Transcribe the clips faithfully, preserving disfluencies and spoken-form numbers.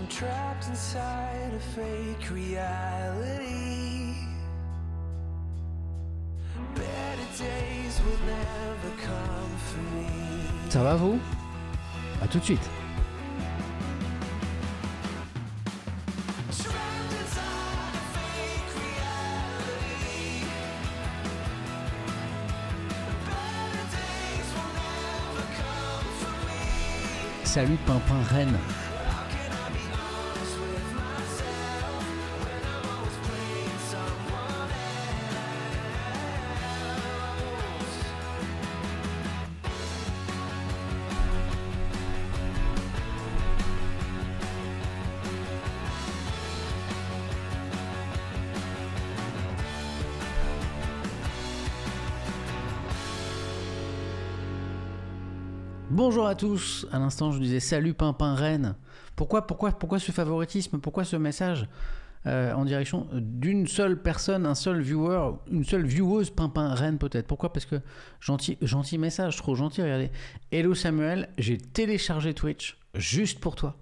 I'm trapped inside a fake reality. Better days will never come for me. Ça va vous? À tout de suite. Salut Pimpin Reine. Bonjour à tous, à l'instant je disais salut Pimpin Reine. Pourquoi, pourquoi, pourquoi ce favoritisme, pourquoi ce message euh, en direction d'une seule personne, un seul viewer, une seule vieweuse Pimpin Reine peut-être? Pourquoi? Parce que gentil, gentil message, trop gentil, regardez. Hello Samuel, j'ai téléchargé Twitch juste pour toi.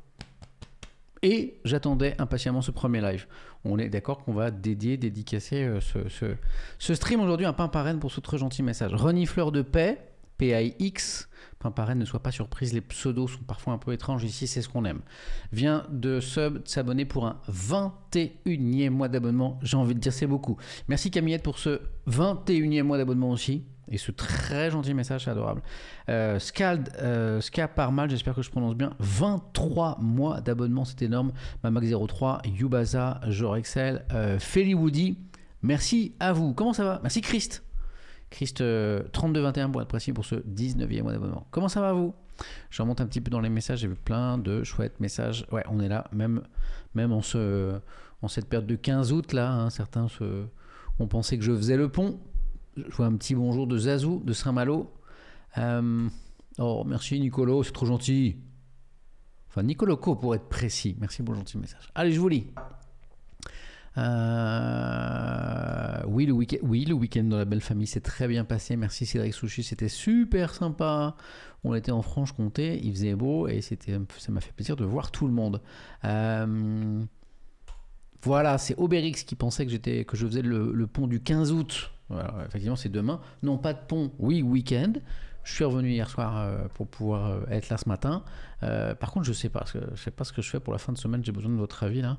Et j'attendais impatiemment ce premier live. On est d'accord qu'on va dédier, dédicacer ce, ce, ce stream aujourd'hui à Pimpin Reine pour ce très gentil message. Renifleur de paix, P A I X, Pimpin Reine, ne sois pas surprise, les pseudos sont parfois un peu étranges, ici c'est ce qu'on aime. Vient de sub, de s'abonner pour un vingt et unième mois d'abonnement, j'ai envie de dire c'est beaucoup. Merci Camillette pour ce vingt et unième mois d'abonnement aussi, et ce très gentil message, adorable. Euh, Scald, euh, Ska par mal, j'espère que je prononce bien, vingt-trois mois d'abonnement, c'est énorme. Ma max zéro trois, Yubaza jorexel, euh, Feli Woody, merci à vous. Comment ça va? Merci Christ. Christ, euh, trente-deux vingt et un pour être précis, pour ce dix-neuvième mois d'abonnement. Comment ça va vous? Je remonte un petit peu dans les messages, j'ai vu plein de chouettes messages. Ouais, on est là, même, même en, ce, en cette période de quinze août, là, hein, certains se, ont pensé que je faisais le pont. Je vois un petit bonjour de Zazou, de Saint-Malo. Euh, oh, merci Nicolo, c'est trop gentil. Enfin, Nicolo Co pour être précis. Merci pour le gentil message. Allez, je vous lis. Euh, oui, le week-end, oui, le week-end dans la belle famille s'est très bien passé. Merci Cédric Souchy, c'était super sympa. On était en Franche-Comté, il faisait beau et c'était, ça m'a fait plaisir de voir tout le monde. Euh, voilà, c'est Obérix qui pensait que j'étais, que je faisais le, le pont du quinze août. Voilà, effectivement, c'est demain. Non, pas de pont. Oui, week-end. Je suis revenu hier soir euh, pour pouvoir euh, être là ce matin. Euh, par contre, je sais pas, je sais pas ce que je fais pour la fin de semaine. J'ai besoin de votre avis là.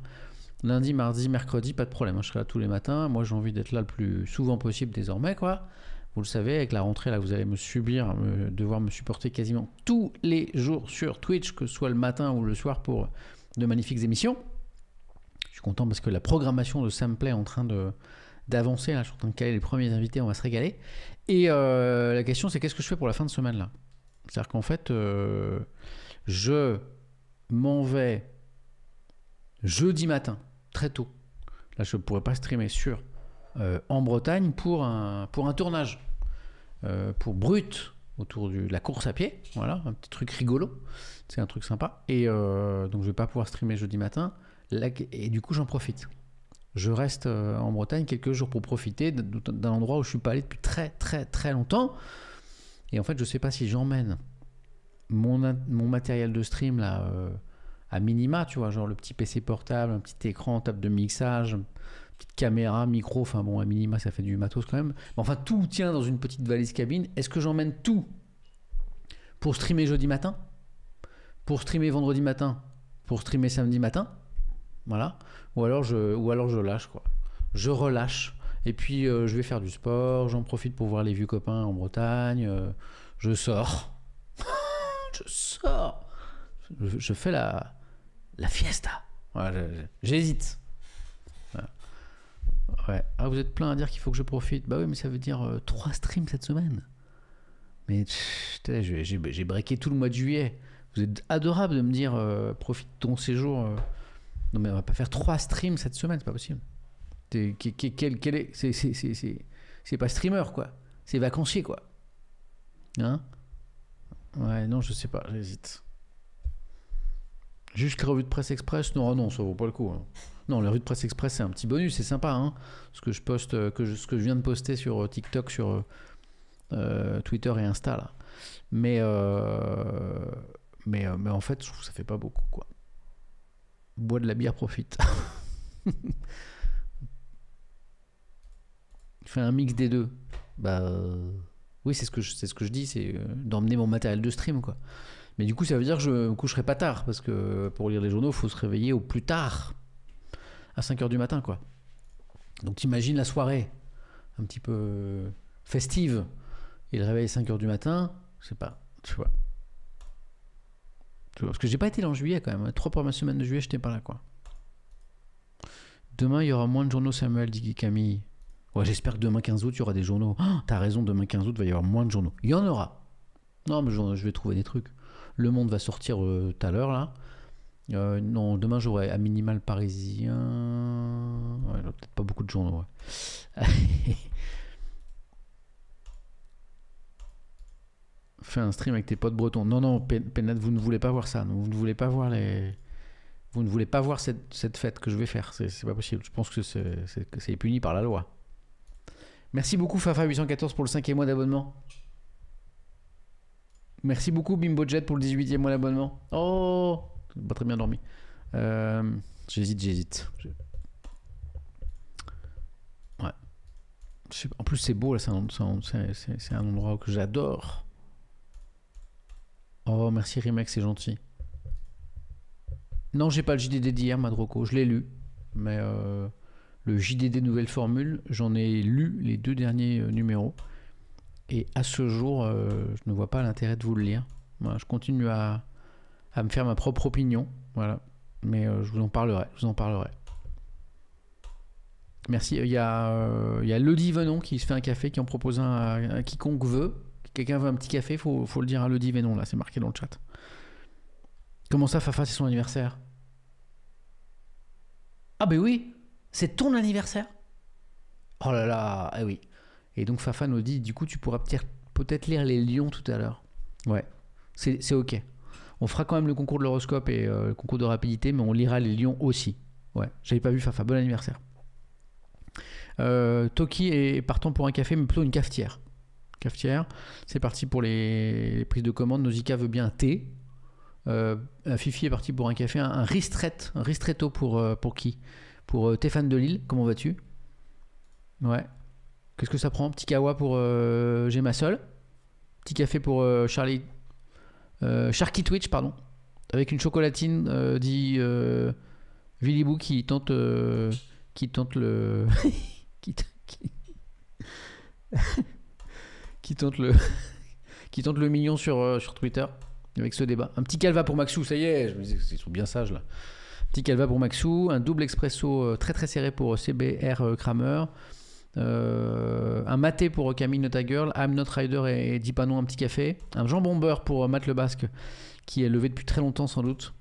Lundi, mardi, mercredi, pas de problème. Je serai là tous les matins. Moi, j'ai envie d'être là le plus souvent possible désormais, quoi. Vous le savez, avec la rentrée, là, vous allez me subir, me, devoir me supporter quasiment tous les jours sur Twitch, que ce soit le matin ou le soir pour de magnifiques émissions. Je suis content parce que la programmation de Samplay est en train de d'avancer. Là, je suis en train de caler les premiers invités. On va se régaler. Et euh, la question, c'est qu'est-ce que je fais pour la fin de semaine, là? C'est-à-dire qu'en fait, euh, je m'en vais jeudi matin. Très tôt. Là, je ne pourrais pas streamer sur euh, en Bretagne pour un, pour un tournage euh, pour Brut autour de la course à pied. Voilà, un petit truc rigolo. C'est un truc sympa. Et euh, donc, je ne vais pas pouvoir streamer jeudi matin. Là, et du coup, j'en profite. Je reste euh, en Bretagne quelques jours pour profiter d'un endroit où je ne suis pas allé depuis très, très, très longtemps. Et en fait, je ne sais pas si j'emmène mon, mon matériel de stream là. Euh, à minima, tu vois, genre le petit P C portable, un petit écran, table de mixage, une petite caméra, micro, enfin bon, à minima, ça fait du matos quand même. Mais enfin, tout tient dans une petite valise cabine. Est-ce que j'emmène tout pour streamer jeudi matin, pour streamer vendredi matin, pour streamer samedi matin? Voilà. Ou alors je, ou alors je lâche, quoi. Je relâche. Et puis, euh, je vais faire du sport, j'en profite pour voir les vieux copains en Bretagne. Euh, je sors. je sors. Je, je fais la... La fiesta. Ouais, j'hésite. Ouais. Ah, vous êtes plein à dire qu'il faut que je profite. Bah oui, mais ça veut dire euh, trois streams cette semaine. Mais j'ai breaké tout le mois de juillet. Vous êtes adorable de me dire euh, profite de ton séjour. Euh. Non, mais on va pas faire trois streams cette semaine, c'est pas possible. Es, quel, quel, quel est c'est pas streamer, quoi. C'est vacancier, quoi. Hein? Ouais, non, je sais pas, j'hésite. Juste les revues de presse express, non, non, ça vaut pas le coup. Non, les revues de presse express, c'est un petit bonus, c'est sympa. Hein, ce que je poste, que je, ce que je viens de poster sur TikTok, sur euh, Twitter et Insta, là. Mais, euh, mais, mais en fait, je trouve que ça fait pas beaucoup, quoi. Bois de la bière, profite. Fais un mix des deux. Bah euh... oui, c'est ce que je, c'est ce que je dis, c'est d'emmener mon matériel de stream, quoi. Mais du coup, ça veut dire que je me coucherai pas tard, parce que pour lire les journaux, il faut se réveiller au plus tard, à cinq heures du matin, quoi. Donc t'imagines la soirée, un petit peu festive, et le réveil à cinq heures du matin, je sais pas, tu vois. Tu vois, parce que j'ai pas été là en juillet, quand même. Trois premières semaines de juillet, j'étais pas là, quoi. Demain, il y aura moins de journaux, Samuel, dit Camille. Ouais, j'espère que demain quinze août, il y aura des journaux. Oh, t'as raison, demain quinze août, il va y avoir moins de journaux. Il y en aura. Non, mais je vais trouver des trucs. Le Monde va sortir euh, tout à l'heure, là. Euh, non, demain, j'aurai à minimal Parisien. Ouais, peut-être pas beaucoup de journaux, ouais. Fais un stream avec tes potes bretons. Non, non, Pénade, vous ne voulez pas voir ça. Vous ne voulez pas voir les... Vous ne voulez pas voir cette, cette fête que je vais faire. C'est pas possible. Je pense que c'est puni par la loi. Merci beaucoup, Fafa huit cent quatorze, pour le cinquième mois d'abonnement. Merci beaucoup, BimboJet, pour le dix-huitième mois d'abonnement. Oh, pas très bien dormi. Euh, j'hésite, j'hésite. Ouais. En plus, c'est beau, là. C'est un, c'est un endroit que j'adore. Oh, merci, Rimex, c'est gentil. Non, j'ai pas le J D D d'hier, Madroco. Je l'ai lu. Mais euh, le J D D Nouvelle Formule, j'en ai lu les deux derniers euh, numéros. Et à ce jour, euh, je ne vois pas l'intérêt de vous le lire. Voilà, je continue à, à me faire ma propre opinion. Voilà. Mais euh, je vous en parlerai. Je vous en parlerai. Merci. Il y a, euh, il y a Lodi Venon qui se fait un café, qui en propose un à, à quiconque veut. Quelqu'un veut un petit café, faut, faut le dire à Lodi Venon, là, c'est marqué dans le chat. Comment ça, Fafa, c'est son anniversaire? Ah ben oui, c'est ton anniversaire. Oh là là, ah oui. Et donc Fafa nous dit, du coup, tu pourras peut-être lire les lions tout à l'heure. Ouais, c'est ok. On fera quand même le concours de l'horoscope et euh, le concours de rapidité, mais on lira les lions aussi. Ouais, j'avais pas vu, Fafa, bon anniversaire. Euh, Toki est partant pour un café, mais plutôt une cafetière. Cafetière, c'est parti pour les... les prises de commande. Nozika veut bien un thé. Euh, Fifi est parti pour un café, un, un ristretto, un ristretto pour, euh, pour qui? Pour euh, Téphane de Lille, comment vas-tu? Ouais. Qu'est-ce que ça prend? Petit kawa pour euh, Gemma Seul. Petit café pour euh, Charlie. Euh, Sharky Twitch, pardon. Avec une chocolatine, euh, dit euh, Vilibou qui tente, euh, qui tente le. qui qui... qui tente le qui tente le mignon sur, euh, sur Twitter avec ce débat. Un petit calva pour Maxou, ça y est, je me disais qu'ils sont bien sages là. Petit calva pour Maxou, un double expresso euh, très très serré pour euh, C B R euh, Kramer, euh, un maté pour euh, Camille Notagirl, I'm Not Rider et, et Dipanon, un petit café, un jambon beurre pour euh, Matt Le Basque qui est levé depuis très longtemps sans doute.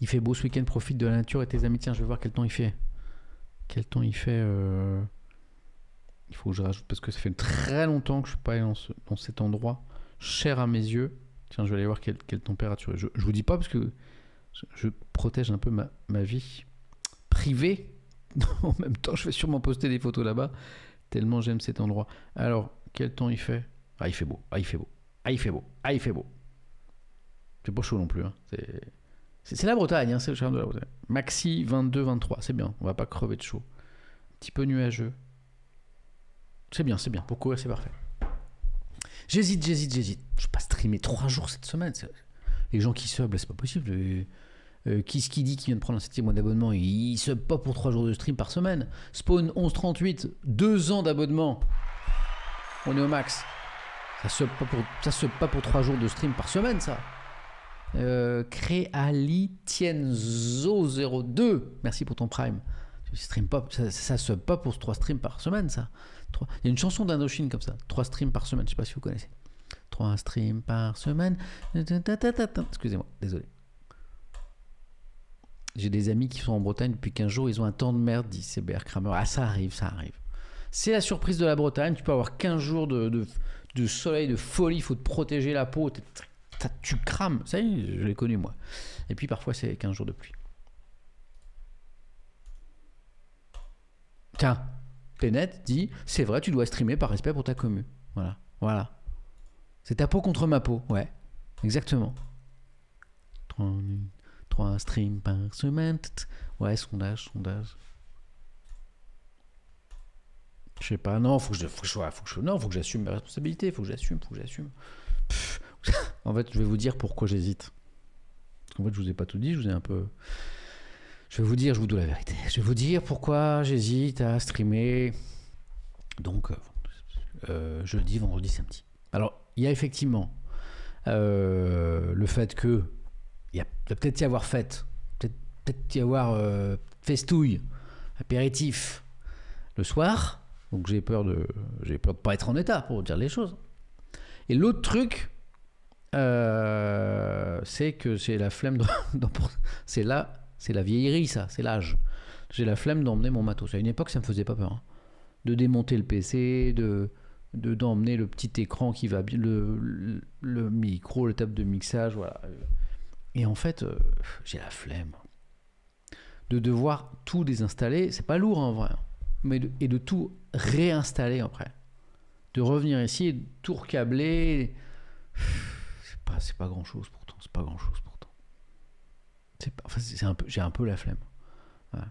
Il fait beau ce week-end, profite de la nature et tes amis. Tiens, je vais voir quel temps il fait. Quel temps il fait euh... Il faut que je rajoute parce que ça fait très longtemps que je ne suis pas allé dans, ce, dans cet endroit cher à mes yeux. Tiens, je vais aller voir quelle, quelle température. Je ne vous dis pas parce que je, je protège un peu ma, ma vie privée. En même temps, je vais sûrement poster des photos là-bas tellement j'aime cet endroit. Alors, quel temps il fait? Ah, il fait beau. Ah, il fait beau. Ah, il fait beau. Ah, il fait beau. C'est pas chaud non plus. Hein. C'est la Bretagne. Hein. C'est le charme de la Bretagne. Maxi vingt-deux vingt-trois. C'est bien. On ne va pas crever de chaud. Un petit peu nuageux. C'est bien, c'est bien. Pour courir, c'est parfait. J'hésite, j'hésite, j'hésite. Je passe streamer trois jours cette semaine. Les gens qui subent, c'est pas possible. Euh, euh, qui ce qui dit qui vient de prendre un septième mois d'abonnement, il ne sub pas pour trois jours de stream par semaine. Spawn onze trente-huit, deux ans d'abonnement. On est au max. Ça sub pas pour, ça sub pas pour trois jours de stream par semaine, ça. Euh, Créalitienzo zéro deux, merci pour ton prime. Stream pop, ça, ça sub pas pour trois streams par semaine, ça. trois. Il y a une chanson d'Indochine comme ça, trois streams par semaine, je sais pas si vous connaissez. trois streams par semaine. Excusez-moi, désolé. J'ai des amis qui sont en Bretagne depuis quinze jours, ils ont un temps de merde, dit C B R Kramer. Ah, ça arrive, ça arrive. C'est la surprise de la Bretagne, tu peux avoir quinze jours de, de, de soleil, de folie, il faut te protéger la peau, t es, t es, t es, tu crames, ça y est, je l'ai connu moi. Et puis parfois c'est quinze jours de pluie. Tiens, Pénette dit, c'est vrai, tu dois streamer par respect pour ta commu. Voilà, voilà. C'est ta peau contre ma peau, ouais, exactement. trois streams par semaine. Ouais, sondage, sondage. Je sais pas, non, faut que je, faut que je, faut que je, non, faut que j'assume mes responsabilités, faut que j'assume, faut que j'assume. En fait, je vais vous dire pourquoi j'hésite. En fait, je vous ai pas tout dit, je vous ai un peu... Je vais vous dire, je vous dois la vérité. Je vais vous dire pourquoi j'hésite à streamer. Donc, euh, euh, jeudi, vendredi, samedi. Alors, il y a effectivement euh, le fait que il y a peut-être y avoir fête, peut-être peut-être y avoir euh, festouille, apéritif le soir. Donc j'ai peur de, j'ai peur de pas être en état pour dire les choses. Et l'autre truc, euh, c'est que c'est la flemme. C'est là, c'est la vieillerie, ça, c'est l'âge. J'ai la flemme d'emmener mon matos. À une époque, ça me faisait pas peur. Hein. De démonter le P C, de d'emmener de, le petit écran qui va bien, le, le, le micro, le table de mixage, voilà. Et en fait, euh, j'ai la flemme de devoir tout désinstaller. C'est pas lourd en vrai, hein, mais de, et de tout réinstaller après. De revenir ici et de tout recabler. C'est pas, c'est pas grand chose pourtant. C'est pas grand chose pourtant. C'est pas, enfin, c'est un peu, j'ai un peu la flemme. Voilà.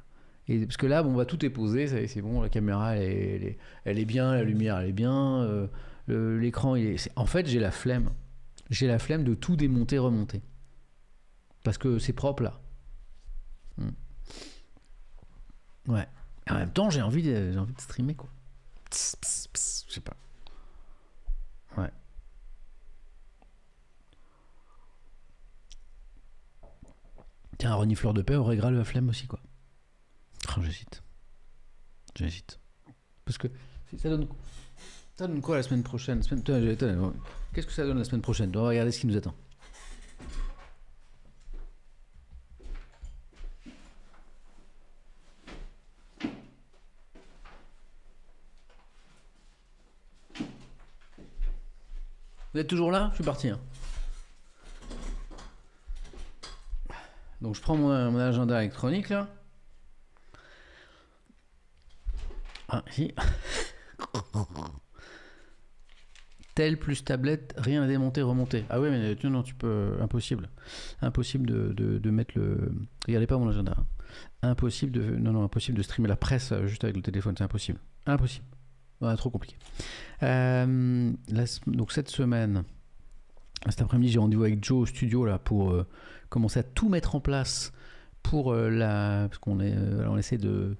Et parce que là, bon, bah, tout est posé, c'est bon, la caméra, elle est, elle, est, elle est bien, la lumière, elle est bien, euh, l'écran, il est, est... En fait, j'ai la flemme. J'ai la flemme de tout démonter, remonter. Parce que c'est propre, là. Hmm. Ouais. Et en même temps, j'ai envie, de, j'ai envie de streamer, quoi. Pss, pss, pss, je sais pas. Ouais. Tiens, un renifleur de paix aurait grave la flemme aussi, quoi. Oh, j'hésite. J'hésite. Parce que ça donne, ça donne quoi la semaine prochaine? Qu'est-ce que ça donne la semaine prochaine? On va regarder ce qui nous attend. Vous êtes toujours là? Je suis parti. Hein. Donc je prends mon, mon agenda électronique là. Ah, si. Tel plus tablette, rien à démonter, remonter. Ah oui, mais tu, non, tu peux... Impossible. Impossible de, de, de mettre le... Regardez pas mon agenda. Impossible de... Non, non, impossible de streamer la presse juste avec le téléphone. C'est impossible. Impossible. Ouais, trop compliqué. Euh, la, donc cette semaine, cet après-midi, j'ai rendez-vous avec Joe au studio là, pour euh, commencer à tout mettre en place. Pour euh, la, parce qu'on est, euh, on essaie de,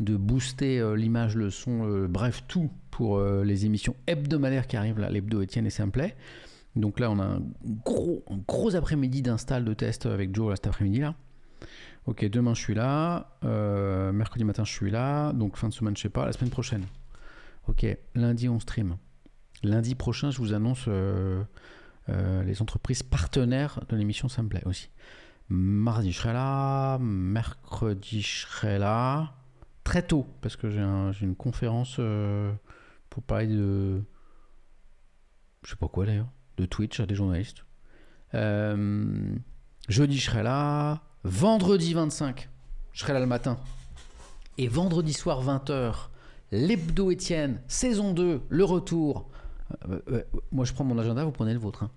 de booster euh, l'image, le son, euh, bref tout pour euh, les émissions hebdomadaires qui arrivent là, l'hebdo Etienne et Samplay. Donc là, on a un gros, un gros après-midi d'install de test avec Joe là, cet après-midi là. Ok, demain je suis là, euh, mercredi matin je suis là, donc fin de semaine je sais pas, la semaine prochaine. Ok, lundi on stream. Lundi prochain, je vous annonce euh, euh, les entreprises partenaires de l'émission Samplay aussi. Mardi je serai là, mercredi je serai là, très tôt, parce que j'ai un, une conférence euh, pour parler de, je sais pas quoi d'ailleurs, de Twitch à des journalistes. Euh, jeudi je serai là, vendredi vingt-cinq, je serai là le matin. Et vendredi soir vingt heures, l'hebdo Étienne, saison deux, le retour. Euh, euh, moi je prends mon agenda, vous prenez le vôtre. Hein.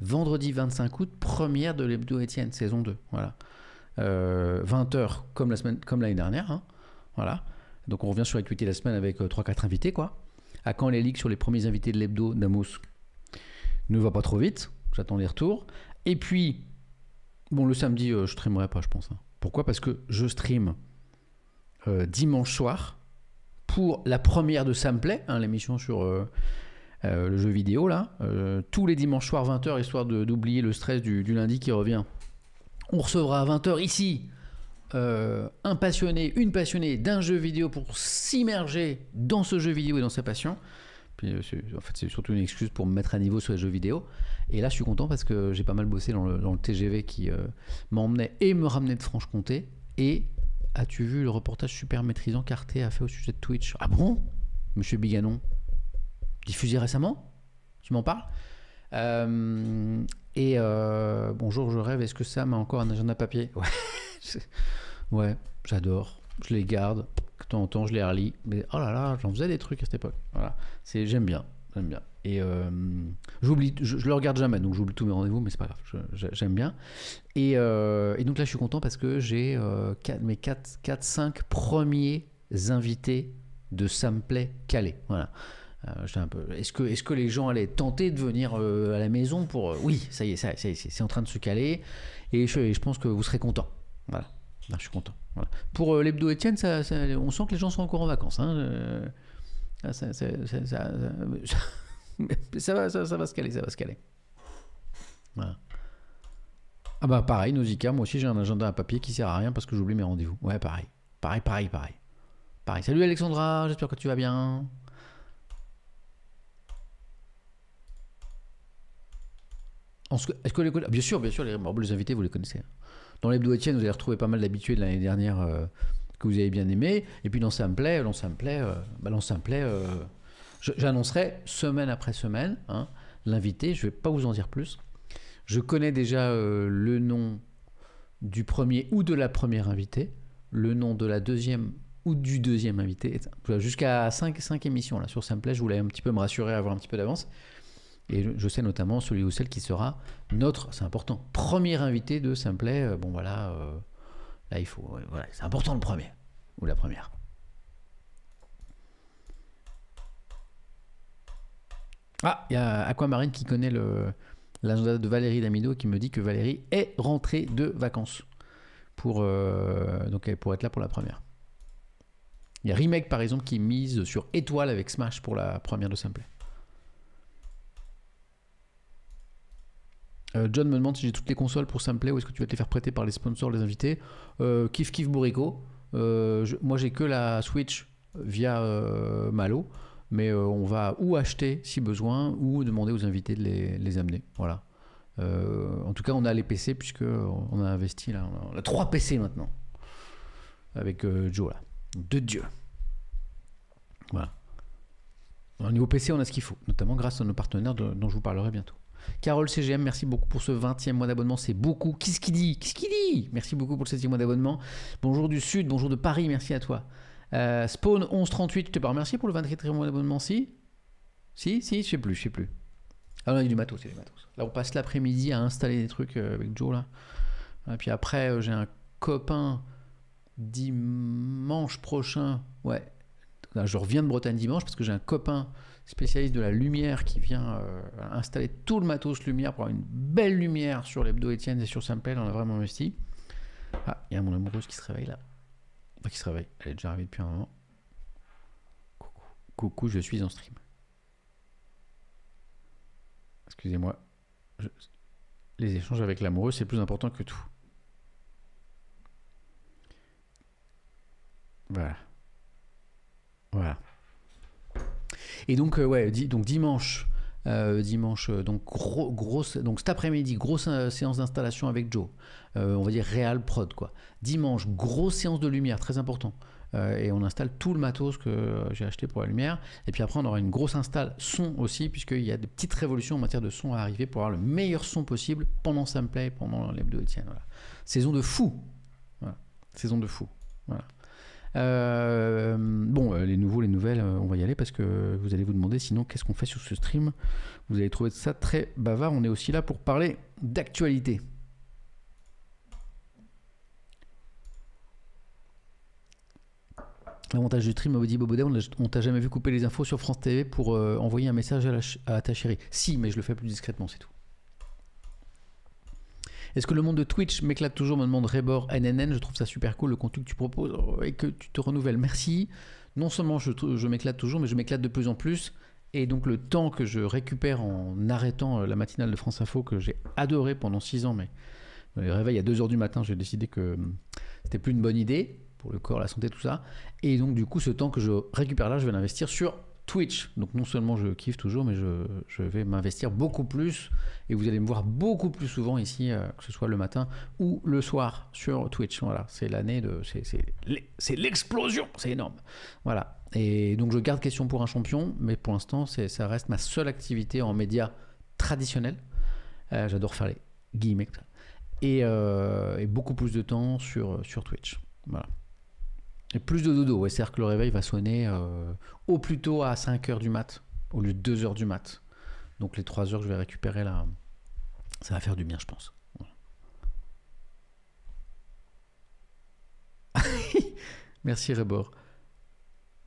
Vendredi vingt-cinq août, première de l'hebdo Étienne, saison deux. Voilà. Euh, vingt heures comme la semaine, comme l'année dernière. Hein. Voilà. Donc on revient sur l'actualité de la semaine avec euh, trois quatre invités. Quoi. À quand les leaks sur les premiers invités de l'hebdo? Damos ne va pas trop vite. J'attends les retours. Et puis, bon, le samedi, euh, je streamerai pas, je pense. Hein. Pourquoi? Parce que je stream euh, dimanche soir pour la première de Samplay, hein, l'émission sur... Euh, Euh, le jeu vidéo là, euh, tous les dimanches soirs vingt heures, histoire d'oublier le stress du, du lundi qui revient. On recevra à vingt heures ici euh, un passionné, une passionnée d'un jeu vidéo pour s'immerger dans ce jeu vidéo et dans sa passion. Puis, en fait, c'est surtout une excuse pour me mettre à niveau sur les jeux vidéo. Et là, je suis content parce que j'ai pas mal bossé dans le, dans le T G V qui euh, m'emmenait et me ramenait de Franche-Comté. Et as-tu vu le reportage super maîtrisant qu'Arte a fait au sujet de Twitch? Ah bon, monsieur Biganon? Diffusé récemment, tu m'en parles. Euh, et euh, bonjour, je rêve. Est-ce que Sam a encore un agenda papier? Ouais, ouais, j'adore. Je les garde. De temps en temps, je les relis. Mais oh là là, j'en faisais des trucs à cette époque. Voilà, c'est j'aime bien, j'aime bien. Et euh, j'oublie, je, je le regarde jamais, donc j'oublie tous mes rendez-vous, mais c'est pas grave, j'aime bien. Et, euh, et donc là, je suis content parce que j'ai euh, mes quatre cinq premiers invités de Samplay calés. Voilà. Euh, j'étais un peu... Est-ce que, est-ce que les gens allaient tenter de venir euh, à la maison pour... Oui, ça y est, ça, ça y est, c'est en train de se caler. Et je, et je pense que vous serez contents. Voilà. Ben, je suis content. Voilà. Pour euh, l'hebdo Etienne, ça, ça, on sent que les gens sont encore en vacances. Hein. Euh... Ah, ça, ça, ça, ça, ça... ça, va, ça, ça va se caler, ça va se caler. Voilà. Ah bah pareil, Nausicaa, moi aussi j'ai un agenda à papier qui sert à rien parce que j'oublie mes rendez-vous. Ouais, pareil. Pareil, pareil, pareil. Pareil. Salut Alexandra, j'espère que tu vas bien. Est-ce que les... Bien sûr, bien sûr, les, les invités, vous les connaissez. Dans l'hebdo Etienne, vous allez retrouver pas mal d'habitués de l'année dernière euh, que vous avez bien aimé. Et puis dans Samplay, dans Samplay, euh, bah, dans Samplay, euh, j'annoncerai semaine après semaine hein, l'invité. Je ne vais pas vous en dire plus. Je connais déjà euh, le nom du premier ou de la première invitée, le nom de la deuxième ou du deuxième invité. Jusqu'à cinq émissions là, sur Samplay, je voulais un petit peu me rassurer, avoir un petit peu d'avance. Et je sais notamment celui ou celle qui sera notre, c'est important, premier invité de Samplay. Bon voilà, euh, là il faut, voilà, c'est important le premier ou la première. Ah, il y a Aquamarine qui connaît l'agenda de Valérie Damido qui me dit que Valérie est rentrée de vacances pour, euh, donc pour être là pour la première. Il y a Remake par exemple qui mise sur Étoile avec Smash pour la première de Samplay. Euh, John me demande si j'ai toutes les consoles pour Samplay ou est-ce que tu vas te les faire prêter par les sponsors, les invités. Euh, Kif Kif Bourrico. Euh, je, moi j'ai que la Switch via euh, Malo. Mais euh, on va ou acheter si besoin ou demander aux invités de les, les amener. Voilà. Euh, en tout cas, on a les P C puisque on a investi là. On a trois P C maintenant avec euh, Joe là. De Dieu. Voilà. Au niveau P C, on a ce qu'il faut, notamment grâce à nos partenaires de, dont je vous parlerai bientôt. Carole C G M, merci beaucoup pour ce vingtième mois d'abonnement, c'est beaucoup. Qu'est-ce qu'il dit? Qu'est-ce qu'il dit? Merci beaucoup pour le septième mois d'abonnement. Bonjour du Sud, bonjour de Paris, merci à toi. Euh, Spawn onze trente-huit, je te pas remercier pour le vingt-quatrième mois d'abonnement, si Si, si, je sais plus, je sais plus. Ah non, il y a du matos, c'est du matos. Là, on passe l'après-midi à installer des trucs avec Joe, là. Et puis après, j'ai un copain dimanche prochain. Ouais, là, je reviens de Bretagne dimanche parce que j'ai un copain spécialiste de la lumière qui vient euh, installer tout le matos lumière pour avoir une belle lumière sur l'hebdo Etienne et sur Samplay. On a vraiment investi. Ah, il y a mon amoureuse qui se réveille là. Enfin, qui se réveille. Elle est déjà arrivée depuis un moment. Coucou, coucou, je suis en stream. Excusez-moi. Je... Les échanges avec l'amoureuse, c'est plus important que tout. Voilà. Voilà. Et donc, euh, ouais, di donc dimanche, euh, dimanche, donc, gros, gros, donc cet après-midi, grosse euh, séance d'installation avec Joe. Euh, on va dire Real Prod, quoi. Dimanche, grosse séance de lumière, très important. Euh, et on installe tout le matos que euh, j'ai acheté pour la lumière. Et puis après, on aura une grosse install son aussi, puisqu'il y a des petites révolutions en matière de son à arriver pour avoir le meilleur son possible pendant Samplay, pendant l'hebdo Etienne. Voilà. Saison de fou. Voilà. Saison de fou. Voilà. Euh, bon, les nouveaux, les nouvelles, on va y aller parce que vous allez vous demander sinon qu'est-ce qu'on fait sur ce stream. Vous allez trouver ça très bavard. On est aussi là pour parler d'actualité. L'avantage du stream, Audi Bobodet, on t'a jamais vu couper les infos sur France T V pour euh, envoyer un message à, la ch à ta chérie. Si, mais je le fais plus discrètement, c'est tout. Est-ce que le monde de Twitch m'éclate toujours, me demande Rebord N N N, je trouve ça super cool le contenu que tu proposes et que tu te renouvelles. Merci. Non seulement je, je m'éclate toujours, mais je m'éclate de plus en plus. Et donc le temps que je récupère en arrêtant la matinale de France Info que j'ai adoré pendant six ans, mais le réveil à deux heures du matin, j'ai décidé que c'était plus une bonne idée pour le corps, la santé, tout ça. Et donc du coup, ce temps que je récupère là, je vais l'investir sur Twitch. Donc non seulement je kiffe toujours, mais je, je vais m'investir beaucoup plus et vous allez me voir beaucoup plus souvent ici, euh, que ce soit le matin ou le soir sur Twitch. Voilà, c'est l'année de... C'est l'explosion, c'est énorme. Voilà, et donc je garde Question pour un champion, mais pour l'instant, ça reste ma seule activité en médias traditionnels. Euh, J'adore faire les guillemets. Et, euh, et beaucoup plus de temps sur, sur Twitch. Voilà. Et plus de dodo, ouais, c'est-à-dire que le réveil va sonner euh, au plus tôt à cinq heures du mat, au lieu de deux heures du mat. Donc les trois heures que je vais récupérer là, ça va faire du bien, je pense. Voilà. Merci Rebord.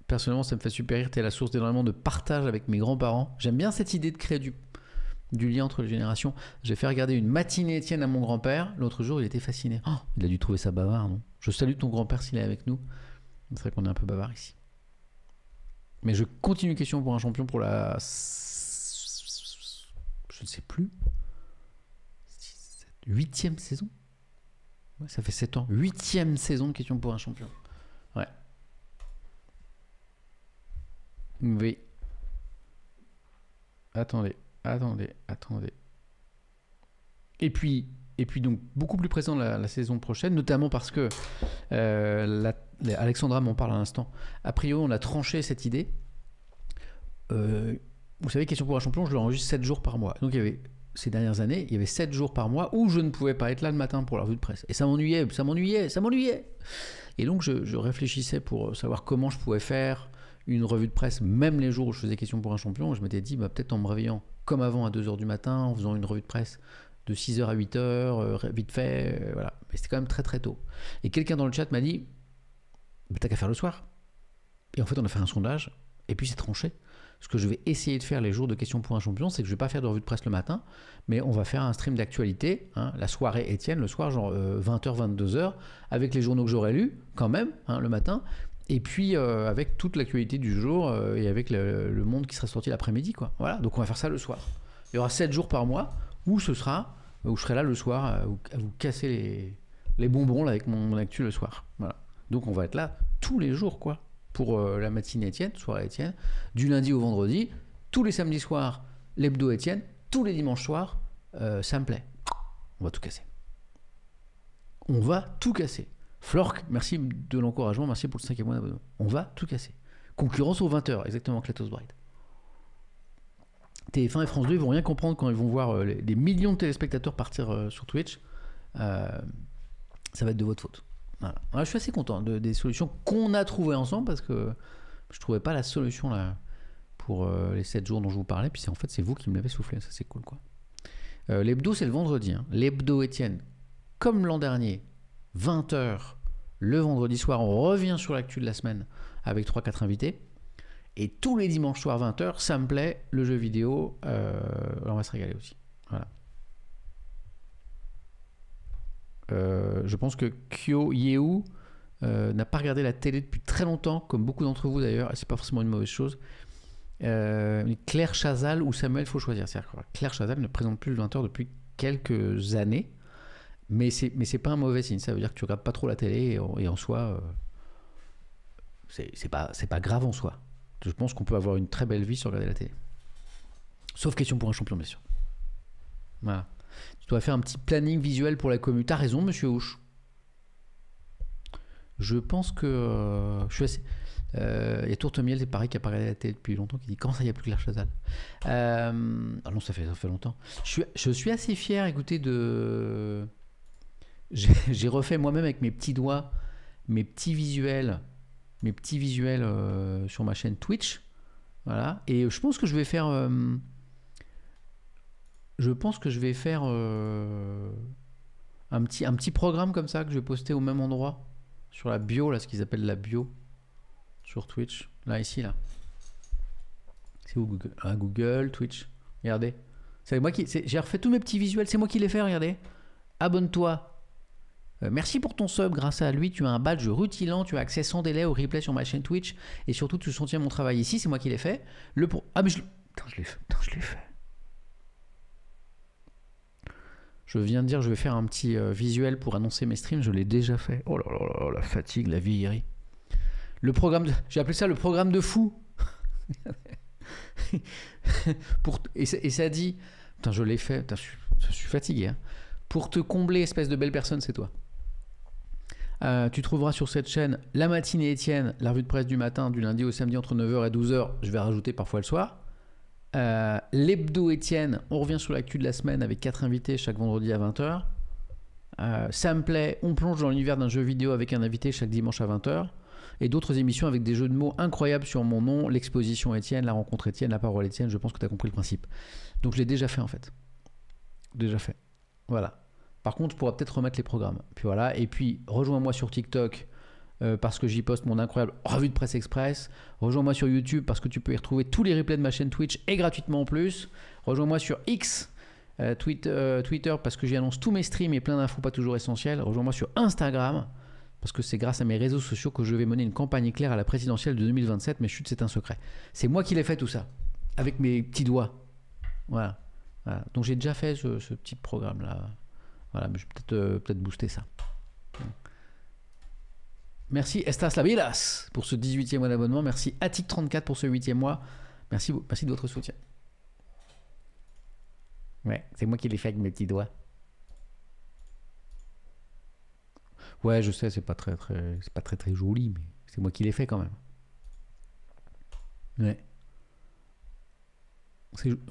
Personnellement, ça me fait super rire. T'es la source d'énormément de partage avec mes grands-parents. J'aime bien cette idée de créer du, du lien entre les générations. J'ai fait regarder une matinée Étienne à mon grand-père. L'autre jour, il était fasciné. Oh, il a dû trouver ça bavard, non? Je salue ton grand-père s'il est avec nous. C'est vrai qu'on est un peu bavard ici. Mais je continue Question pour un champion pour la... Je ne sais plus. huitième saison? Ouais, ça fait sept ans. huitième saison de Question pour un champion. Ouais. Oui. Attendez, attendez, attendez. Et puis, et puis donc beaucoup plus présent la, la saison prochaine, notamment parce que euh, la, la, Alexandra m'en parle à l'instant. A priori, on a tranché cette idée. Euh, vous savez, Question pour un champion, je l'enregistre sept jours par mois. Donc il y avait, ces dernières années, il y avait sept jours par mois où je ne pouvais pas être là le matin pour la revue de presse. Et ça m'ennuyait, ça m'ennuyait, ça m'ennuyait. Et donc je, je réfléchissais pour savoir comment je pouvais faire une revue de presse, même les jours où je faisais Question pour un champion. Je m'étais dit, bah, peut-être en me réveillant comme avant à deux heures du matin, en faisant une revue de presse de six heures à huit heures, euh, vite fait, euh, voilà. Mais c'était quand même très très tôt. Et quelqu'un dans le chat m'a dit, bah, t'as qu'à faire le soir. Et en fait, on a fait un sondage, et puis c'est tranché. Ce que je vais essayer de faire les jours de Question pour un champion, c'est que je ne vais pas faire de revue de presse le matin, mais on va faire un stream d'actualité, hein, la soirée Étienne, le soir, genre euh, vingt heures, vingt-deux heures, avec les journaux que j'aurais lus, quand même, hein, le matin, et puis euh, avec toute l'actualité du jour euh, et avec le, le Monde qui sera sorti l'après-midi, quoi. Voilà, donc on va faire ça le soir. Il y aura sept jours par mois où ce sera, où je serai là le soir à vous, à vous casser les, les bonbons là, avec mon, mon actu le soir. Voilà. Donc on va être là tous les jours, quoi, pour euh, la matinée Étienne, soirée Étienne, du lundi au vendredi, tous les samedis soirs, l'hebdo Étienne, tous les dimanches soirs, euh, Samplay. On va tout casser. On va tout casser. Florc, merci de l'encouragement, merci pour le cinquième mois d'abonnement. On va tout casser. Concurrence aux vingt heures, exactement, Clatos Bright. T F un et France deux, ils vont rien comprendre quand ils vont voir euh, les, des millions de téléspectateurs partir euh, sur Twitch. Euh, ça va être de votre faute. Voilà. Alors, je suis assez content de, des solutions qu'on a trouvées ensemble, parce que je ne trouvais pas la solution là, pour euh, les sept jours dont je vous parlais. Puis en fait, c'est vous qui me l'avez soufflé, ça c'est cool, quoi. Euh, l'hebdo, c'est le vendredi, hein. L'hebdo Étienne, comme l'an dernier, vingt heures le vendredi soir, on revient sur l'actu de la semaine avec trois quatre invités. Et tous les dimanches soirs, vingt heures, ça me plaît, le jeu vidéo, euh, on va se régaler aussi. Voilà. Euh, je pense que Kyo Yeou euh, n'a pas regardé la télé depuis très longtemps, comme beaucoup d'entre vous d'ailleurs, et c'est pas forcément une mauvaise chose. Euh, Claire Chazal ou Samuel, il faut choisir. Claire Chazal ne présente plus le vingt heures depuis quelques années, mais c'est mais c'est pas un mauvais signe. Ça veut dire que tu regardes pas trop la télé, et en, et en soi, euh, c'est pas, pas grave en soi. Je pense qu'on peut avoir une très belle vie sans regarder la télé. Sauf Question pour un champion, bien sûr. Voilà. Tu dois faire un petit planning visuel pour la commu. T'as raison, monsieur Houch. Je pense que... Euh, je suis assez... Il euh, y a Tourtemiel, c'est pareil, qui a parlé à la télé depuis longtemps, qui dit, comment ça, il n'y a plus Claire Chazal? euh, Ah non, ça fait, ça fait longtemps. Je suis, je suis assez fier, écoutez, de... J'ai refait moi-même avec mes petits doigts, mes petits visuels, mes petits visuels euh, sur ma chaîne Twitch. Voilà. Et je pense que je vais faire... Euh, je pense que je vais faire euh, un, petit, un petit programme comme ça que je vais poster au même endroit sur la bio, là, ce qu'ils appellent la bio sur Twitch, là, ici, là. C'est où Google? Ah, Google, Twitch, regardez. C'est moi qui... J'ai refait tous mes petits visuels, c'est moi qui les fais, regardez. Abonne-toi. Euh, merci pour ton sub, grâce à lui, tu as un badge rutilant, tu as accès sans délai au replay sur ma chaîne Twitch et surtout tu soutiens mon travail ici, c'est moi qui l'ai fait. Le pro... Ah mais je... Putain, je l'ai fait. Putain, je l'ai fait. Je viens de dire, je vais faire un petit euh, visuel pour annoncer mes streams. Je l'ai déjà fait. Oh là là là, la fatigue, la vieillerie. Le programme, de... j'ai appelé ça le programme de fou. pour... et, ça, et ça dit, putain, je l'ai fait. Putain, je, suis... je suis fatigué. Hein. Pour te combler, espèce de belle personne, c'est toi. Euh, tu trouveras sur cette chaîne la matinée Étienne, la revue de presse du matin, du lundi au samedi entre neuf heures et douze heures. Je vais rajouter parfois le soir. Euh, l'hebdo Étienne, on revient sur l'actu de la semaine avec quatre invités chaque vendredi à vingt heures. euh, Samplay, on plonge dans l'univers d'un jeu vidéo avec un invité chaque dimanche à vingt heures. et d'autres émissions avec des jeux de mots incroyables sur mon nom, l'exposition Étienne, la rencontre Étienne, la parole Étienne, je pense que tu as compris le principe. Donc je l'ai déjà fait en fait. Déjà fait. Voilà. Par contre, je pourrais peut-être remettre les programmes. Puis voilà. Et puis, rejoins-moi sur TikTok euh, parce que j'y poste mon incroyable revue de presse express. Rejoins-moi sur YouTube parce que tu peux y retrouver tous les replays de ma chaîne Twitch et gratuitement en plus. Rejoins-moi sur X, euh, tweet, euh, Twitter parce que j'y annonce tous mes streams et plein d'infos pas toujours essentielles. Rejoins-moi sur Instagram parce que c'est grâce à mes réseaux sociaux que je vais mener une campagne éclair à la présidentielle de deux mille vingt-sept. Mais chut, c'est un secret. C'est moi qui l'ai fait tout ça avec mes petits doigts. Voilà. Voilà. Donc j'ai déjà fait ce, ce petit programme là. Voilà, mais je vais peut-être euh, peut-être booster ça. Merci Estas Labilas pour ce dix-huitième mois d'abonnement. Merci Attic trente-quatre pour ce huitième mois. Merci, merci de votre soutien. Ouais, c'est moi qui l'ai fait avec mes petits doigts. Ouais, je sais, c'est pas très très, c'est pas très très joli, mais c'est moi qui l'ai fait quand même. Ouais.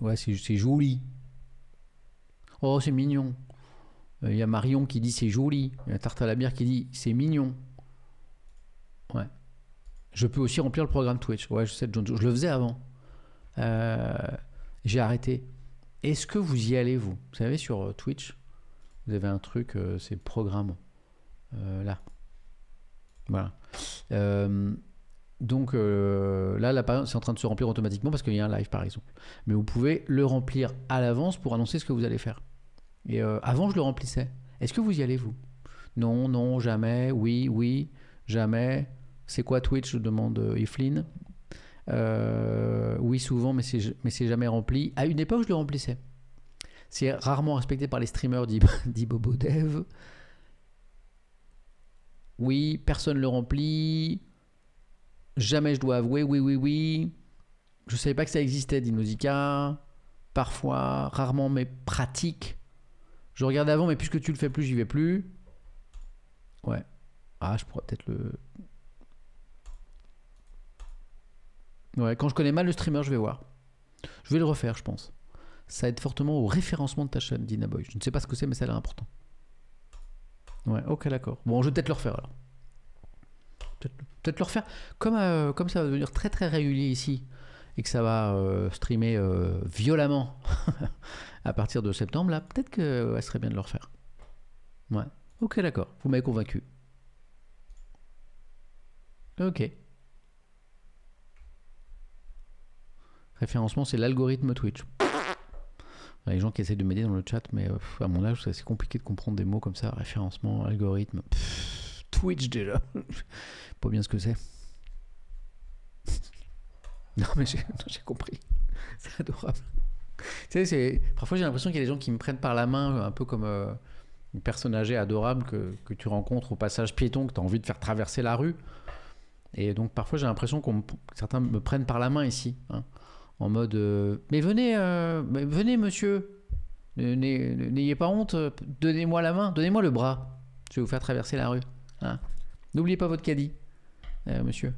Ouais, c'est joli. Oh, c'est mignon. Il y a Marion qui dit c'est joli. Il y a Tarte à la bière qui dit c'est mignon. Ouais. Je peux aussi remplir le programme Twitch. Ouais, je sais, je le faisais avant. Euh, j'ai arrêté. Est-ce que vous y allez, vous? Vous savez, sur Twitch, vous avez un truc, euh, c'est programme. Euh, là. Voilà. Euh, donc euh, là, là, par exemple, c'est en train de se remplir automatiquement parce qu'il y a un live, par exemple. Mais vous pouvez le remplir à l'avance pour annoncer ce que vous allez faire. Et euh, avant je le remplissais. Est-ce que vous y allez vous? Non, non, jamais, oui, oui, jamais. C'est quoi Twitch? Demande Iflin. Euh, oui, souvent, mais c'est jamais rempli. À une époque, je le remplissais. C'est rarement respecté par les streamers, dit, dit Bobo Dev. Oui, personne ne le remplit. Jamais je dois avouer, oui, oui, oui. Je ne savais pas que ça existait, dit Nausicaa. Parfois, rarement, mais pratique. Je regarde avant, mais puisque tu le fais plus, j'y vais plus. Ouais. Ah, je pourrais peut-être le... Ouais, quand je connais mal le streamer, je vais voir. Je vais le refaire, je pense. Ça aide fortement au référencement de ta chaîne, Dinaboy. Je ne sais pas ce que c'est, mais ça a l'air important. Ouais, ok, d'accord. Bon, je vais peut-être le refaire, alors. Peut-être le refaire. Comme, euh, comme ça va devenir très très régulier ici, et que ça va euh, streamer euh, violemment à partir de septembre, là, peut-être que euh, ça serait bien de le refaire. Ouais. Ok, d'accord. Vous m'avez convaincu. Ok. Référencement, c'est l'algorithme Twitch. Les gens qui essaient de m'aider dans le chat, mais euh, à mon âge, c'est compliqué de comprendre des mots comme ça. Référencement, algorithme. Pff, Twitch, déjà. Je sais pas bien ce que c'est. Non mais j'ai compris, c'est adorable. Tu sais, parfois j'ai l'impression qu'il y a des gens qui me prennent par la main, un peu comme euh, une personne âgée adorable que, que tu rencontres au passage piéton, que tu as envie de faire traverser la rue. Et donc parfois j'ai l'impression que certains me prennent par la main ici, hein, en mode euh, mais venez, euh, mais venez monsieur, n'ayez pas honte, donnez-moi la main, donnez-moi le bras, je vais vous faire traverser la rue. N'oubliez hein. pas votre caddie, euh, monsieur.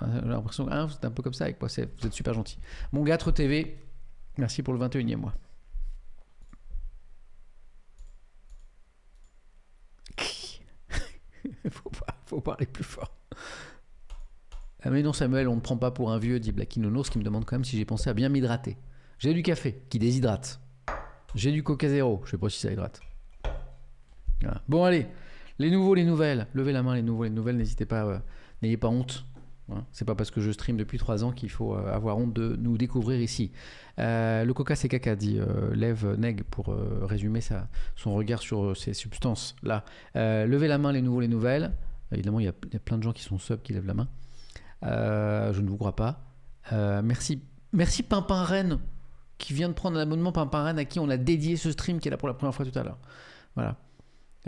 J'ai l'impression que hein, c'est un peu comme ça avec moi, vous êtes super gentil. Mon gâtre T V, merci pour le vingt et unième mois. faut, pas, faut parler plus fort. Ah mais non Samuel, on ne prend pas pour un vieux, dit Blackinonos, qui me demande quand même si j'ai pensé à bien m'hydrater. J'ai du café qui déshydrate. J'ai du coca zéro, je sais pas si ça hydrate. Voilà. Bon allez, les nouveaux, les nouvelles. Levez la main les nouveaux, les nouvelles, n'hésitez pas, euh, n'ayez pas honte. C'est pas parce que je stream depuis trois ans qu'il faut avoir honte de nous découvrir ici. Euh, le coca c'est caca, dit euh, Lève Neg pour euh, résumer sa, son regard sur euh, ces substances là. Euh, levez la main les nouveaux, les nouvelles. Évidemment il y, y a plein de gens qui sont sub qui lèvent la main. Euh, je ne vous crois pas. Euh, merci, merci Pimpin Reine qui vient de prendre l'abonnement. Pimpin Reine à qui on a dédié ce stream qui est là pour la première fois tout à l'heure. Voilà.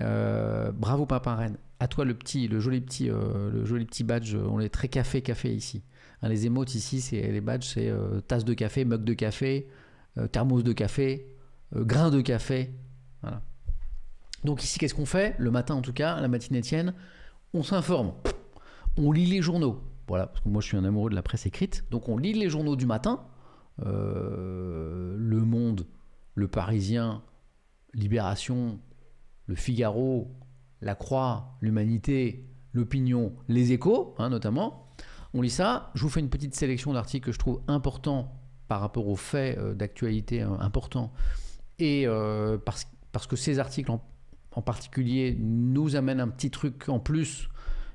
Euh, bravo Pimpin Reine. À toi le petit, le joli petit, euh, le joli petit badge. On est très café café ici. Hein, les émotes ici, c'est les badges, c'est euh, tasse de café, mug de café, euh, thermos de café, euh, grain de café. Voilà. Donc ici, qu'est-ce qu'on fait le matin en tout cas, la matinée tienne, on s'informe, on lit les journaux. Voilà, parce que moi je suis un amoureux de la presse écrite. Donc on lit les journaux du matin, euh, Le Monde, Le Parisien, Libération, Le Figaro. La Croix, L'Humanité, l'opinion, les échos, hein, notamment. On lit ça. Je vous fais une petite sélection d'articles que je trouve importants par rapport aux faits euh, d'actualité euh, importants. Et euh, parce, parce que ces articles en, en particulier nous amènent un petit truc en plus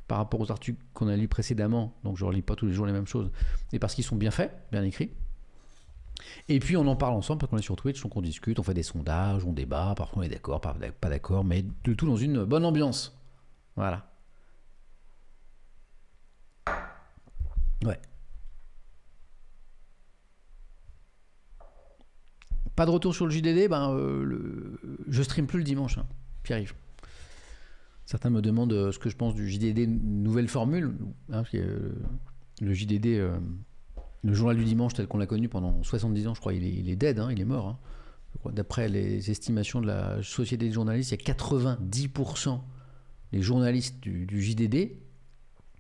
par rapport aux articles qu'on a lus précédemment. Donc je ne relis pas tous les jours les mêmes choses. Et parce qu'ils sont bien faits, bien écrits. Et puis on en parle ensemble parce qu'on est sur Twitch, donc on discute, on fait des sondages, on débat, parfois on est d'accord, parfois pas d'accord, mais de tout dans une bonne ambiance. Voilà. Ouais. Pas de retour sur le J D D, ben euh, le... je stream plus le dimanche, hein. Pierre-Yves. Certains me demandent ce que je pense du J D D nouvelle formule, hein, parce que, euh, le J D D... Euh... Le journal du dimanche tel qu'on l'a connu pendant soixante-dix ans, je crois, il est, il est dead, hein, il est mort. Hein. D'après les estimations de la Société des journalistes, il y a quatre-vingt-dix pour cent des journalistes du, du J D D,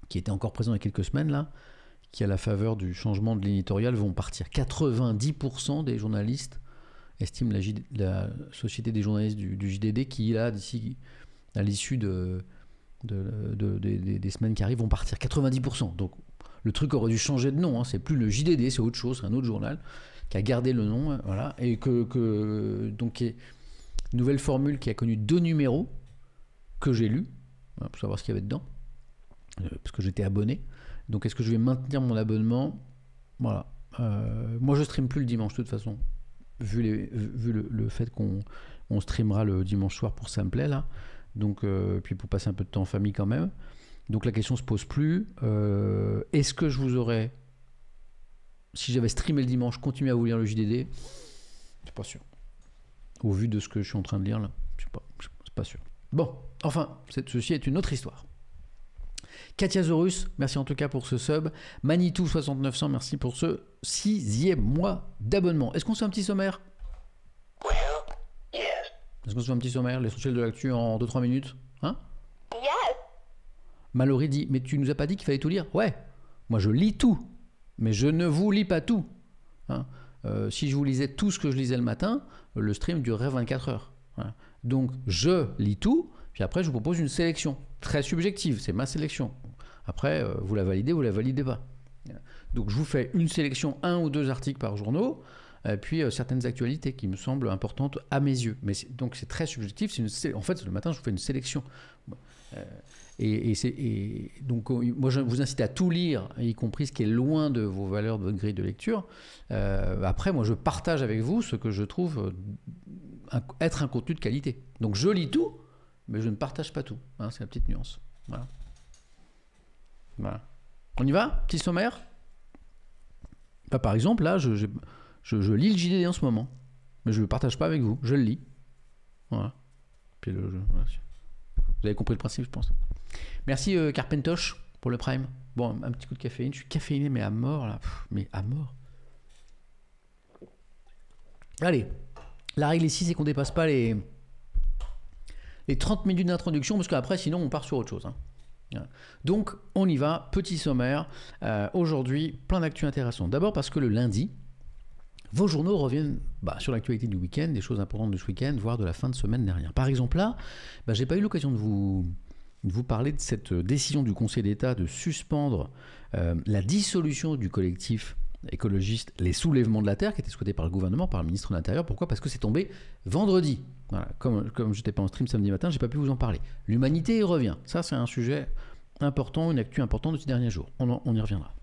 qui étaient encore présents il y a quelques semaines, là, qui à la faveur du changement de l'éditorial vont partir. quatre-vingt-dix pour cent des journalistes estiment la, J D, la Société des journalistes du, du J D D qui, là, d'ici à l'issue de, de, de, de, de, des semaines qui arrivent, vont partir. quatre-vingt-dix pour cent. Donc, le truc aurait dû changer de nom, hein. C'est plus le J D D, c'est autre chose, c'est un autre journal qui a gardé le nom, hein, voilà, et que, que donc une nouvelle formule qui a connu deux numéros que j'ai lus, hein, pour savoir ce qu'il y avait dedans, euh, parce que j'étais abonné. Donc est-ce que je vais maintenir mon abonnement? Voilà. Euh, moi je stream plus le dimanche de toute façon, vu, les, vu le, le fait qu'on on streamera le dimanche soir pour Samplay là, donc euh, puis pour passer un peu de temps en famille quand même. Donc la question ne se pose plus. Euh, Est-ce que je vous aurais, si j'avais streamé le dimanche, continué à vous lire le J D D? Je suis pas sûr. Au vu de ce que je suis en train de lire là, je suis pas, c'est pas sûr. Bon, enfin, cette, ceci est une autre histoire. Katia Zorus, merci en tout cas pour ce sub. Manitou soixante-neuf cents, merci pour ce sixième mois d'abonnement. Est-ce qu'on se fait un petit sommaire? Well, yes. Est-ce qu'on se fait un petit sommaire, l'essentiel de l'actu en deux trois minutes? Hein? Yes. Mallory dit, mais tu nous as pas dit qu'il fallait tout lire? Ouais, moi je lis tout, mais je ne vous lis pas tout. Hein, euh, si je vous lisais tout ce que je lisais le matin, le stream durerait vingt-quatre heures. Hein. Donc je lis tout, puis après je vous propose une sélection très subjective, c'est ma sélection. Après, euh, vous la validez, vous la validez pas. Donc je vous fais une sélection, un ou deux articles par journaux, et puis euh, certaines actualités qui me semblent importantes à mes yeux. Mais donc c'est très subjectif, une, en fait le matin je vous fais une sélection. Euh, Et, et, et donc, moi, je vous incite à tout lire, y compris ce qui est loin de vos valeurs, de votre grille de lecture. Euh, après, moi, je partage avec vous ce que je trouve un, être un contenu de qualité. Donc, je lis tout, mais je ne partage pas tout. Hein, c'est la petite nuance. Voilà. Voilà. On y va? Petit sommaire? Bah, par exemple, là, je, je, je, je lis le J D D en ce moment, mais je ne le partage pas avec vous. Je le lis. Voilà. Puis le jeu. Voilà. Vous avez compris le principe, je pense. Merci euh, Carpentoche pour le Prime. Bon, un, un petit coup de caféine. Je suis caféiné, mais à mort, là. Pff, mais à mort. Allez. La règle ici, c'est qu'on ne dépasse pas les, les trente minutes d'introduction, parce qu'après, sinon, on part sur autre chose. Hein. Voilà. Donc, on y va. Petit sommaire. Euh, Aujourd'hui, plein d'actu intéressantes. D'abord, parce que le lundi, vos journaux reviennent bah, sur l'actualité du week-end, des choses importantes de ce week-end, voire de la fin de semaine dernière. Par exemple, là, bah, je n'ai pas eu l'occasion de vous... vous parlez de cette décision du Conseil d'État de suspendre euh, la dissolution du collectif écologiste Les Soulèvements de la Terre, qui était souhaité par le gouvernement, par le ministre de l'Intérieur. Pourquoi? Parce que c'est tombé vendredi. Voilà. Comme, comme je n'étais pas en stream samedi matin, je n'ai pas pu vous en parler. L'Humanité revient. Ça, c'est un sujet important, une actu importante de ces derniers jours. On, en, on y reviendra.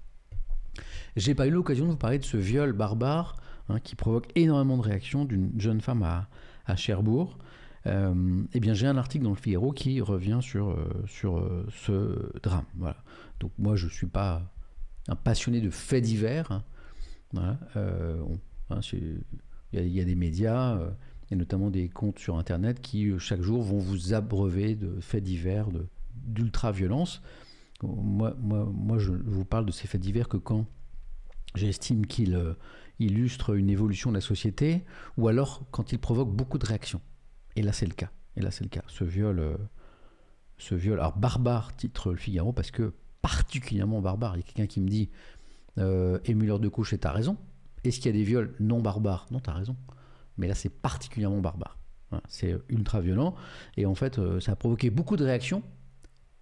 Je n'ai pas eu l'occasion de vous parler de ce viol barbare, hein, qui provoque énormément de réactions d'une jeune femme à, à Cherbourg. Euh, eh bien, j'ai un article dans Le Figaro qui revient sur, euh, sur euh, ce drame. Voilà. Donc, moi, je ne suis pas un passionné de faits divers. Hein. Voilà. Euh, hein, y a, y a des médias, euh, et notamment des comptes sur Internet qui, euh, chaque jour, vont vous abreuver de faits divers, d'ultra-violence. Moi, moi, moi, je vous parle de ces faits divers que quand j'estime qu'ils euh, illustrent une évolution de la société, ou alors quand ils provoquent beaucoup de réactions. Et là, c'est le cas. Et là, c'est le cas. Ce viol, euh, ce viol, alors barbare, titre Le Figaro, parce que particulièrement barbare. Il y a quelqu'un qui me dit euh, émuleur de couche, et t'as raison. Est-ce qu'il y a des viols non barbares? Non, t'as raison. Mais là, c'est particulièrement barbare. Voilà, c'est ultra violent. Et en fait, euh, ça a provoqué beaucoup de réactions,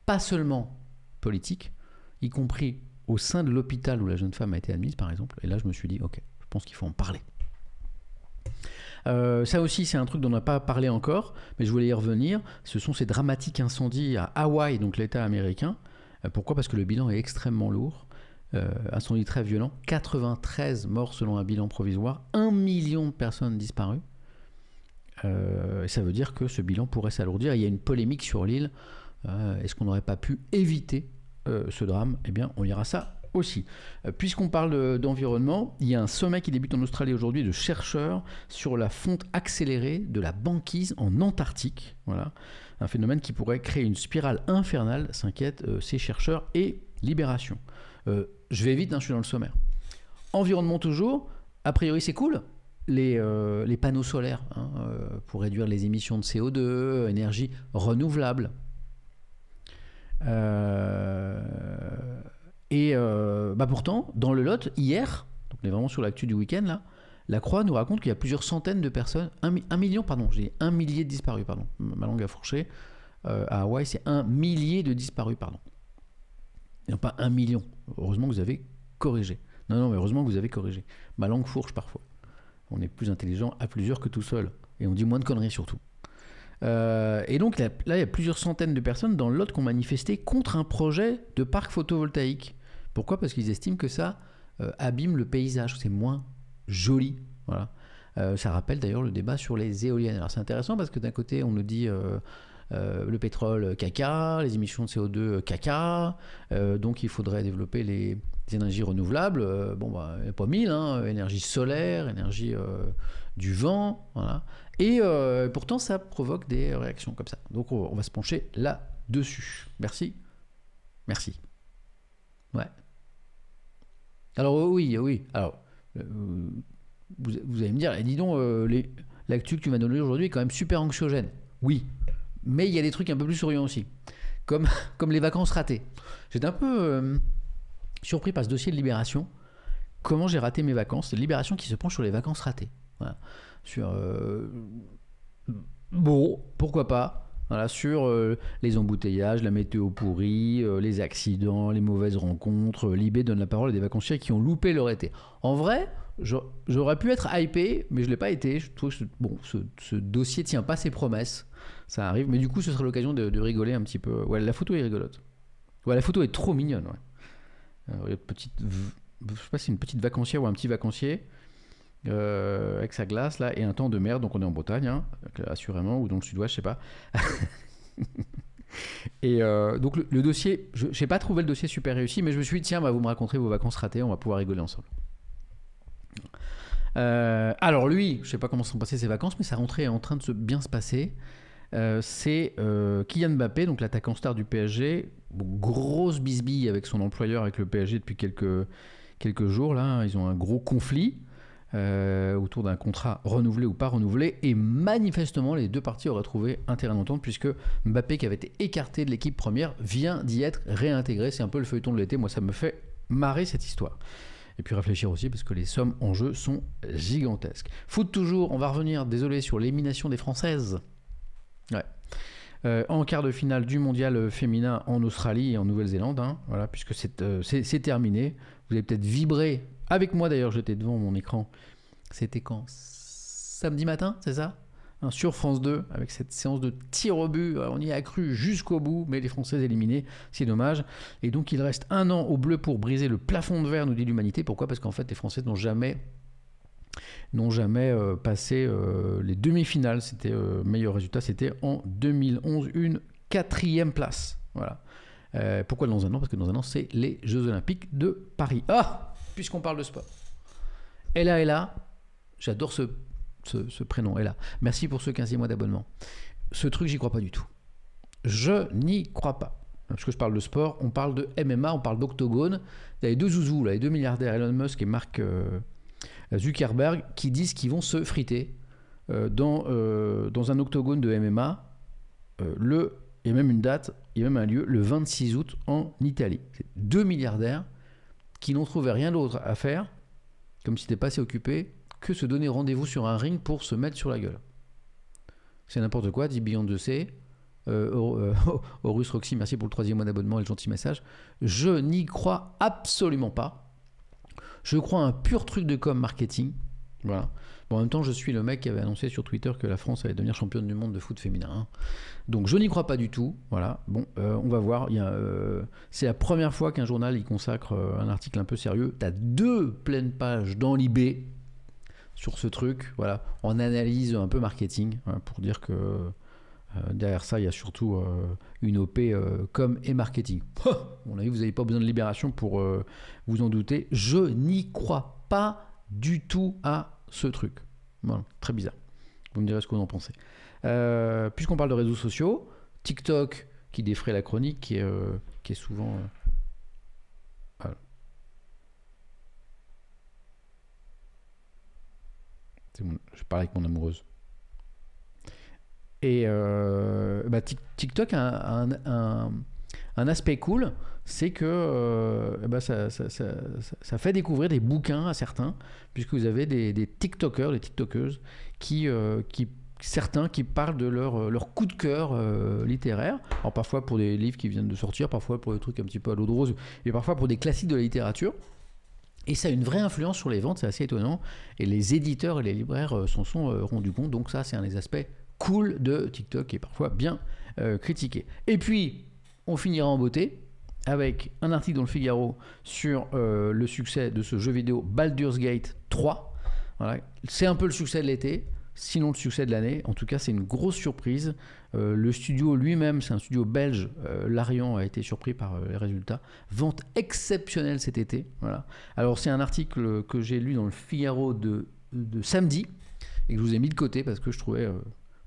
pas seulement politique, y compris au sein de l'hôpital où la jeune femme a été admise, par exemple. Et là, je me suis dit, ok, je pense qu'il faut en parler. Euh, ça aussi, c'est un truc dont on n'a pas parlé encore, mais je voulais y revenir. Ce sont ces dramatiques incendies à Hawaï, donc l'État américain. Euh, pourquoi? Parce que le bilan est extrêmement lourd. Euh, incendie très violent, quatre-vingt-treize morts selon un bilan provisoire, un million de personnes disparues. Euh, ça veut dire que ce bilan pourrait s'alourdir. Il y a une polémique sur l'île. Euh, Est-ce qu'on n'aurait pas pu éviter euh, ce drame? Eh bien, on ira ça aussi. Euh, Puisqu'on parle d'environnement, il y a un sommet qui débute en Australie aujourd'hui de chercheurs sur la fonte accélérée de la banquise en Antarctique. Voilà. Un phénomène qui pourrait créer une spirale infernale, s'inquiètent euh, ces chercheurs et Libération. Euh, je vais vite, hein, je suis dans le sommaire. Environnement toujours, a priori c'est cool. Les, euh, les panneaux solaires hein, euh, pour réduire les émissions de C O deux, énergie renouvelable. Euh, et euh, bah pourtant, dans le Lot, hier, donc on est vraiment sur l'actu du week-end là, La Croix nous raconte qu'il y a plusieurs centaines de personnes, un, un million, pardon, j'ai un millier de disparus, pardon, ma langue a fourché, euh, à Hawaï c'est un millier de disparus, pardon. Et non pas un million. Heureusement que vous avez corrigé. Non, non, mais heureusement que vous avez corrigé. Ma langue fourche parfois. On est plus intelligent à plusieurs que tout seul. Et on dit moins de conneries surtout. Euh, et donc là, là, il y a plusieurs centaines de personnes dans le Lot qui ont manifesté contre un projet de parc photovoltaïque. Pourquoi? Parce qu'ils estiment que ça euh, abîme le paysage. C'est moins joli. Voilà. Euh, ça rappelle d'ailleurs le débat sur les éoliennes. Alors c'est intéressant parce que d'un côté, on nous dit... Euh, Euh, le pétrole caca, les émissions de C O deux caca, euh, donc il faudrait développer les, les énergies renouvelables, euh, bon bah il n'y a pas mille, hein, énergie solaire, énergie euh, du vent, voilà. Et euh, pourtant ça provoque des réactions comme ça, donc on, on va se pencher là-dessus. Merci, merci. Ouais. Alors oui, oui, alors euh, vous, vous allez me dire, eh, dis donc, euh, l'actu que tu m'as donné aujourd'hui est quand même super anxiogène. Oui. Mais il y a des trucs un peu plus souriants aussi, comme, comme les vacances ratées. J'étais un peu euh, surpris par ce dossier de Libération. Comment j'ai raté mes vacances? C'est Libération qui se penche sur les vacances ratées. Voilà. Sur, euh, bon, pourquoi pas. Voilà, sur euh, les embouteillages, la météo pourrie, euh, les accidents, les mauvaises rencontres. Euh, Libé donne la parole à des vacanciers qui ont loupé leur été. En vrai, j'aurais pu être hypé, mais je ne l'ai pas été. Je trouve que ce, bon, ce, ce dossier ne tient pas ses promesses. Ça arrive, mais du coup ce sera l'occasion de, de rigoler un petit peu. Ouais, la photo est rigolote. Ouais, la photo est trop mignonne. Ouais. Alors, il y a une petite, je sais pas si c'est une petite vacancière ou un petit vacancier euh, avec sa glace là et un temps de mer. Donc on est en Bretagne, hein, assurément, ou dans le sud-ouest, je sais pas. Et euh, donc le, le dossier, je n'ai pas trouvé le dossier super réussi, mais je me suis dit tiens, bah, vous me raconterez vos vacances ratées, on va pouvoir rigoler ensemble. Euh, alors lui, je sais pas comment se sont passées ses vacances, mais sa rentrée est en train de se bien se passer. Euh, c'est euh, Kylian Mbappé, donc l'attaquant star du P S G, bon, grosse bisbille avec son employeur, avec le P S G depuis quelques, quelques jours là. Ils ont un gros conflit euh, autour d'un contrat renouvelé ou pas renouvelé, et manifestement les deux parties auraient trouvé un terrain d'entente puisque Mbappé, qui avait été écarté de l'équipe première, vient d'y être réintégré. C'est un peu le feuilleton de l'été, moi ça me fait marrer cette histoire. Et puis réfléchir aussi parce que les sommes en jeu sont gigantesques. Foot toujours, on va revenir, désolé, sur l'élimination des Françaises. Ouais. Euh, en quart de finale du mondial féminin en Australie et en Nouvelle-Zélande, hein, voilà, puisque c'est euh, terminé. Vous avez peut-être vibré avec moi, d'ailleurs j'étais devant mon écran, c'était quand, samedi matin, c'est ça, hein, sur France deux, avec cette séance de tir au but. Alors, on y a cru jusqu'au bout, mais les Françaises éliminées, c'est dommage. Et donc il reste un an au bleu pour briser le plafond de verre, nous dit l'Humanité. Pourquoi? Parce qu'en fait les Françaises n'ont jamais n'ont jamais euh, passé euh, les demi-finales. C'était euh, meilleur résultat, c'était en deux mille onze, une quatrième place. Voilà. Euh, pourquoi dans un an? Parce que dans un an, c'est les Jeux Olympiques de Paris. Ah, puisqu'on parle de sport. Ella, Ella, j'adore ce, ce, ce prénom, Ella. Merci pour ce quinzième mois d'abonnement. Ce truc, j'y crois pas du tout. Je n'y crois pas. Parce que je parle de sport, on parle de M M A, on parle d'octogone. Il y a les deux zouzous, là, les deux milliardaires, Elon Musk et Mark... Euh, Zuckerberg, qui disent qu'ils vont se friter euh, dans, euh, dans un octogone de M M A. Euh, le, il y a même une date, il y a même un lieu, le vingt-six août en Italie. Deux milliardaires qui n'ont trouvé rien d'autre à faire, comme si t'es pas assez occupé, que se donner rendez-vous sur un ring pour se mettre sur la gueule. C'est n'importe quoi, dit Beyoncé. euh, au, euh, au Russe Roxy, merci pour le troisième mois d'abonnement et le gentil message. Je n'y crois absolument pas. Je crois à un pur truc de com marketing. Voilà. Bon, en même temps, je suis le mec qui avait annoncé sur Twitter que la France allait devenir championne du monde de foot féminin. Hein. Donc, je n'y crois pas du tout. Voilà. Bon, euh, on va voir. Euh, c'est la première fois qu'un journal y consacre euh, un article un peu sérieux. T'as deux pleines pages dans l'I B sur ce truc. Voilà. En analyse un peu marketing, hein, pour dire que euh, derrière ça, il y a surtout euh, une O P euh, com et marketing. Bon, là, vous n'avez pas besoin de Libération pour euh, vous en douter. Je n'y crois pas du tout à ce truc. Voilà, très bizarre. Vous me direz ce que vous en pensez. Euh, puisqu'on parle de réseaux sociaux, TikTok qui défraie la chronique, qui est, euh, qui est souvent... Euh... Voilà. C'est mon... Je parle avec mon amoureuse. Et euh, bah, TikTok a un, un, un, un aspect cool, c'est que euh, bah ça, ça, ça, ça, ça fait découvrir des bouquins à certains, puisque vous avez des, des TikTokers, des TikTokeuses, qui, euh, qui, certains qui parlent de leur, leur coup de cœur euh, littéraire, alors parfois pour des livres qui viennent de sortir, parfois pour des trucs un petit peu à l'eau de rose, et parfois pour des classiques de la littérature. Et ça a une vraie influence sur les ventes, c'est assez étonnant, et les éditeurs et les libraires euh, s'en sont euh, rendus compte, donc ça c'est un des aspects cool de TikTok, qui est parfois bien euh, critiqué. Et puis, on finira en beauté, avec un article dans Le Figaro sur euh, le succès de ce jeu vidéo Baldur's Gate trois. Voilà. C'est un peu le succès de l'été, sinon le succès de l'année. En tout cas, c'est une grosse surprise. Euh, le studio lui-même, c'est un studio belge, euh, Larian a été surpris par euh, les résultats. Vente exceptionnelle cet été. Voilà. Alors, c'est un article que j'ai lu dans Le Figaro de, de samedi et que je vous ai mis de côté parce que je trouvais euh,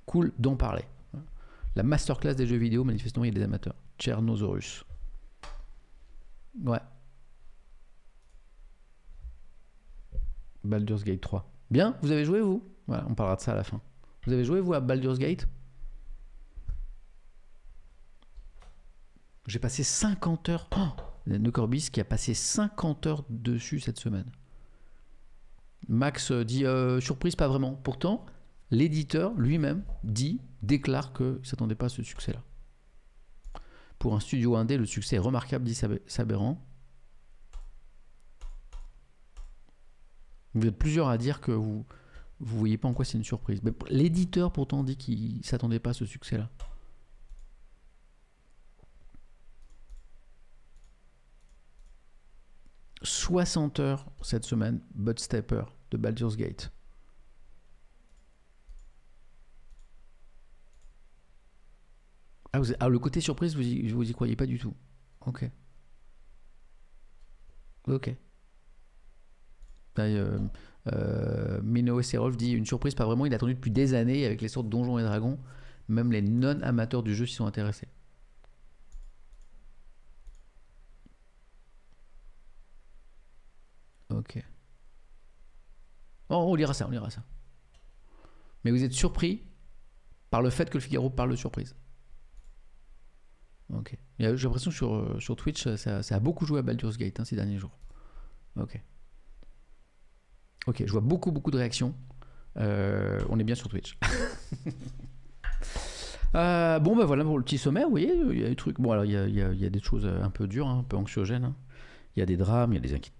cool d'en parler. Voilà. La masterclass des jeux vidéo, manifestement, il y a des amateurs. Tchernosaurus. Ouais. Baldur's Gate trois. Bien, vous avez joué vous? Voilà, on parlera de ça à la fin. Vous avez joué vous à Baldur's Gate? J'ai passé cinquante heures. Oh, le Corbis qui a passé cinquante heures dessus cette semaine. Max dit euh, surprise, pas vraiment. Pourtant, l'éditeur lui-même dit, déclare que il ne s'attendait pas à ce succès-là. Pour un studio indé, le succès est remarquable, dit Sabéran. Vous êtes plusieurs à dire que vous ne voyez pas en quoi c'est une surprise. L'éditeur pourtant dit qu'il ne s'attendait pas à ce succès-là. soixante heures cette semaine, Bud Stepper de Baldur's Gate. Ah, vous, ah, le côté surprise, vous y, vous y croyez pas du tout. Ok. Ok. Euh, euh, Mino Serov dit une surprise, pas vraiment. Il a attendu depuis des années avec les sortes de Donjons et Dragons. Même les non-amateurs du jeu s'y sont intéressés. Ok. Oh, on lira ça, on lira ça. Mais vous êtes surpris par le fait que Le Figaro parle de surprise. Ok. J'ai l'impression que sur, sur Twitch, ça, ça a beaucoup joué à Baldur's Gate hein, ces derniers jours. Ok. Ok, je vois beaucoup, beaucoup de réactions. Euh, on est bien sur Twitch. euh, bon, ben bah, voilà pour le petit sommaire, vous voyez, il y a des trucs. Bon, alors, il y a, il y a, il y a des choses un peu dures, hein, un peu anxiogènes. Hein. Il y a des drames, il y a des, inqui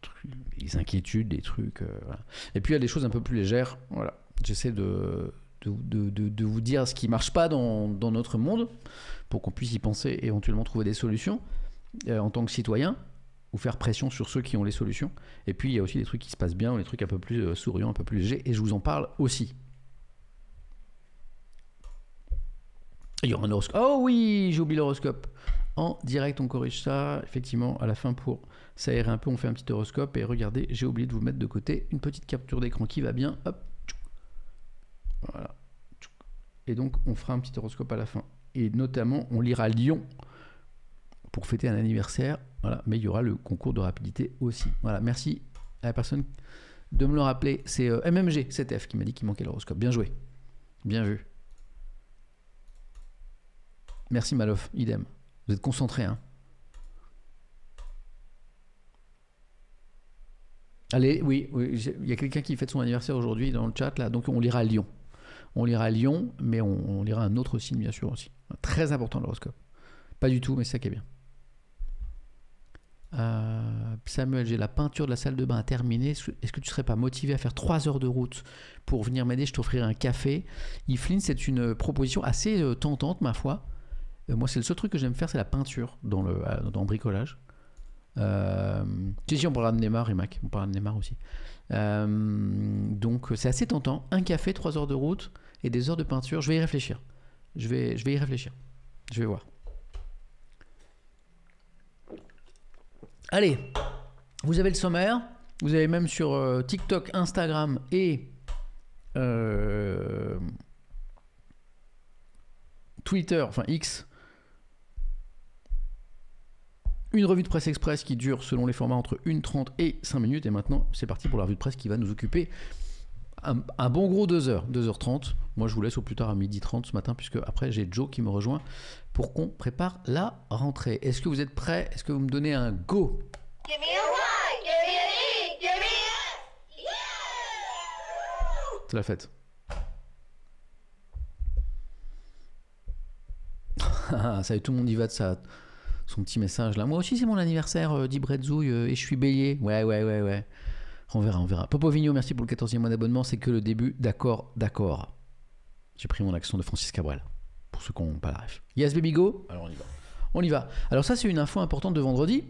des inquiétudes, des trucs. Euh, voilà. Et puis, il y a des choses un peu plus légères. Voilà. J'essaie de. De, de, de, de vous dire ce qui marche pas dans, dans notre monde pour qu'on puisse y penser et éventuellement trouver des solutions euh, en tant que citoyen ou faire pression sur ceux qui ont les solutions. Et puis il y a aussi des trucs qui se passent bien ou des trucs un peu plus euh, souriants, un peu plus légers, et je vous en parle aussi. Il y aura un horoscope. Oh oui, j'ai oublié l'horoscope. En direct, on corrige ça effectivement à la fin pour s'aérer un peu. On fait un petit horoscope et regardez, j'ai oublié de vous mettre de côté une petite capture d'écran qui va bien. Hop. Voilà. Et donc on fera un petit horoscope à la fin et notamment on lira Lyon pour fêter un anniversaire, voilà. Mais il y aura le concours de rapidité aussi, voilà. Merci à la personne de me le rappeler, c'est euh, M M G sept F qui m'a dit qu'il manquait l'horoscope. Bien joué, bien vu, merci Malof, idem, vous êtes concentrés hein. Allez, oui, oui, il y a quelqu'un qui fête son anniversaire aujourd'hui dans le chat là, donc on lira Lyon. On lira Lyon, mais on, on lira un autre signe, bien sûr, aussi. Très important l'horoscope. Pas du tout, mais c'est ça qui est bien. Euh, Samuel, j'ai la peinture de la salle de bain à terminer. Est-ce que tu serais pas motivé à faire trois heures de route pour venir m'aider? Je t'offrirai un café. Yveline, c'est une proposition assez euh, tentante, ma foi. Euh, moi, c'est le seul truc que j'aime faire, c'est la peinture dans le, euh, dans le bricolage. Euh, si, si, on parlera de Neymar et Mac. On parlera de Neymar aussi. Euh, donc, c'est assez tentant. Un café, trois heures de route et des heures de peinture. Je vais y réfléchir. Je vais, je vais y réfléchir. Je vais voir. Allez, vous avez le sommaire, vous avez même sur euh, TikTok, Instagram et euh, Twitter, enfin X, une revue de presse express qui dure selon les formats entre une trente et cinq minutes. Et maintenant, c'est parti pour la revue de presse qui va nous occuper un, un bon gros deux heures, deux heures trente. Moi, je vous laisse au plus tard à midi trente ce matin, puisque après, j'ai Joe qui me rejoint pour qu'on prépare la rentrée. Est-ce que vous êtes prêts? Est-ce que vous me donnez un go? C'est la fête. Ça y est, tout le monde y va de sa, son petit message là. Moi aussi, c'est mon anniversaire, euh, dit Bredzouille, euh, et je suis bélier. Ouais, ouais, ouais, ouais. On verra, on verra. Popo Vigno, merci pour le quatorzième mois d'abonnement. C'est que le début. D'accord, d'accord. J'ai pris mon accent de Francis Cabrel. Pour ceux qui n'ont pas la ref. Yes baby go. Alors on y va. On y va. Alors ça c'est une info importante de vendredi.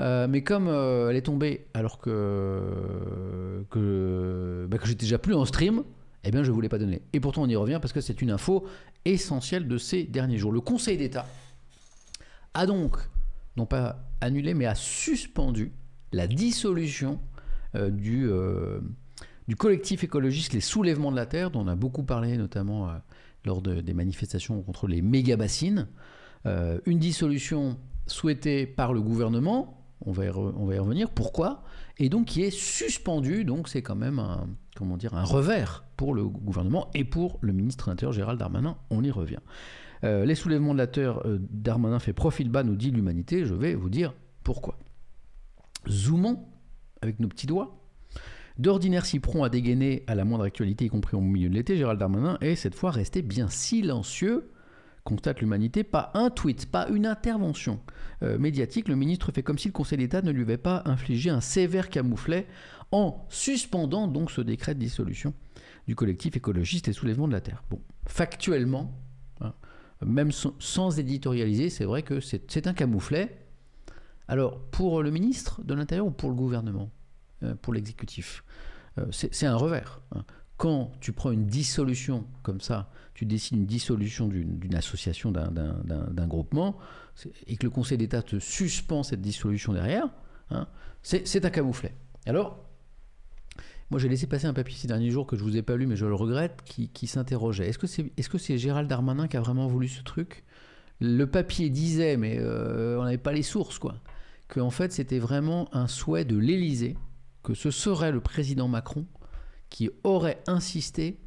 Euh, mais comme euh, elle est tombée alors que, que, bah, que j'étais déjà plus en stream, eh bien je ne vous l'ai pas donnée. Et pourtant on y revient parce que c'est une info essentielle de ces derniers jours. Le Conseil d'État a donc, non pas annulé, mais a suspendu la dissolution euh, du, euh, du collectif écologiste Les Soulèvements de la Terre, dont on a beaucoup parlé notamment... Euh, lors de, des manifestations contre les méga-bassines. Euh, une dissolution souhaitée par le gouvernement, on va y, re, on va y revenir, pourquoi, et donc qui est suspendue, donc c'est quand même un, comment dire, un revers pour le gouvernement et pour le ministre de l'Intérieur Gérald Darmanin, on y revient. Euh, les soulèvements de la Terre, euh, Darmanin fait profil bas, nous dit l'Humanité, je vais vous dire pourquoi. Zoomons avec nos petits doigts. D'ordinaire si prompt à dégainer à la moindre actualité, y compris au milieu de l'été, Gérald Darmanin est cette fois resté bien silencieux, constate l'Humanité. Pas un tweet, pas une intervention euh, médiatique. Le ministre fait comme si le Conseil d'État ne lui avait pas infligé un sévère camouflet en suspendant donc ce décret de dissolution du collectif écologiste et soulèvement de la Terre. Bon, factuellement, hein, même sans, sans éditorialiser, c'est vrai que c'est un camouflet. Alors, pour le ministre de l'Intérieur ou pour le gouvernement ? Pour l'exécutif, c'est un revers. Quand tu prends une dissolution comme ça, tu décides une dissolution d'une association, d'un groupement, et que le Conseil d'État te suspend cette dissolution derrière, hein, c'est un camouflet. Alors, moi j'ai laissé passer un papier ces derniers jours que je ne vous ai pas lu, mais je le regrette, qui, qui s'interrogeait. Est-ce que c'est est-ce que c'est Gérald Darmanin qui a vraiment voulu ce truc? Le papier disait, mais euh, on n'avait pas les sources, quoi, que en fait c'était vraiment un souhait de l'Élysée, que ce serait le président Macron qui aurait insisté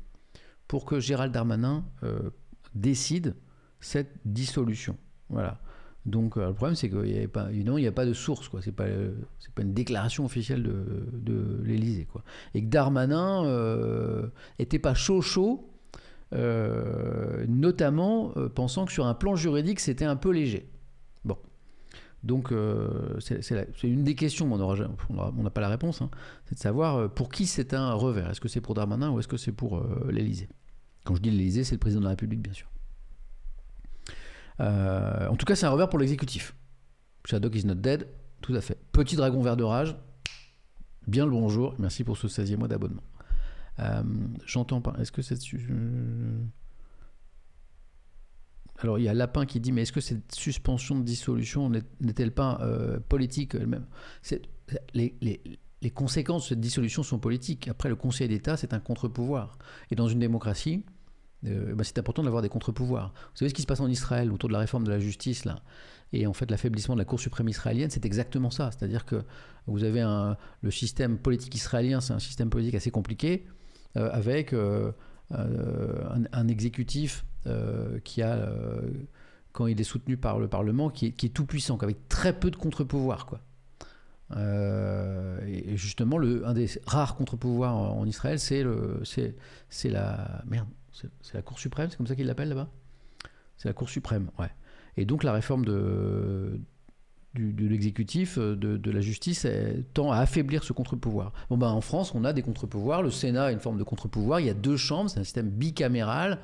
pour que Gérald Darmanin euh, décide cette dissolution. Voilà. Donc euh, le problème c'est qu'il n'y avait pas, évidemment, il n'y a pas de source, quoi. C'est pas, euh, c'est pas une déclaration officielle de, de l'Élysée, quoi. Et que Darmanin euh, était pas chaud chaud, euh, notamment euh, pensant que sur un plan juridique c'était un peu léger. Bon. Donc euh, c'est une des questions, mais on n'a pas la réponse, hein, c'est de savoir pour qui c'est un revers. Est-ce que c'est pour Darmanin ou est-ce que c'est pour euh, l'Elysée? Quand je dis l'Elysée, c'est le président de la République, bien sûr. Euh, en tout cas, c'est un revers pour l'exécutif. Shadow is not dead, tout à fait. Petit dragon vert de rage, bien le bonjour, merci pour ce seizième mois d'abonnement. Euh, J'entends pas, est-ce que c'est... Alors, il y a Lapin qui dit, mais est-ce que cette suspension de dissolution n'est-elle pas euh, politique elle-même? les, les, les conséquences de cette dissolution sont politiques. Après, le Conseil d'État, c'est un contre-pouvoir. Et dans une démocratie, euh, ben, c'est important d'avoir des contre-pouvoirs. Vous savez ce qui se passe en Israël autour de la réforme de la justice, là, et en fait, l'affaiblissement de la Cour suprême israélienne, c'est exactement ça. C'est-à-dire que vous avez un, le système politique israélien, c'est un système politique assez compliqué, euh, avec euh, un, un exécutif... Euh, qui a, euh, quand il est soutenu par le Parlement, qui est, qui est tout puissant, avec très peu de contre-pouvoirs, quoi. Euh, et justement, le, un des rares contre-pouvoirs en, en Israël, c'est la merde, c'est la Cour suprême, c'est comme ça qu'ils l'appellent là-bas. C'est la Cour suprême, ouais. Et donc la réforme de, du, de l'exécutif, de, de la justice, elle, tend à affaiblir ce contre-pouvoir. Bon ben, en France, on a des contre-pouvoirs. Le Sénat a une forme de contre-pouvoir. Il y a deux chambres, c'est un système bicaméral.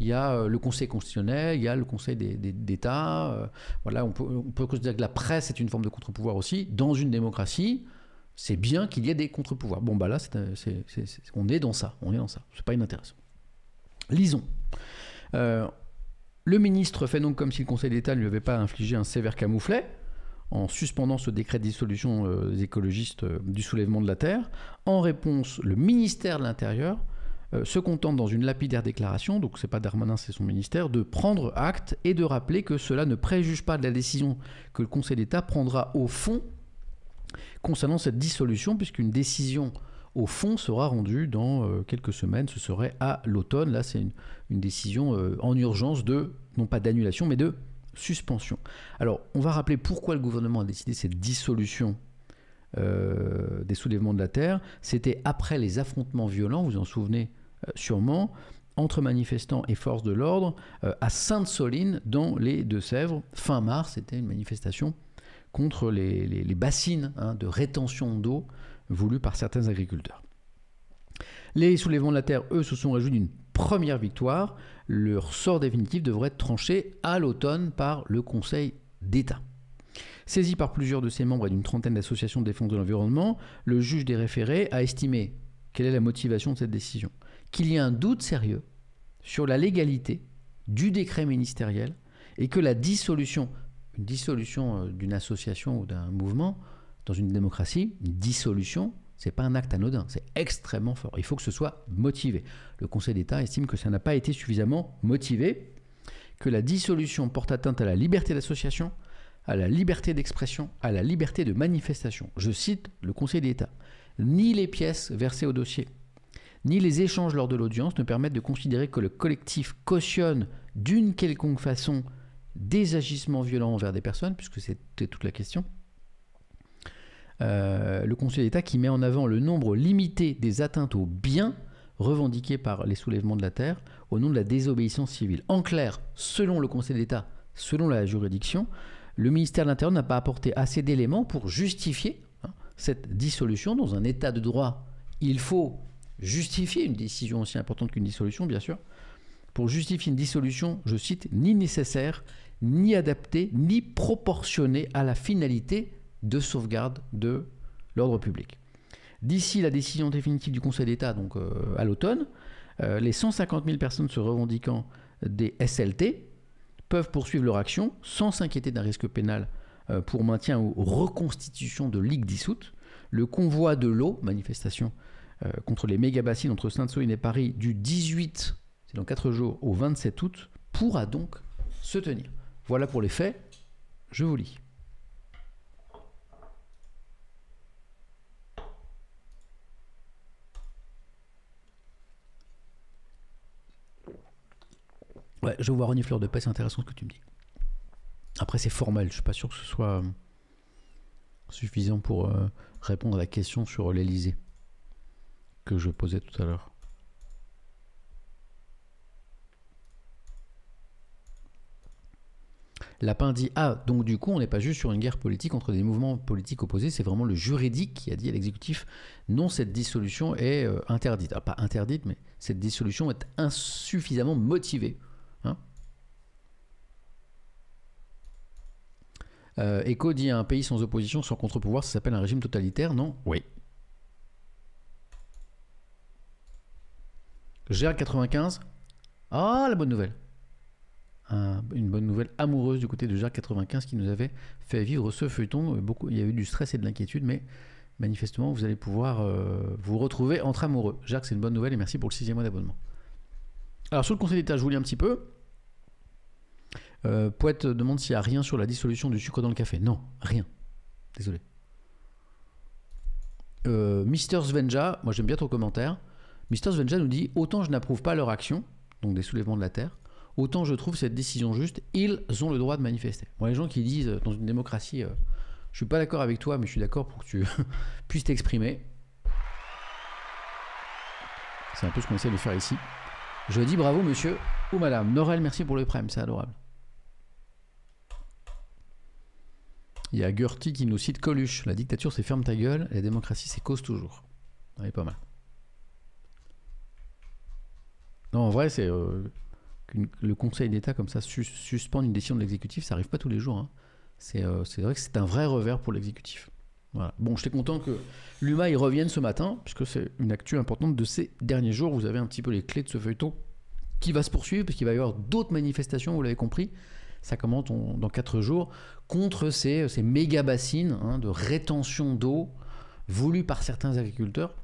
Il y a le Conseil constitutionnel, il y a le Conseil d'État. Voilà, on peut, on peut considérer que la presse est une forme de contre-pouvoir aussi. Dans une démocratie, c'est bien qu'il y ait des contre-pouvoirs. Bon ben là, c'est un, c'est, c'est, c'est, on est dans ça. On est dans ça. C'est pas inintéressant. Lisons. Euh, Le ministre fait donc comme si le Conseil d'État ne lui avait pas infligé un sévère camouflet en suspendant ce décret de dissolution euh, des écologistes euh, du soulèvement de la Terre. En réponse, le ministère de l'Intérieur euh, se contente dans une lapidaire déclaration, donc c'est pas Darmanin, c'est son ministère, de prendre acte et de rappeler que cela ne préjuge pas de la décision que le Conseil d'État prendra au fond concernant cette dissolution, puisqu'une décision au fond sera rendu dans euh, quelques semaines, ce serait à l'automne. Là, c'est une, une décision euh, en urgence de, non pas d'annulation, mais de suspension. Alors, on va rappeler pourquoi le gouvernement a décidé cette dissolution euh, des soulèvements de la Terre. C'était après les affrontements violents, vous en souvenez euh, sûrement, entre manifestants et forces de l'ordre euh, à Sainte-Soline, dans les Deux-Sèvres. Fin mars, c'était une manifestation contre les, les, les bassines hein, de rétention d'eau voulu par certains agriculteurs. Les soulèvements de la Terre, eux, se sont réjouis d'une première victoire. Leur sort définitif devrait être tranché à l'automne par le Conseil d'État. Saisi par plusieurs de ses membres et d'une trentaine d'associations de défense de l'environnement, le juge des référés a estimé quelle est la motivation de cette décision, qu'il y a un doute sérieux sur la légalité du décret ministériel et que la dissolution, une dissolution d'une association ou d'un mouvement, dans une démocratie, une dissolution, ce n'est pas un acte anodin, c'est extrêmement fort. Il faut que ce soit motivé. Le Conseil d'État estime que ça n'a pas été suffisamment motivé, que la dissolution porte atteinte à la liberté d'association, à la liberté d'expression, à la liberté de manifestation. Je cite le Conseil d'État. Ni les pièces versées au dossier, ni les échanges lors de l'audience ne permettent de considérer que le collectif cautionne d'une quelconque façon des agissements violents envers des personnes, puisque c'était toute la question. Euh, le Conseil d'État qui met en avant le nombre limité des atteintes aux biens revendiquées par les soulèvements de la Terre au nom de la désobéissance civile. En clair, selon le Conseil d'État, selon la juridiction, le ministère de l'Intérieur n'a pas apporté assez d'éléments pour justifier hein, cette dissolution. Dans un état de droit, il faut justifier une décision aussi importante qu'une dissolution, bien sûr. Pour justifier une dissolution, je cite, ni nécessaire, ni adaptée, ni proportionnée à la finalité de sauvegarde de l'ordre public. D'ici la décision définitive du Conseil d'État, donc euh, à l'automne, euh, les cent cinquante mille personnes se revendiquant des S L T peuvent poursuivre leur action sans s'inquiéter d'un risque pénal euh, pour maintien ou reconstitution de ligues dissoutes. Le convoi de l'eau, manifestation euh, contre les méga-bassines entre Sainte-Soline et Paris du dix-huit, c'est dans quatre jours, au vingt-sept août, pourra donc se tenir. Voilà pour les faits, je vous lis. Ouais, je vois Renifleur de Paix, c'est intéressant ce que tu me dis. Après, c'est formel, je suis pas sûr que ce soit euh, suffisant pour euh, répondre à la question sur l'Elysée que je posais tout à l'heure. Lapin dit, ah, donc du coup, on n'est pas juste sur une guerre politique entre des mouvements politiques opposés, c'est vraiment le juridique qui a dit à l'exécutif, non, cette dissolution est euh, interdite. Ah, pas interdite, mais cette dissolution est insuffisamment motivée. Hein euh, Eco dit un pays sans opposition, sans contre-pouvoir, ça s'appelle un régime totalitaire, non? Oui. Gérald quatre-vingt-quinze. Ah, la bonne nouvelle. Un, une bonne nouvelle amoureuse du côté de Gérald quatre-vingt-quinze qui nous avait fait vivre ce feuilleton. Beaucoup, il y a eu du stress et de l'inquiétude, mais manifestement, vous allez pouvoir euh, vous retrouver entre amoureux. Jacques, c'est une bonne nouvelle et merci pour le sixième mois d'abonnement. Alors, sur le Conseil d'État, je vous lis un petit peu. Euh, Poète demande s'il n'y a rien sur la dissolution du sucre dans le café. Non, rien. Désolé. Euh, Mister Svenja, moi j'aime bien ton commentaire. Mister Svenja nous dit, autant je n'approuve pas leur action, donc des soulèvements de la Terre, autant je trouve cette décision juste, ils ont le droit de manifester. Bon, les gens qui disent euh, dans une démocratie, euh, je suis pas d'accord avec toi, mais je suis d'accord pour que tu puisses t'exprimer. C'est un peu ce qu'on essaie de faire ici. Je dis bravo monsieur ou madame. Norel, merci pour le prime, c'est adorable. Il y a Gertie qui nous cite Coluche. La dictature c'est ferme ta gueule, la démocratie c'est cause toujours. Elle est pas mal. Non, en vrai, c'est euh, le Conseil d'État comme ça sus suspend une décision de l'exécutif, ça arrive pas tous les jours. Hein. C'est euh, vrai que c'est un vrai revers pour l'exécutif. Voilà. Bon, j'étais content que l'U M A y revienne ce matin, puisque c'est une actu importante de ces derniers jours. Vous avez un petit peu les clés de ce feuilleton qui va se poursuivre, parce qu'il va y avoir d'autres manifestations, vous l'avez compris. Ça commence on, dans quatre jours, contre ces, ces méga bassines hein, de rétention d'eau voulues par certains agriculteurs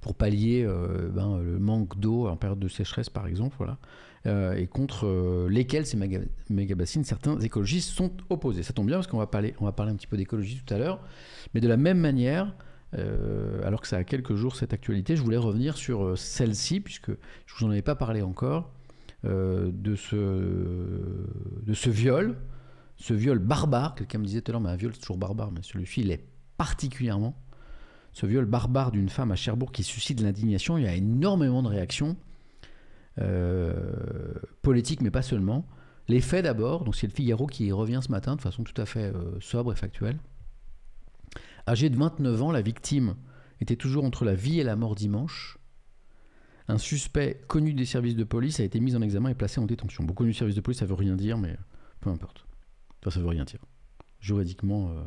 pour pallier euh, ben, le manque d'eau en période de sécheresse, par exemple, voilà. Euh, et contre euh, lesquels ces méga, méga bassines, certains écologistes sont opposés. Ça tombe bien parce qu'on va parler, on va parler un petit peu d'écologie tout à l'heure, mais de la même manière, euh, alors que ça a quelques jours cette actualité, je voulais revenir sur celle-ci, puisque je vous en avais pas parlé encore, euh, de, ce, de ce viol, ce viol barbare. Quelqu'un me disait tout à l'heure, mais un viol c'est toujours barbare, mais celui-ci il est particulièrement... Ce viol barbare d'une femme à Cherbourg qui suscite l'indignation, il y a énormément de réactions euh, politiques, mais pas seulement. Les faits d'abord, donc c'est Le Figaro qui revient ce matin de façon tout à fait euh, sobre et factuelle. Âgée de vingt-neuf ans, la victime était toujours entre la vie et la mort dimanche. Un suspect connu des services de police a été mis en examen et placé en détention. Bon, connu des services de police, ça veut rien dire, mais peu importe. Enfin, ça veut rien dire. Juridiquement, euh,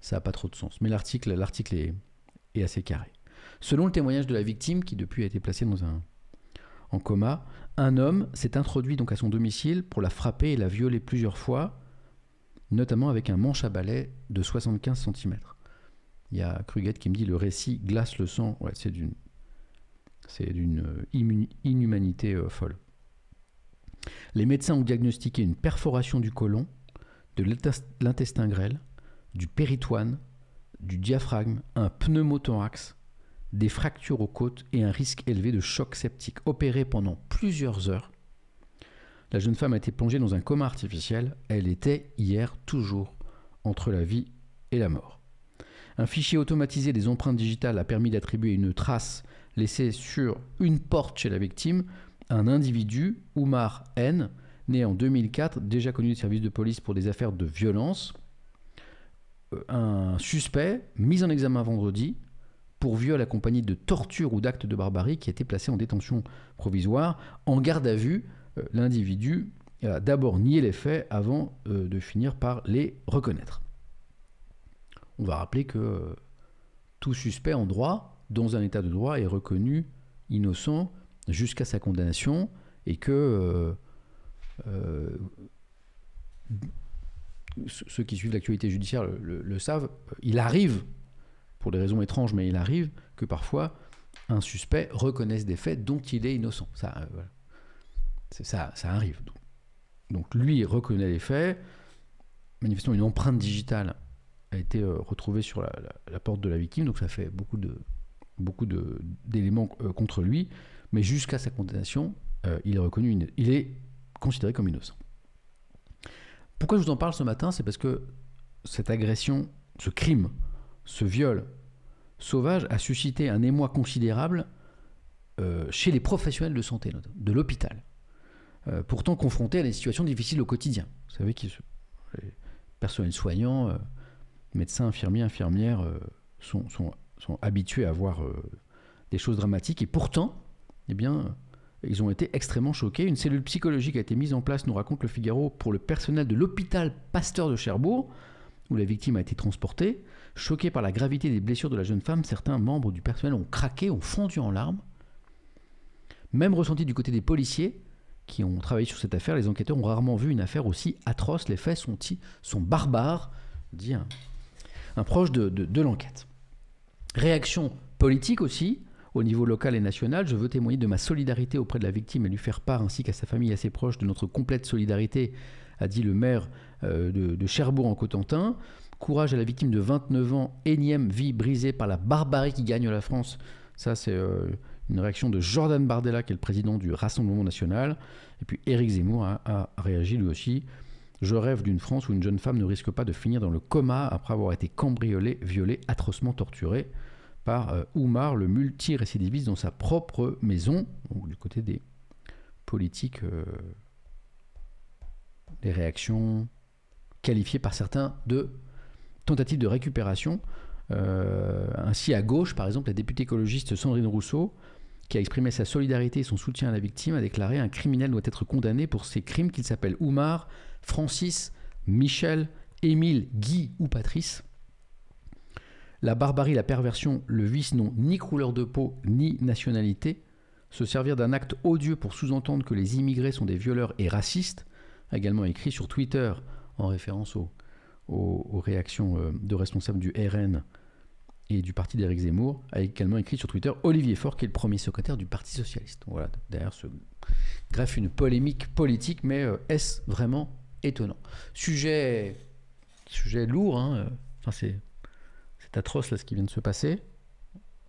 ça n'a pas trop de sens. Mais l'article, l'article est... et assez carré. Selon le témoignage de la victime, qui depuis a été placée dans un... en coma, un homme s'est introduit donc à son domicile pour la frapper et la violer plusieurs fois, notamment avec un manche à balai de soixante-quinze centimètres. Il y a Krugette qui me dit le récit glace le sang. Ouais, c'est d'une c'est d'une inhumanité euh, folle. Les médecins ont diagnostiqué une perforation du côlon, de l'intestin grêle, du péritoine, du diaphragme, un pneumothorax, des fractures aux côtes et un risque élevé de choc septique. Opérée pendant plusieurs heures, la jeune femme a été plongée dans un coma artificiel. Elle était hier toujours entre la vie et la mort. Un fichier automatisé des empreintes digitales a permis d'attribuer une trace laissée sur une porte chez la victime à un individu, Oumar N, né en deux mille quatre, déjà connu des services de police pour des affaires de violence. Un suspect mis en examen vendredi pour viol accompagné de torture ou d'actes de barbarie qui a été placé en détention provisoire. En garde à vue, l'individu a d'abord nié les faits avant de finir par les reconnaître. On va rappeler que tout suspect en droit, dans un état de droit, est reconnu innocent jusqu'à sa condamnation et que... Euh, euh, ceux qui suivent l'actualité judiciaire le, le, le savent, il arrive, pour des raisons étranges, mais il arrive que parfois un suspect reconnaisse des faits dont il est innocent. Ça, euh, voilà. ça, ça arrive. Donc, donc lui reconnaît les faits. Manifestement, une empreinte digitale a été euh, retrouvée sur la, la, la porte de la victime, donc ça fait beaucoup de, beaucoup de, d'éléments euh, contre lui, mais jusqu'à sa condamnation, euh, il est reconnu, il est considéré comme innocent. Pourquoi je vous en parle ce matin? C'est parce que cette agression, ce crime, ce viol sauvage a suscité un émoi considérable euh, chez les professionnels de santé, de l'hôpital, euh, pourtant confrontés à des situations difficiles au quotidien. Vous savez, qui, les personnels soignants, euh, médecins, infirmiers, infirmières euh, sont, sont, sont habitués à voir euh, des choses dramatiques et pourtant, eh bien... ils ont été extrêmement choqués. Une cellule psychologique a été mise en place, nous raconte Le Figaro, pour le personnel de l'hôpital Pasteur de Cherbourg, où la victime a été transportée. Choqués par la gravité des blessures de la jeune femme, certains membres du personnel ont craqué, ont fondu en larmes. Même ressenti du côté des policiers qui ont travaillé sur cette affaire, les enquêteurs ont rarement vu une affaire aussi atroce. Les faits sont, sont barbares, dit un, un proche de, de, de l'enquête. Réaction politique aussi. Au niveau local et national, je veux témoigner de ma solidarité auprès de la victime et lui faire part, ainsi qu'à sa famille et à ses proches, de notre complète solidarité, a dit le maire euh, de, de Cherbourg en Cotentin. Courage à la victime de vingt-neuf ans, énième vie brisée par la barbarie qui gagne la France. Ça, c'est euh, une réaction de Jordan Bardella, qui est le président du Rassemblement National. Et puis Éric Zemmour a, a réagi lui aussi. Je rêve d'une France où une jeune femme ne risque pas de finir dans le coma après avoir été cambriolée, violée, atrocement torturée. Par Oumar, le multi-récidiviste, dans sa propre maison, donc du côté des politiques, euh, des réactions qualifié par certains de tentative de récupération. Euh, ainsi, à gauche, par exemple, la députée écologiste Sandrine Rousseau, qui a exprimé sa solidarité et son soutien à la victime, a déclaré: un criminel doit être condamné pour ces crimes qu'ils s'appellent Oumar, Francis, Michel, Émile, Guy ou Patrice. La barbarie, la perversion, le vice n'ont ni couleur de peau ni nationalité. Se servir d'un acte odieux pour sous-entendre que les immigrés sont des violeurs et racistes, a également écrit sur Twitter, en référence aux, aux, aux réactions de responsables du R N et du parti d'Éric Zemmour, a également écrit sur Twitter Olivier Faure, qui est le premier secrétaire du Parti Socialiste. Voilà, derrière se greffe une polémique politique, mais est-ce vraiment étonnant? Sujet, sujet lourd, hein. Enfin, c'est atroce là, ce qui vient de se passer.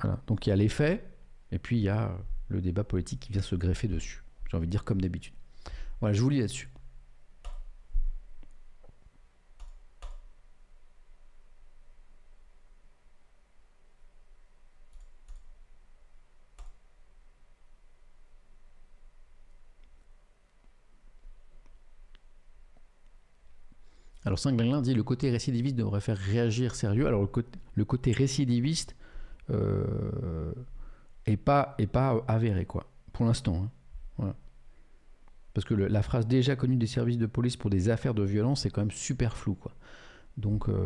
Voilà. Donc il y a les faits, et puis il y a le débat politique qui vient se greffer dessus. J'ai envie de dire comme d'habitude. Voilà, je vous lis là-dessus. Alors Saint-Glinglin dit: le côté récidiviste devrait faire réagir sérieux. Alors le côté, le côté récidiviste n'est euh, pas, est pas avéré, quoi, pour l'instant. Hein. Voilà. Parce que le, la phrase déjà connue des services de police pour des affaires de violence est quand même super floue, quoi. Donc euh,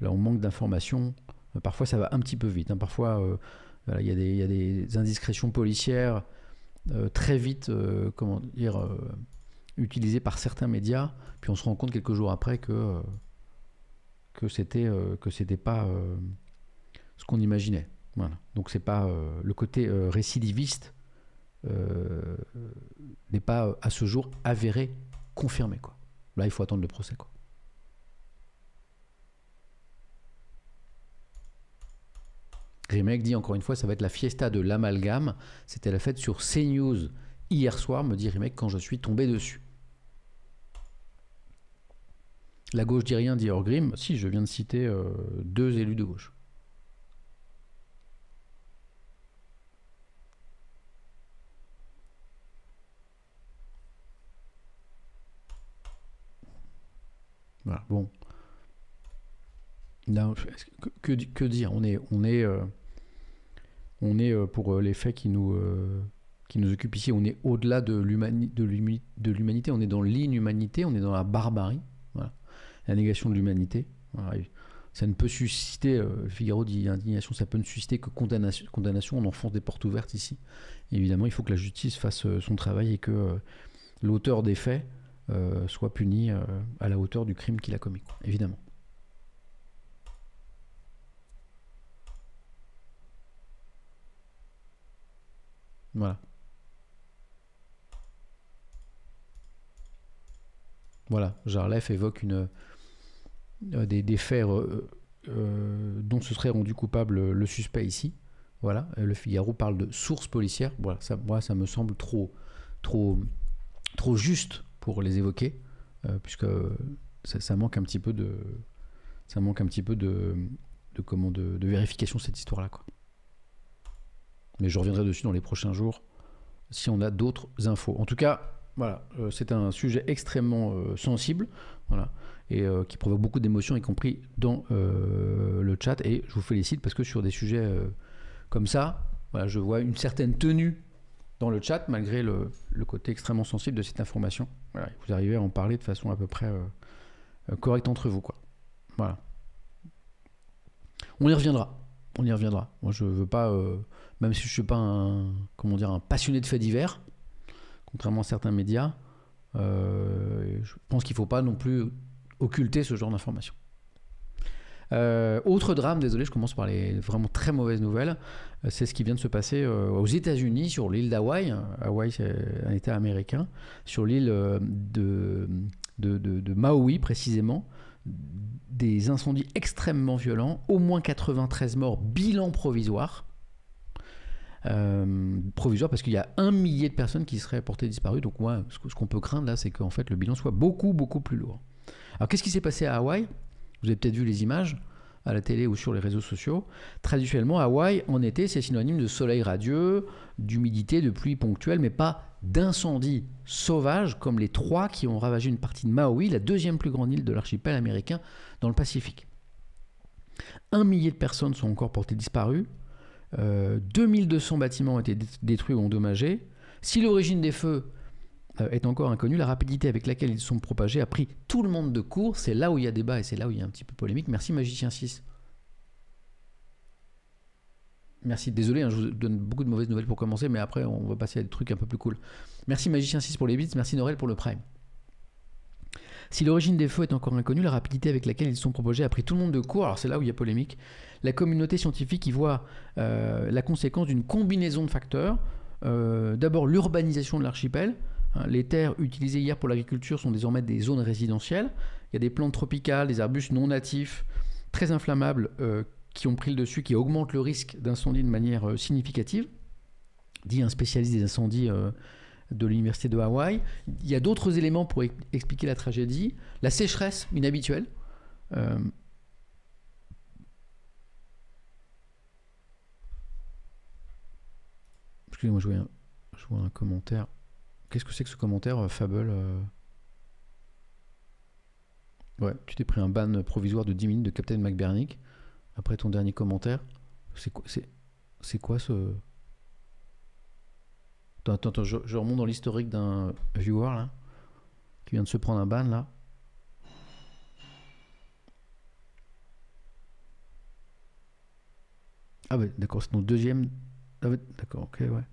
là on manque d'informations. Parfois ça va un petit peu vite. Hein. Parfois euh, voilà, y a des, y a des indiscrétions policières euh, très vite, euh, comment dire... Euh, utilisé par certains médias, puis on se rend compte quelques jours après que euh, que c'était euh, que c'était pas euh, ce qu'on imaginait. Voilà. Donc c'est pas euh, le côté euh, récidiviste euh, n'est pas euh, à ce jour avéré, confirmé, quoi. Là il faut attendre le procès, quoi. Remake dit encore une fois: ça va être la fiesta de l'amalgame. C'était la fête sur CNews hier soir, me dit Remake, quand je suis tombé dessus. La gauche dit rien, dit Orgrim. Si, je viens de citer euh, deux élus de gauche. Voilà, bon. Là, que, que, que dire? On est, on est, euh, on est euh, pour euh, les faits qui nous, euh, qui nous occupe ici. On est au-delà de l'humanité, on est dans l'inhumanité, on est dans la barbarie. Voilà. La négation de l'humanité. Voilà. Ça ne peut susciter, euh, le Figaro dit indignation, ça peut ne susciter que condamnation, condamnation. On enfonce des portes ouvertes ici. Et évidemment, il faut que la justice fasse euh, son travail et que euh, l'auteur des faits euh, soit puni euh, à la hauteur du crime qu'il a commis, quoi. Évidemment. Voilà. Voilà, Jarlef évoque une, euh, des, des faits euh, euh, dont se serait rendu coupable le suspect ici. Voilà, le Figaro parle de sources policières. Voilà, ça, moi, ça me semble trop, trop, trop juste pour les évoquer, euh, puisque ça, ça manque un petit peu de, ça manque un petit peu de, de comment, de, de vérification cette histoire-là, quoi. Mais je reviendrai dessus dans les prochains jours si on a d'autres infos. En tout cas, voilà, euh, c'est un sujet extrêmement euh, sensible, voilà, et euh, qui provoque beaucoup d'émotions, y compris dans euh, le chat. Et je vous félicite parce que sur des sujets euh, comme ça, voilà, je vois une certaine tenue dans le chat, malgré le, le côté extrêmement sensible de cette information. Voilà, vous arrivez à en parler de façon à peu près euh, correcte entre vous, quoi. Voilà. On y reviendra. On y reviendra. Moi, je veux pas, euh, même si je suis pas un, comment dire, un passionné de faits divers, contrairement à certains médias, euh, je pense qu'il ne faut pas non plus occulter ce genre d'informations. Euh, autre drame, désolé, je commence par les vraiment très mauvaises nouvelles, c'est ce qui vient de se passer euh, aux États-Unis sur l'île d'Hawaï. Hawaï, c'est un État américain, sur l'île de, de, de, de Maui précisément. Des incendies extrêmement violents, au moins quatre-vingt-treize morts, bilan provisoire. Euh, provisoire parce qu'il y a un millier de personnes qui seraient portées disparues. Donc ouais, ce qu'on peut craindre là, c'est qu'en fait le bilan soit beaucoup beaucoup plus lourd. Alors qu'est-ce qui s'est passé à Hawaï? Vous avez peut-être vu les images à la télé ou sur les réseaux sociaux. Traditionnellement, Hawaï en été, c'est synonyme de soleil radieux, d'humidité, de pluie ponctuelle, mais pas d'incendies sauvages comme les trois qui ont ravagé une partie de Maui, la deuxième plus grande île de l'archipel américain dans le Pacifique. Un millier de personnes sont encore portées disparues, euh, deux mille deux cents bâtiments ont été détruits ou endommagés. Si l'origine des feux euh, est encore inconnue, la rapidité avec laquelle ils sont propagés a pris tout le monde de court. C'est là où il y a débat et c'est là où il y a un petit peu polémique. Merci Magicien six. Merci, désolé, hein, je vous donne beaucoup de mauvaises nouvelles pour commencer, mais après on va passer à des trucs un peu plus cool. Merci Magicien six pour les bits, merci Norel pour le prime. Si l'origine des feux est encore inconnue, la rapidité avec laquelle ils sont propagés a pris tout le monde de court. Alors c'est là où il y a polémique. La communauté scientifique y voit euh, la conséquence d'une combinaison de facteurs. Euh, D'abord l'urbanisation de l'archipel. Les terres utilisées hier pour l'agriculture sont désormais des zones résidentielles. Il y a des plantes tropicales, des arbustes non natifs, très inflammables, euh, qui ont pris le dessus, qui augmentent le risque d'incendie de manière euh, significative, dit un spécialiste des incendies euh, de l'université de Hawaï. Il y a d'autres éléments pour e expliquer la tragédie. La sécheresse inhabituelle. Euh... Excusez-moi, je, je vois un commentaire. Qu'est-ce que c'est que ce commentaire, euh, Fable euh... Ouais, tu t'es pris un ban provisoire de dix minutes de Captain McBernick. Après ton dernier commentaire, c'est quoi, c'est quoi ce... Attends, attends, attends je, je remonte dans l'historique d'un viewer là, qui vient de se prendre un ban là. Ah ouais, d'accord, c'est ton deuxième... Ah ouais, d'accord, ok, ouais.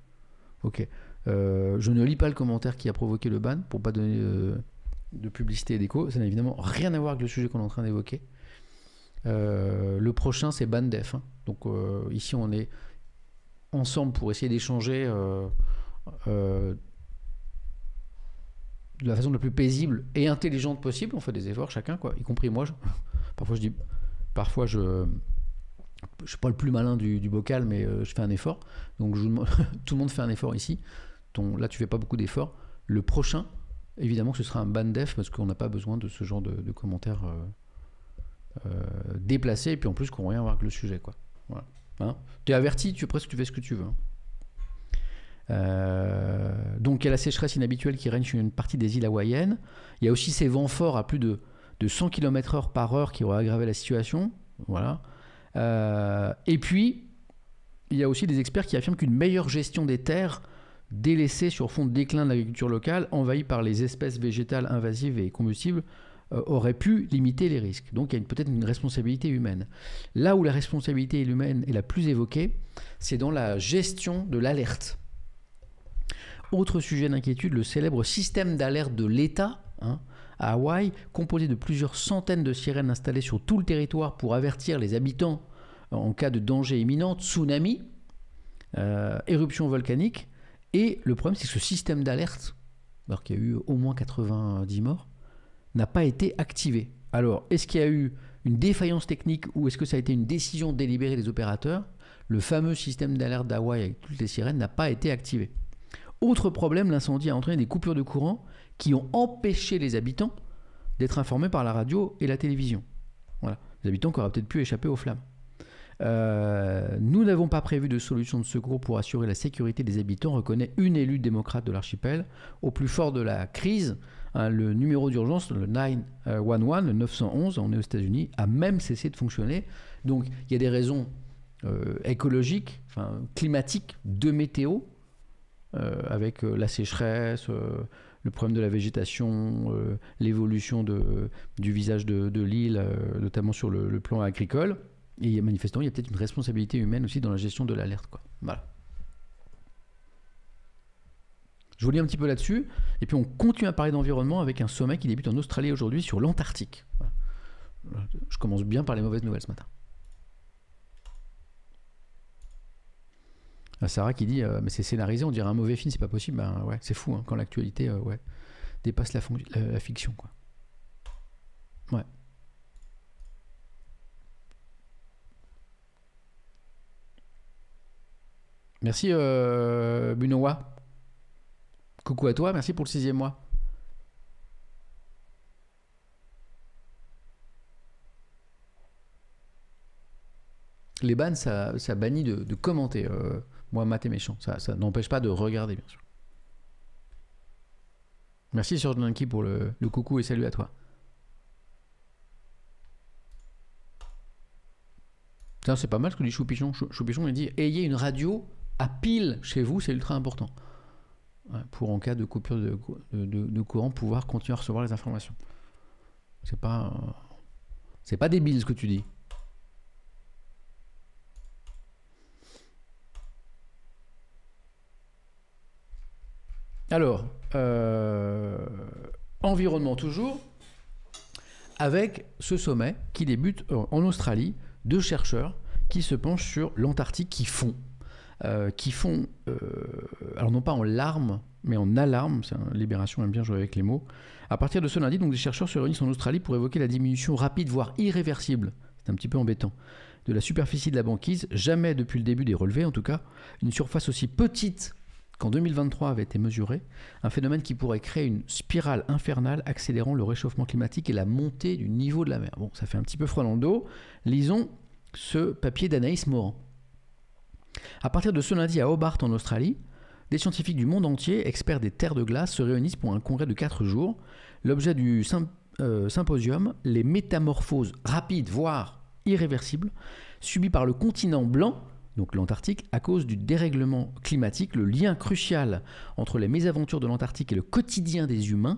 Ok, euh, je ne lis pas le commentaire qui a provoqué le ban pour pas donner euh, de publicité et d'écho. Ça n'a évidemment rien à voir avec le sujet qu'on est en train d'évoquer. Euh, le prochain c'est Bandef, hein. Donc euh, ici on est ensemble pour essayer d'échanger euh, euh, de la façon la plus paisible et intelligente possible. On fait des efforts chacun, quoi, y compris moi. Je... Parfois je dis, parfois je, je suis pas le plus malin du, du bocal, mais euh, je fais un effort. Donc je... tout le monde fait un effort ici. Ton... Là tu fais pas beaucoup d'efforts. Le prochain, évidemment que ce sera un Bandef parce qu'on n'a pas besoin de ce genre de, de commentaires. Euh... Euh, déplacé et puis en plus qu'on rien à voir avec le sujet, quoi. Voilà. Hein, t'es averti, tu presque tu fais ce que tu veux. Hein. Euh, donc il y a la sécheresse inhabituelle qui règne sur une partie des îles hawaïennes. Il y a aussi ces vents forts à plus de, de cent kilomètres heure par heure qui auraient aggravé la situation. Voilà. Euh, et puis il y a aussi des experts qui affirment qu'une meilleure gestion des terres délaissées sur fond de déclin de l'agriculture locale, envahie par les espèces végétales invasives et combustibles, aurait pu limiter les risques. Donc il y a peut-être une responsabilité humaine. Là où la responsabilité humaine est la plus évoquée, c'est dans la gestion de l'alerte. Autre sujet d'inquiétude, le célèbre système d'alerte de l'État, hein, à Hawaï, composé de plusieurs centaines de sirènes installées sur tout le territoire pour avertir les habitants en cas de danger imminent, tsunami, euh, éruption volcanique. Et le problème, c'est que ce système d'alerte, alors qu'il y a eu au moins quatre-vingt-dix morts, n'a pas été activé. Alors, est-ce qu'il y a eu une défaillance technique ou est-ce que ça a été une décision délibérée des opérateurs? Le fameux système d'alerte d'Hawaï avec toutes les sirènes n'a pas été activé. Autre problème, l'incendie a entraîné des coupures de courant qui ont empêché les habitants d'être informés par la radio et la télévision. Voilà, les habitants qui auraient peut-être pu échapper aux flammes. Euh, nous n'avons pas prévu de solution de secours pour assurer la sécurité des habitants, reconnaît une élue démocrate de l'archipel. Au plus fort de la crise, hein, le numéro d'urgence, le neuf un un, le neuf un un, on est aux États-Unis, a même cessé de fonctionner. Donc il y a des raisons euh, écologiques, enfin, climatiques, de météo, euh, avec euh, la sécheresse, euh, le problème de la végétation, euh, l'évolution euh, du visage de, de l'île, euh, notamment sur le, le plan agricole. Et manifestement, il y a peut-être une responsabilité humaine aussi dans la gestion de l'alerte, quoi. Voilà. Je vous lis un petit peu là-dessus. Et puis on continue à parler d'environnement avec un sommet qui débute en Australie aujourd'hui sur l'Antarctique. Voilà. Je commence bien par les mauvaises nouvelles ce matin. Ah, Sarah qui dit euh, mais c'est scénarisé, on dirait un mauvais film, c'est pas possible. Ben ouais, c'est fou, hein, quand l'actualité euh, ouais, dépasse la, la, la fiction, quoi. Ouais. Merci euh, Bunowa. Coucou à toi, merci pour le sixième mois. Les bans, ça, ça bannit de, de commenter. Euh, moi, maté méchant. Ça, ça n'empêche pas de regarder, bien sûr. Merci sur Dunky pour le, le coucou et salut à toi. C'est pas mal ce que dit Choupichon. Choupichon il dit ayez une radio à pile chez vous, c'est ultra important. Pour en cas de coupure de, de, de, de courant, pouvoir continuer à recevoir les informations. C'est pas, euh, c'est pas débile ce que tu dis. Alors, euh, environnement toujours, avec ce sommet qui débute en Australie, deux chercheurs qui se penchent sur l'Antarctique, qui font, euh, qui font, euh, alors non pas en larmes, mais en alarme, un, Libération aime bien jouer avec les mots. À partir de ce lundi, donc, des chercheurs se réunissent en Australie pour évoquer la diminution rapide, voire irréversible, c'est un petit peu embêtant, de la superficie de la banquise, jamais depuis le début des relevés en tout cas, une surface aussi petite qu'en deux mille vingt-trois avait été mesurée, un phénomène qui pourrait créer une spirale infernale accélérant le réchauffement climatique et la montée du niveau de la mer. Bon, ça fait un petit peu froid dans le dos. Lisons ce papier d'Anaïs Morand. À partir de ce lundi à Hobart en Australie, des scientifiques du monde entier, experts des terres de glace, se réunissent pour un congrès de quatre jours. L'objet du symp euh, symposium, les métamorphoses rapides, voire irréversibles, subies par le continent blanc, donc l'Antarctique, à cause du dérèglement climatique, le lien crucial entre les mésaventures de l'Antarctique et le quotidien des humains,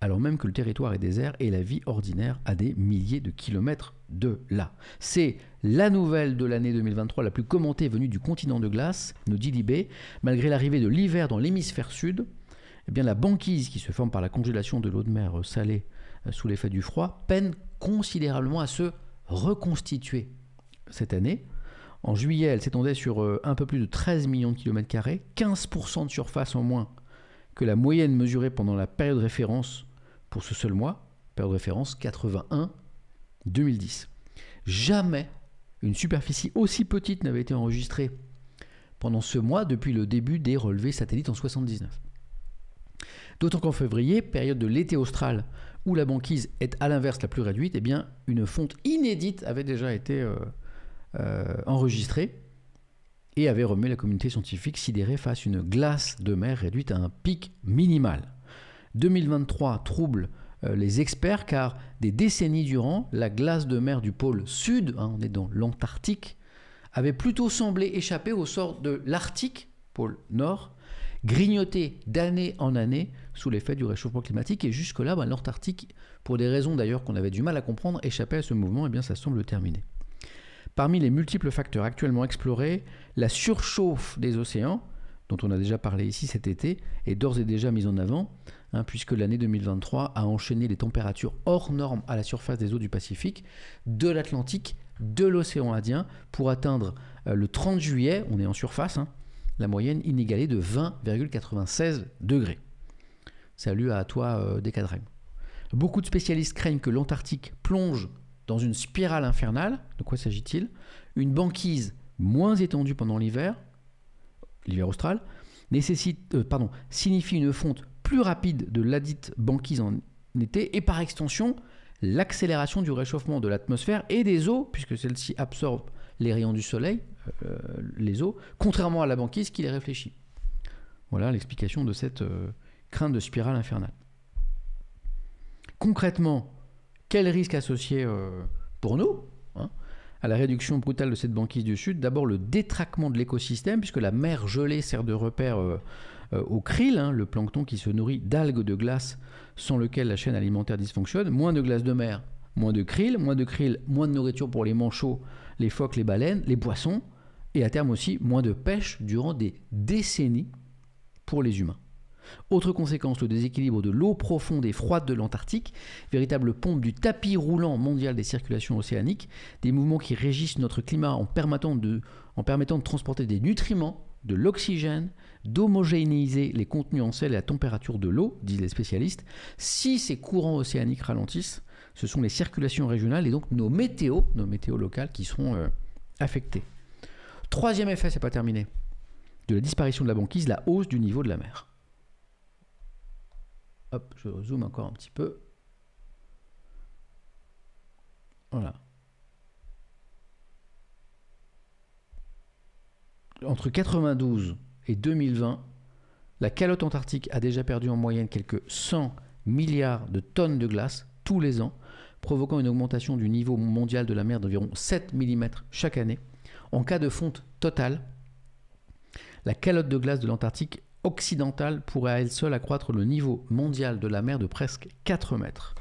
alors même que le territoire est désert et la vie ordinaire à des milliers de kilomètres de là. C'est la nouvelle de l'année deux mille vingt-trois la plus commentée venue du continent de glace, nous dit Libé. Malgré l'arrivée de l'hiver dans l'hémisphère sud, eh bien la banquise qui se forme par la congélation de l'eau de mer salée sous l'effet du froid peine considérablement à se reconstituer cette année. En juillet, elle s'étendait sur un peu plus de treize millions de kilomètres carrés, quinze pour cent de surface en moins que la moyenne mesurée pendant la période référence pour ce seul mois, période référence quatre-vingt-un deux mille dix. Jamais une superficie aussi petite n'avait été enregistrée pendant ce mois depuis le début des relevés satellites en soixante-dix-neuf. D'autant qu'en février, période de l'été austral où la banquise est à l'inverse la plus réduite, eh bien, une fonte inédite avait déjà été euh, Euh, enregistré et avait remis la communauté scientifique sidérée face à une glace de mer réduite à un pic minimal. deux mille vingt-trois trouble euh, les experts car des décennies durant, la glace de mer du pôle sud, hein, on est dans l'Antarctique, avait plutôt semblé échapper au sort de l'Arctique, pôle nord, grignoté d'année en année sous l'effet du réchauffement climatique et jusque-là, bah, l'Antarctique, pour des raisons d'ailleurs qu'on avait du mal à comprendre, échappait à ce mouvement et bien ça semble terminé. Parmi les multiples facteurs actuellement explorés, la surchauffe des océans, dont on a déjà parlé ici cet été, est d'ores et déjà mise en avant, hein, puisque l'année deux mille vingt-trois a enchaîné les températures hors normes à la surface des eaux du Pacifique, de l'Atlantique, de l'océan Indien, pour atteindre euh, le trente juillet, on est en surface, hein, la moyenne inégalée de vingt virgule quatre-vingt-seize degrés. Salut à toi, euh, Décadrem. Beaucoup de spécialistes craignent que l'Antarctique plonge dans une spirale infernale. De quoi s'agit-il? Une banquise moins étendue pendant l'hiver, l'hiver austral, nécessite, euh, pardon, signifie une fonte plus rapide de ladite banquise en été et par extension l'accélération du réchauffement de l'atmosphère et des eaux, puisque celle-ci absorbe les rayons du soleil, euh, les eaux, contrairement à la banquise qui les réfléchit. Voilà l'explication de cette euh, crainte de spirale infernale. Concrètement, quel risque associé euh, pour nous, hein, à la réduction brutale de cette banquise du sud? D'abord le détraquement de l'écosystème, puisque la mer gelée sert de repère euh, euh, au krill, hein, le plancton qui se nourrit d'algues de glace sans lequel la chaîne alimentaire dysfonctionne. Moins de glace de mer, moins de krill, moins de krill, moins de nourriture pour les manchots, les phoques, les baleines, les poissons, et à terme aussi moins de pêche durant des décennies pour les humains. Autre conséquence, le déséquilibre de l'eau profonde et froide de l'Antarctique, véritable pompe du tapis roulant mondial des circulations océaniques, des mouvements qui régissent notre climat en permettant de, en permettant de transporter des nutriments, de l'oxygène, d'homogénéiser les contenus en sel et la température de l'eau, disent les spécialistes. Si ces courants océaniques ralentissent, ce sont les circulations régionales et donc nos météos, nos météos locales qui seront euh, affectés. Troisième effet, c'est pas terminé, de la disparition de la banquise, la hausse du niveau de la mer. Hop, je zoome encore un petit peu. Voilà. Entre quatre-vingt-douze et deux mille vingt, La calotte antarctique a déjà perdu en moyenne quelques cent milliards de tonnes de glace tous les ans, provoquant une augmentation du niveau mondial de la mer d'environ sept millimètres chaque année. En cas de fonte totale, la calotte de glace de l'Antarctique occidentale pourrait à elle seule accroître le niveau mondial de la mer de presque quatre mètres.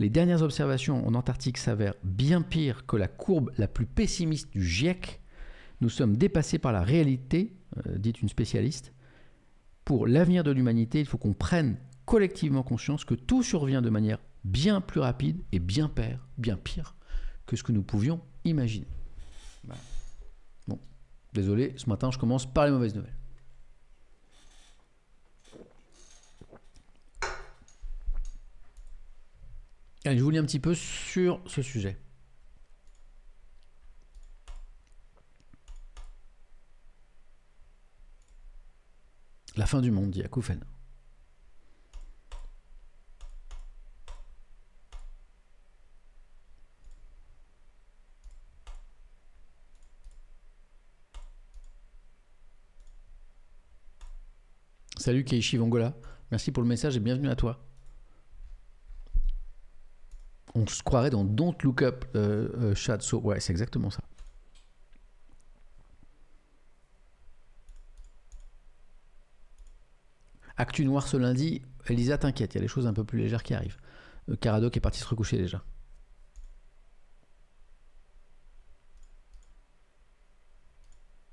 Les dernières observations en Antarctique s'avèrent bien pires que la courbe la plus pessimiste du GIEC. Nous sommes dépassés par la réalité, euh, dit une spécialiste. Pour l'avenir de l'humanité, il faut qu'on prenne collectivement conscience que tout survient de manière bien plus rapide et bien pire, bien pire que ce que nous pouvions imaginer. Bon, désolé, ce matin je commence par les mauvaises nouvelles. Allez, je vous lis un petit peu sur ce sujet. La fin du monde, dit Akoufen. Salut Keishi Vongola, merci pour le message et bienvenue à toi. On se croirait dans Don't Look Up, euh, euh, Shadso. Ouais, c'est exactement ça. Actu noire ce lundi. Elisa, t'inquiète, il y a des choses un peu plus légères qui arrivent. Euh, Caradoc est parti se recoucher déjà.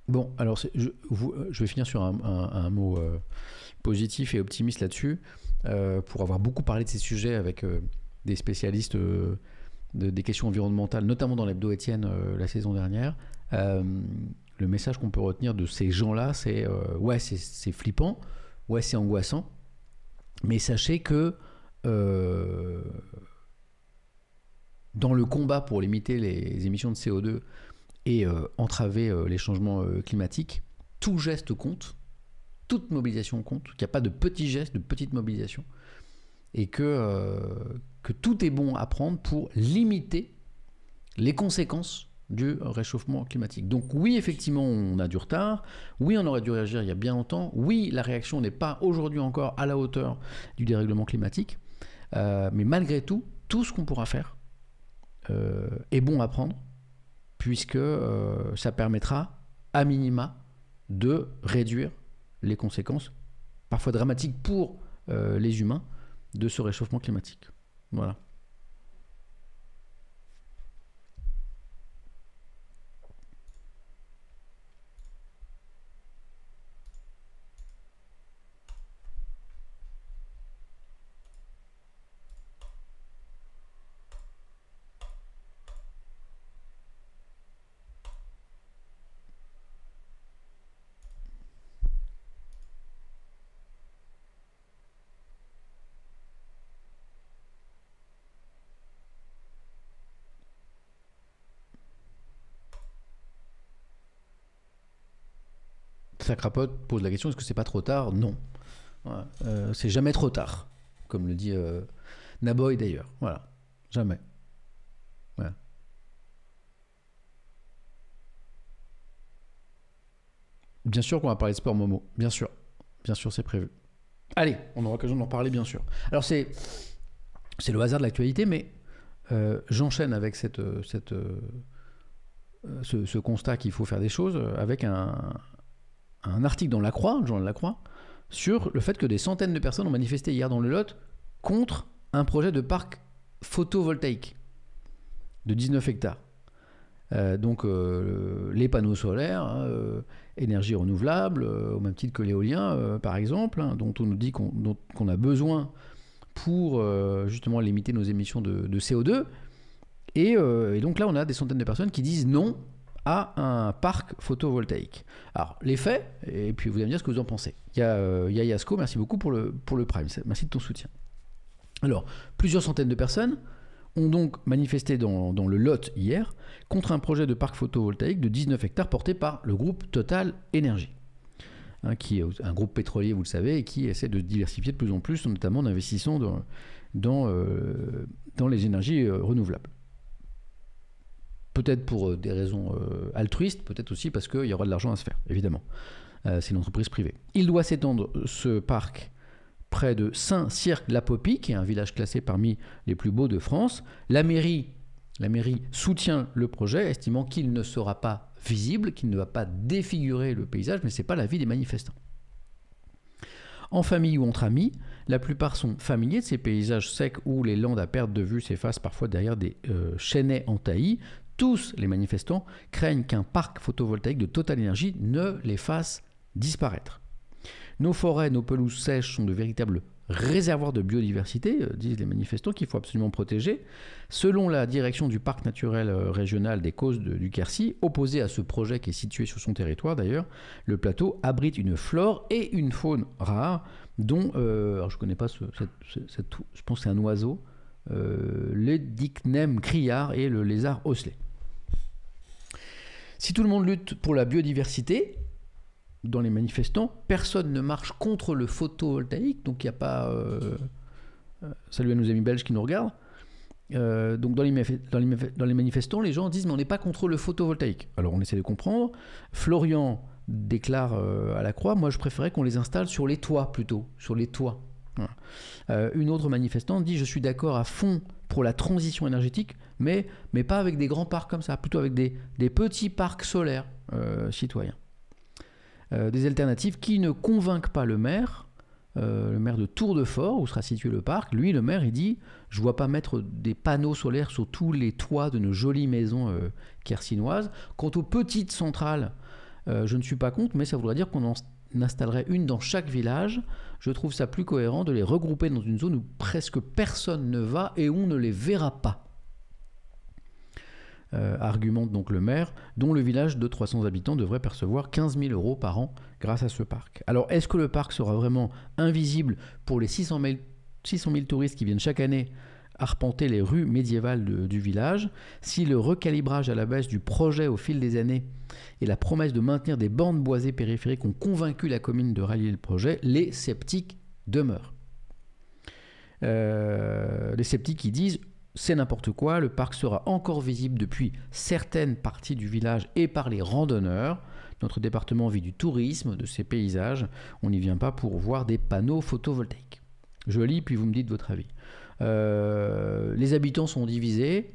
Bon, alors je, vous, je vais finir sur un, un, un mot euh, positif et optimiste là-dessus. Euh, pour avoir beaucoup parlé de ces sujets avec... Euh, des spécialistes euh, de, des questions environnementales, notamment dans l'hebdo Étienne euh, la saison dernière, euh, le message qu'on peut retenir de ces gens-là, c'est euh, ouais, c'est flippant, ouais, c'est angoissant, mais sachez que euh, dans le combat pour limiter les émissions de C O deux et euh, entraver euh, les changements euh, climatiques, tout geste compte, toute mobilisation compte, qu'il n'y a pas de petits gestes, de petites mobilisations, et que, euh, que tout est bon à prendre pour limiter les conséquences du réchauffement climatique. Donc oui, effectivement, on a du retard, oui, on aurait dû réagir il y a bien longtemps, oui, la réaction n'est pas aujourd'hui encore à la hauteur du dérèglement climatique, euh, mais malgré tout, tout ce qu'on pourra faire euh, est bon à prendre, puisque euh, ça permettra, à minima, de réduire les conséquences, parfois dramatiques pour euh, les humains, de ce réchauffement climatique. Voilà. La crapote pose la question, est-ce que c'est pas trop tard? Non, voilà. euh, c'est jamais trop tard, comme le dit euh, Naboy d'ailleurs. Voilà, jamais. Voilà. Bien sûr qu'on va parler de sport, Momo. Bien sûr, bien sûr, c'est prévu. Allez, on aura l'occasion d'en parler, bien sûr. Alors c'est c'est le hasard de l'actualité, mais euh, j'enchaîne avec cette cette euh, ce, ce constat qu'il faut faire des choses avec un un article dans La Croix, le journal La Croix, sur le fait que des centaines de personnes ont manifesté hier dans le Lot contre un projet de parc photovoltaïque de dix-neuf hectares. Euh, donc euh, les panneaux solaires, euh, énergie renouvelable, euh, au même titre que l'éolien, euh, par exemple, hein, dont on nous dit qu'on qu'on a besoin pour euh, justement limiter nos émissions de, de C O deux. Et, euh, et donc là, on a des centaines de personnes qui disent non à un parc photovoltaïque. Alors, les faits, et puis vous allez me dire ce que vous en pensez. Il y a, euh, il y a Yasko, merci beaucoup pour le, pour le Prime, merci de ton soutien. Alors, plusieurs centaines de personnes ont donc manifesté dans, dans le Lot hier contre un projet de parc photovoltaïque de dix-neuf hectares porté par le groupe Total Énergie, hein, qui est un groupe pétrolier, vous le savez, et qui essaie de diversifier de plus en plus, notamment en investissant dans, dans, euh, dans les énergies euh, renouvelables. Peut-être pour des raisons euh, altruistes, peut-être aussi parce qu'il y aura de l'argent à se faire, évidemment. Euh, c'est une entreprise privée. Il doit s'étendre ce parc près de Saint-Cirque-la-Popie, qui est un village classé parmi les plus beaux de France. La mairie, la mairie soutient le projet, estimant qu'il ne sera pas visible, qu'il ne va pas défigurer le paysage, mais ce n'est pas l'avis des manifestants. En famille ou entre amis, la plupart sont familiers de ces paysages secs où les landes à perte de vue s'effacent parfois derrière des euh, chênaies entaillis. Tous les manifestants craignent qu'un parc photovoltaïque de Total Energy ne les fasse disparaître. Nos forêts, nos pelouses sèches sont de véritables réservoirs de biodiversité, disent les manifestants, qu'il faut absolument protéger. Selon la direction du parc naturel régional des Causes de, du Quercy, opposée à ce projet qui est situé sur son territoire d'ailleurs, le plateau abrite une flore et une faune rares, dont, euh, alors je ne connais pas, ce, cette, cette, je pense que c'est un oiseau, euh, le dicnème criard et le lézard osselé. Si tout le monde lutte pour la biodiversité, dans les manifestants, personne ne marche contre le photovoltaïque, donc il n'y a pas... Euh, salut à nos amis belges qui nous regardent. Euh, donc dans les, dans, les, dans les manifestants, les gens disent « mais on n'est pas contre le photovoltaïque ». Alors on essaie de comprendre. Florian déclare euh, à La Croix « moi je préférais qu'on les installe sur les toits plutôt, sur les toits voilà. ». Euh, une autre manifestante dit « je suis d'accord à fond pour la transition énergétique, mais, mais pas avec des grands parcs comme ça, plutôt avec des, des petits parcs solaires euh, citoyens ». Euh, des alternatives qui ne convainquent pas le maire, euh, le maire de Tour-de-Fort, où sera situé le parc. Lui, le maire, il dit « je ne vois pas mettre des panneaux solaires sur tous les toits de nos jolies maisons euh, quercinoises. Quant aux petites centrales, euh, je ne suis pas contre, mais ça voudrait dire qu'on en installerait une dans chaque village. Je trouve ça plus cohérent de les regrouper dans une zone où presque personne ne va et où on ne les verra pas. » Euh, argumente donc le maire, dont le village de trois cents habitants devrait percevoir quinze mille euros par an grâce à ce parc. Alors, est-ce que le parc sera vraiment invisible pour les six cent mille touristes qui viennent chaque année arpenter les rues médiévales de, du village? Si le recalibrage à la baisse du projet au fil des années et la promesse de maintenir des bandes boisées périphériques ont convaincu la commune de rallier le projet, les sceptiques demeurent. Euh, les sceptiques qui disent... c'est n'importe quoi, le parc sera encore visible depuis certaines parties du village et par les randonneurs. Notre département vit du tourisme, de ces paysages. On n'y vient pas pour voir des panneaux photovoltaïques. Je lis, puis vous me dites votre avis. Euh, les habitants sont divisés.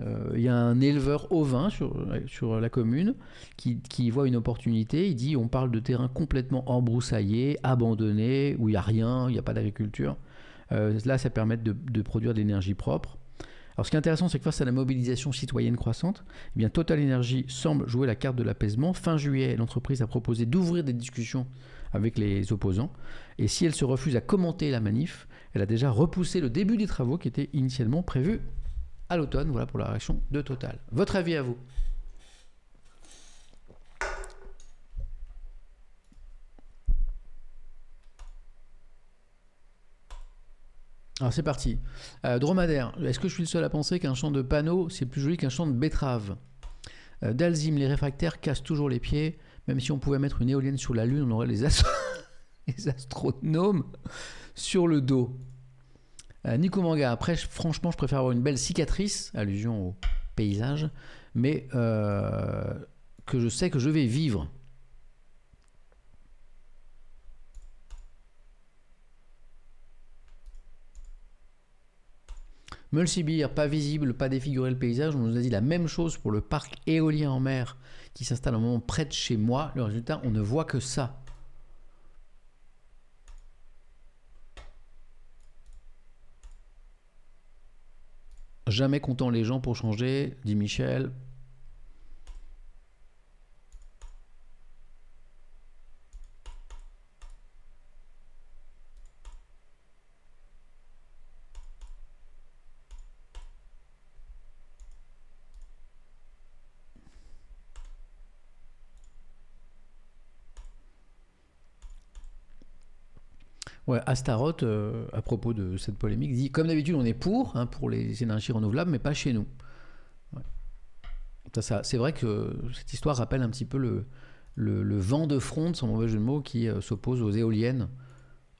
Euh, il y a un éleveur ovin sur, sur la commune qui, qui voit une opportunité. Il dit on parle de terrain complètement embroussaillé, abandonné, où il n'y a rien, il n'y a pas d'agriculture. Euh, là, ça permet de, de produire de l'énergie propre. Alors, ce qui est intéressant, c'est que face à la mobilisation citoyenne croissante, eh bien, Total Energy semble jouer la carte de l'apaisement. Fin juillet, l'entreprise a proposé d'ouvrir des discussions avec les opposants. Et si elle se refuse à commenter la manif, elle a déjà repoussé le début des travaux qui étaient initialement prévus à l'automne. Voilà pour la réaction de Total. Votre avis à vous? Alors c'est parti. Euh, dromadaire, est-ce que je suis le seul à penser qu'un champ de panneaux, c'est plus joli qu'un champ de betteraves? euh, Dalzim, les réfractaires cassent toujours les pieds. Même si on pouvait mettre une éolienne sur la Lune, on aurait les, ast les astronomes sur le dos. Euh, Nico Manga, après, franchement, je préfère avoir une belle cicatrice, allusion au paysage, mais euh, que je sais que je vais vivre. Me le subir, pas visible, pas défigurer le paysage. On nous a dit la même chose pour le parc éolien en mer qui s'installe à un moment près de chez moi. Le résultat, on ne voit que ça. Jamais content les gens pour changer, dit Michel. Ouais, Astaroth, euh, à propos de cette polémique, dit « comme d'habitude, on est pour, hein, pour les énergies renouvelables, mais pas chez nous. Ouais. » Ça, ça, c'est vrai que cette histoire rappelle un petit peu le, le, le vent de fronde, sans mauvais jeu de mots, qui euh, s'oppose aux éoliennes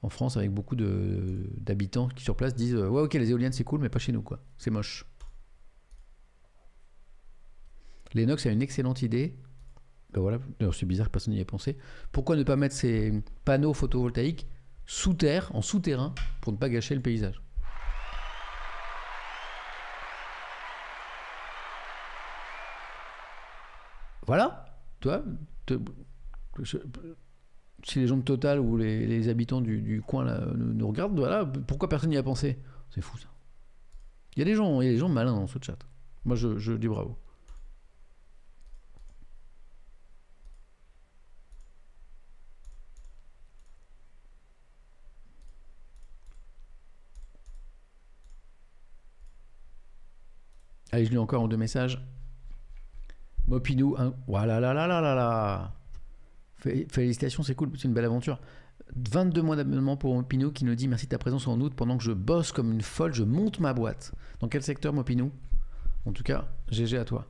en France, avec beaucoup d'habitants qui, sur place, disent euh, « ouais, ok, les éoliennes, c'est cool, mais pas chez nous, quoi. C'est moche. » Lennox a une excellente idée. Ben voilà, c'est bizarre que personne n'y ait pensé. Pourquoi ne pas mettre ces panneaux photovoltaïques sous terre, en souterrain, pour ne pas gâcher le paysage? Voilà, toi, te, je, si les gens de Total ou les, les habitants du, du coin là, nous, nous regardent, voilà, pourquoi personne n'y a pensé? C'est fou ça. Il y a des gens, il y a des gens malins dans ce chat. Moi, je, je dis bravo. Allez, je lis encore en deux messages. Mopinou, un... voilà, là, là, là, là, là. Fé Félicitations, c'est cool, c'est une belle aventure. vingt-deux mois d'abonnement pour Mopinou qui nous dit merci de ta présence en août pendant que je bosse comme une folle, je monte ma boîte. Dans quel secteur, Mopinou? En tout cas, G G à toi.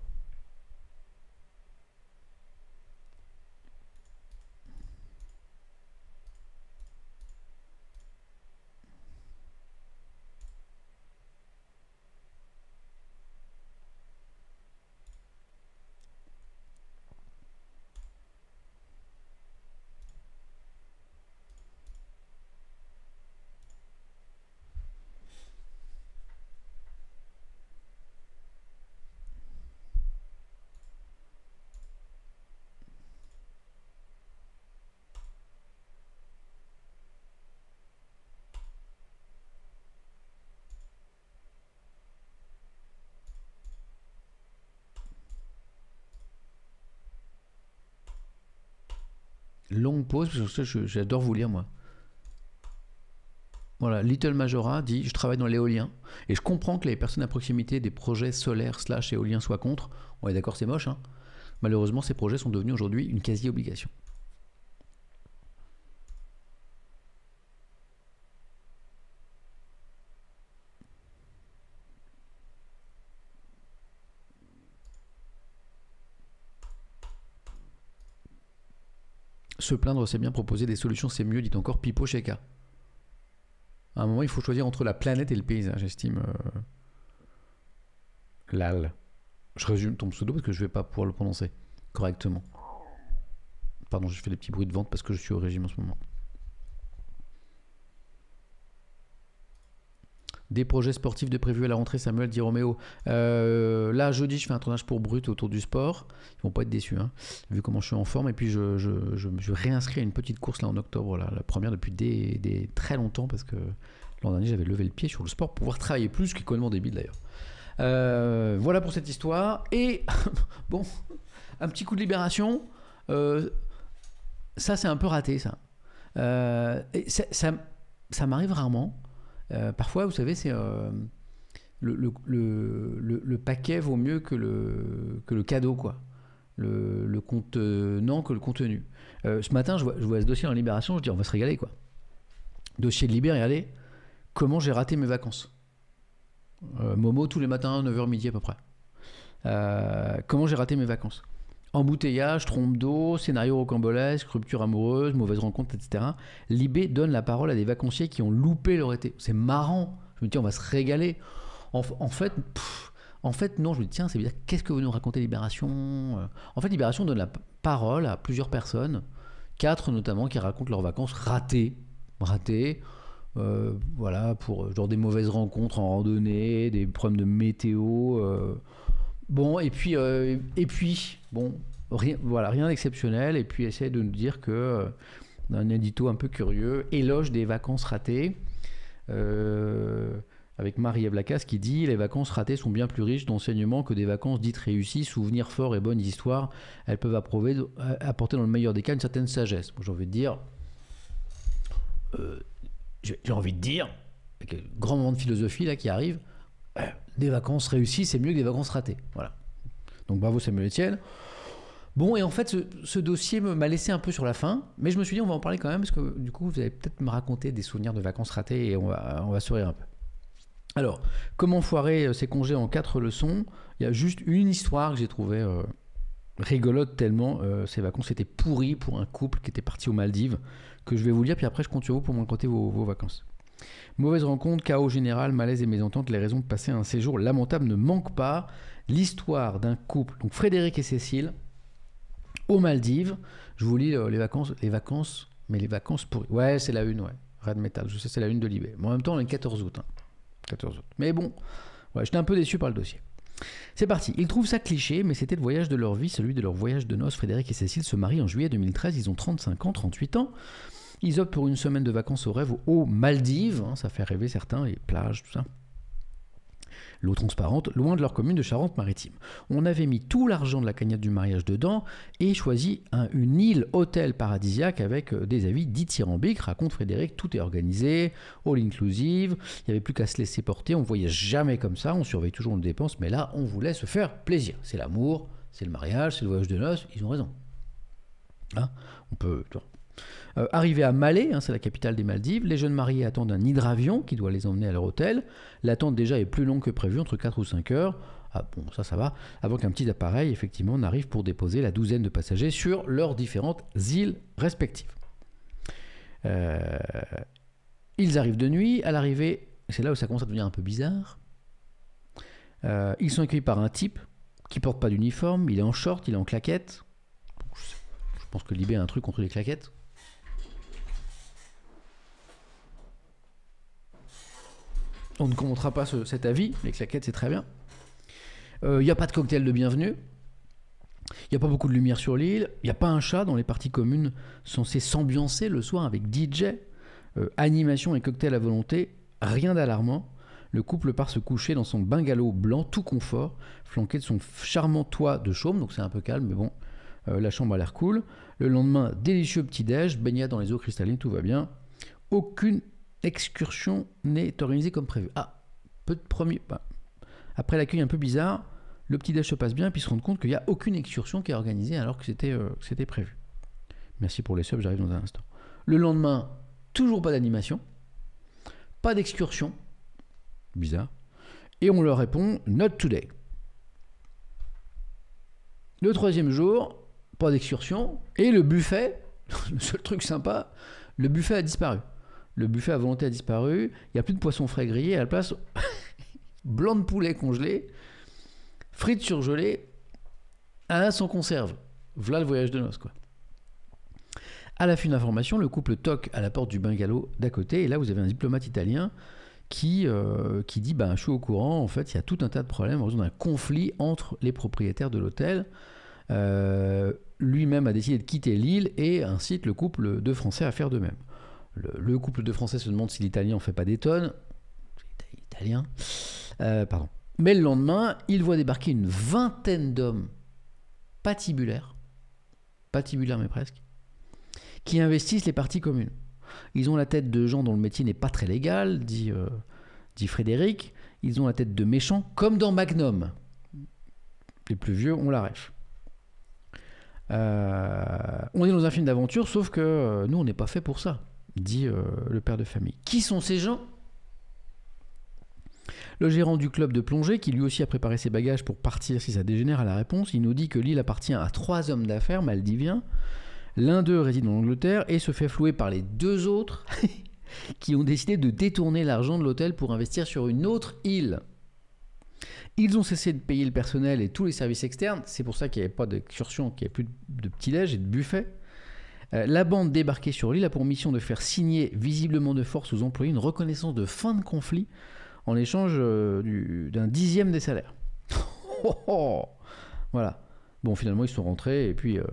Longue pause, parce que j'adore vous lire, moi. Voilà, Little Majora dit, je travaille dans l'éolien, et je comprends que les personnes à proximité des projets solaires slash éoliens soient contre. On est d'accord, c'est moche, hein. Malheureusement, ces projets sont devenus aujourd'hui une quasi-obligation. Se plaindre, c'est bien, proposer des solutions, c'est mieux, dit encore Pipo Sheka. À un moment, il faut choisir entre la planète et le paysage, j'estime. Euh... Lal. Je résume ton pseudo parce que je vais pas pouvoir le prononcer correctement. Pardon, je fais des petits bruits de vente parce que je suis au régime en ce moment. Des projets sportifs de prévus à la rentrée, Samuel dit Roméo. Euh, là, jeudi, je fais un tournage pour Brut autour du sport. Ils vont pas être déçus, hein, vu comment je suis en forme. Et puis, je, je, je me suis réinscrit à une petite course là en octobre, là, la première depuis des, des très longtemps, parce que l'an dernier, j'avais levé le pied sur le sport pour pouvoir travailler plus, ce qui est complètement débile d'ailleurs. Euh, voilà pour cette histoire. Et bon, un petit coup de libération. Euh, ça, c'est un peu raté, ça. Euh, et ça, ça, ça m'arrive rarement. Euh, parfois, vous savez, c'est euh, le, le, le, le paquet vaut mieux que le, que le cadeau, quoi. Le, le contenant que le contenu. Euh, ce matin, je vois, je vois ce dossier en Libération, je dis on va se régaler, quoi. Dossier de Libé, regardez comment j'ai raté mes vacances. Euh, Momo tous les matins, neuf heures midi à peu près. Euh, comment j'ai raté mes vacances. Embouteillage, trompe d'eau, scénario rocambolesque, rupture amoureuse, mauvaise rencontre, et cetera. Libé donne la parole à des vacanciers qui ont loupé leur été. C'est marrant. Je me dis, on va se régaler. En, en fait, pff, en fait, non. Je me dis, tiens, c'est bizarre. Qu'est-ce que vous nous racontez, Libération? En fait, Libération donne la parole à plusieurs personnes, quatre notamment, qui racontent leurs vacances ratées, ratées. Euh, voilà, pour genre des mauvaises rencontres en randonnée, des problèmes de météo. Euh, Bon, et puis, euh, et puis bon, rien, voilà, rien d'exceptionnel. Et puis, essayer de nous dire que, euh, un édito un peu curieux, éloge des vacances ratées, euh, avec Marie-Ève Lacasse qui dit « Les vacances ratées sont bien plus riches d'enseignements que des vacances dites réussies, souvenirs forts et bonnes histoires. Elles peuvent approuver, apporter dans le meilleur des cas une certaine sagesse. » J'ai envie de dire, euh, j'ai envie de dire, avec le grand moment de philosophie là qui arrive, des vacances réussies, c'est mieux que des vacances ratées. Voilà. Donc bravo Samuel Etienne. Bon, et en fait, ce, ce dossier m'a laissé un peu sur la faim, mais je me suis dit, on va en parler quand même, parce que du coup, vous allez peut-être me raconter des souvenirs de vacances ratées et on va, on va se rire un peu. Alors, comment foirer ses congés en quatre leçons? Il y a juste une histoire que j'ai trouvée euh, rigolote tellement euh, ces vacances étaient pourries pour un couple qui était parti aux Maldives, que je vais vous lire, puis après, je compte sur vous pour me raconter vos, vos vacances. Mauvaise rencontre, chaos général, malaise et mésentente, les raisons de passer un séjour lamentable ne manquent pas. L'histoire d'un couple, donc Frédéric et Cécile, aux Maldives. Je vous lis les vacances, les vacances, mais les vacances pourries. Ouais, c'est la une, ouais. Red Metal, je sais, c'est la une de Libé. Bon, en même temps, on est le quatorze août. Hein. quatorze août. Mais bon, ouais, j'étais un peu déçu par le dossier. C'est parti. Ils trouvent ça cliché, mais c'était le voyage de leur vie, celui de leur voyage de noces. Frédéric et Cécile se marient en juillet deux mille treize. Ils ont trente-cinq ans, trente-huit ans. Ils optent pour une semaine de vacances au rêve aux Maldives. Hein, ça fait rêver certains, et plages, tout ça. L'eau transparente, loin de leur commune de Charente-Maritime. On avait mis tout l'argent de la cagnotte du mariage dedans et choisi un, une île hôtel paradisiaque avec des avis dithyrambiques, raconte Frédéric. Tout est organisé, all inclusive, il n'y avait plus qu'à se laisser porter, on ne voyait jamais comme ça, on surveille toujours nos dépenses, mais là on voulait se faire plaisir. C'est l'amour, c'est le mariage, c'est le voyage de noces, ils ont raison. Hein, on peut... Euh, arrivé à Malé, hein, c'est la capitale des Maldives, les jeunes mariés attendent un hydravion qui doit les emmener à leur hôtel. L'attente déjà est plus longue que prévu, entre quatre ou cinq heures. Ah bon, ça, ça va. Avant qu'un petit appareil, effectivement, n'arrive pour déposer la douzaine de passagers sur leurs différentes îles respectives. Euh, ils arrivent de nuit. À l'arrivée, c'est là où ça commence à devenir un peu bizarre. Euh, ils sont accueillis par un type qui porte pas d'uniforme. Il est en short, il est en claquette. Je pense que Libé a un truc contre les claquettes. On ne commentera pas ce, cet avis, les claquettes c'est très bien. Il euh, n'y a pas de cocktail de bienvenue, il n'y a pas beaucoup de lumière sur l'île, il n'y a pas un chat dans les parties communes censées s'ambiancer le soir avec D J, euh, animation et cocktail à volonté, rien d'alarmant. Le couple part se coucher dans son bungalow blanc tout confort, flanqué de son charmant toit de chaume, donc c'est un peu calme mais bon, euh, la chambre a l'air cool. Le lendemain, délicieux petit-déj, baignade dans les eaux cristallines, tout va bien. Aucune excursion n'est organisée comme prévu. Ah, peu de premiers pas. Après l'accueil un peu bizarre, le petit déj se passe bien, puis se rendre compte qu'il n'y a aucune excursion qui est organisée alors que c'était euh, c'était prévu. Merci pour les subs, j'arrive dans un instant. Le lendemain, toujours pas d'animation, pas d'excursion, bizarre, et on leur répond not today. Le troisième jour, pas d'excursion, et le buffet, le seul truc sympa, le buffet a disparu. Le buffet à volonté a disparu, il n'y a plus de poisson frais grillé, à la place, blanc de poulet congelé, frites surgelées, à sans conserve. Voilà le voyage de noces, quoi. À la fin d'information, le couple toque à la porte du bungalow d'à côté, et là vous avez un diplomate italien qui, euh, qui dit bah, « je suis au courant, en fait, il y a tout un tas de problèmes en raison d'un conflit entre les propriétaires de l'hôtel. Euh, » Lui-même a décidé de quitter l'île et incite le couple de Français à faire de même. Le, le couple de Français se demande si l'Italien en fait pas des tonnes. Italien. Euh, pardon. Mais le lendemain, il voit débarquer une vingtaine d'hommes patibulaires, patibulaires mais presque, qui investissent les parties communes. Ils ont la tête de gens dont le métier n'est pas très légal, dit, euh, dit Frédéric. Ils ont la tête de méchants, comme dans Magnum. Les plus vieux ont la ref. Euh, on est dans un film d'aventure, sauf que euh, nous, on n'est pas fait pour ça, dit euh, le père de famille. Qui sont ces gens? Le gérant du club de plongée, qui lui aussi a préparé ses bagages pour partir si ça dégénère, à la réponse. Il nous dit que l'île appartient à trois hommes d'affaires maldiviens. L'un d'eux réside en Angleterre et se fait flouer par les deux autres qui ont décidé de détourner l'argent de l'hôtel pour investir sur une autre île. Ils ont cessé de payer le personnel et tous les services externes. C'est pour ça qu'il n'y avait pas d'excursion, qu'il n'y avait plus de petit-déj et de buffet. Euh, la bande débarquée sur l'île a pour mission de faire signer visiblement de force aux employés une reconnaissance de fin de conflit en échange euh, du, d'un dixième des salaires. Oh oh, voilà. Bon, finalement, ils sont rentrés et puis euh,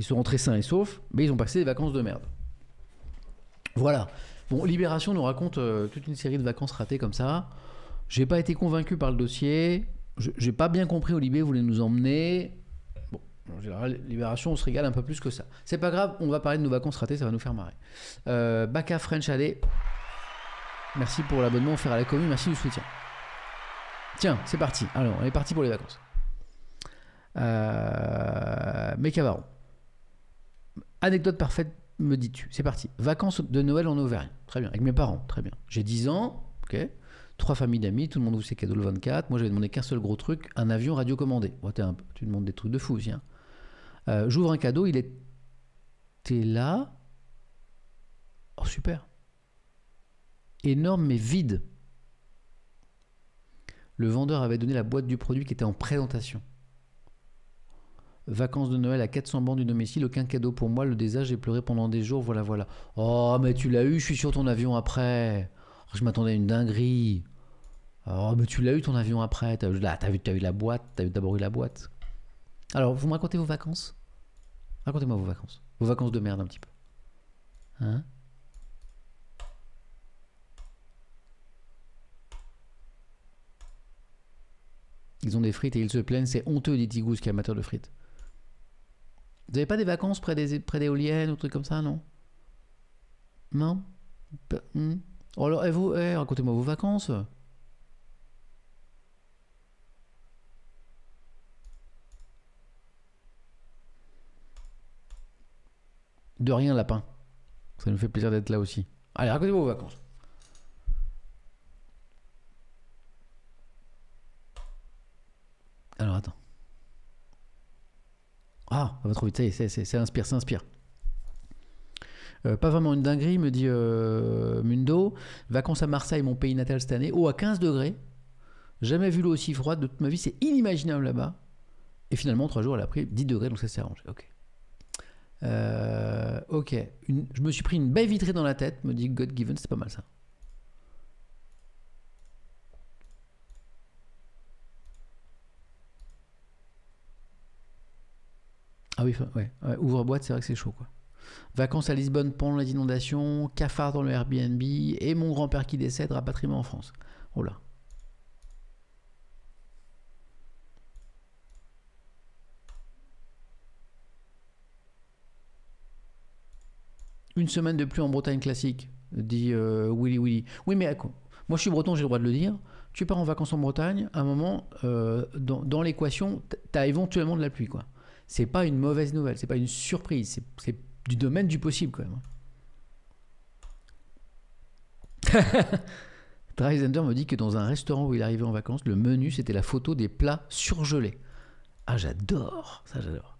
ils sont rentrés sains et saufs, mais ils ont passé des vacances de merde. Voilà. Bon, Libération nous raconte euh, toute une série de vacances ratées comme ça. J'ai pas été convaincu par le dossier. Je, j'ai pas bien compris où Libé voulait nous emmener. Bon, en général, Libération, on se régale un peu plus que ça. C'est pas grave, on va parler de nos vacances ratées, ça va nous faire marrer. Euh, Baka French, allez. Merci pour l'abonnement offert à la commune, merci du soutien. Tiens, c'est parti. Alors, on est parti pour les vacances. Euh, mes cavarons. Anecdote parfaite, me dis-tu. C'est parti. Vacances de Noël en Auvergne. Très bien, avec mes parents, très bien. J'ai dix ans, ok. Trois familles d'amis, tout le monde ouvre ses cadeaux le vingt-quatre. Moi, j'avais demandé qu'un seul gros truc, un avion radiocommandé. Oh, t'es un... Tu demandes des trucs de fou aussi. Hein. Euh, j'ouvre un cadeau, il était là. Oh, super. Énorme, mais vide. Le vendeur avait donné la boîte du produit qui était en présentation. Vacances de Noël à quatre cents bancs du domicile, aucun cadeau pour moi, le désastre, j'ai pleuré pendant des jours, voilà, voilà. Oh, mais tu l'as eu, je suis sur ton avion après. Je m'attendais à une dinguerie. Oh, mais tu l'as eu ton avion après. T'as vu, t'as eu la boîte, t'as eu d'abord eu la boîte. Alors, vous me racontez vos vacances? Racontez-moi vos vacances. Vos vacances de merde un petit peu. Hein? Ils ont des frites et ils se plaignent, c'est honteux, dit Tigous qui est amateur de frites. Vous n'avez pas des vacances près des près d'éoliennes ou trucs comme ça, non? Non? Mmh. Alors, eh, vous, eh, racontez-moi vos vacances. De rien, lapin. Ça nous fait plaisir d'être là aussi. Allez, racontez-moi vos vacances. Alors, attends. Ah, on va trop vite. Ça y est, c'est, c'est, ça inspire, ça inspire. Euh, pas vraiment une dinguerie, me dit euh, Mundo. Vacances à Marseille, mon pays natal cette année. Oh, à quinze degrés. Jamais vu l'eau aussi froide de toute ma vie. C'est inimaginable là-bas. Et finalement, trois jours, elle a pris dix degrés, donc ça s'est arrangé. Ok. Euh, ok. Une, je me suis pris une baie vitrée dans la tête, me dit God Given. C'est pas mal ça. Ah oui, ouais, ouais, ouvre-boîte, c'est vrai que c'est chaud, quoi. Vacances à Lisbonne pendant les inondations, cafard dans le Airbnb, et mon grand-père qui décède, rapatriement en France. Oh là. Une semaine de plus en Bretagne classique, dit euh, Willy Willy. Oui, mais quoi, moi je suis breton, j'ai le droit de le dire. Tu pars en vacances en Bretagne, à un moment, euh, dans, dans l'équation, tu as éventuellement de la pluie, quoi. C'est pas une mauvaise nouvelle, c'est pas une surprise, c'est du domaine du possible quand même. Dreisender me dit que dans un restaurant où il arrivait en vacances, le menu c'était la photo des plats surgelés. Ah, j'adore, ça j'adore.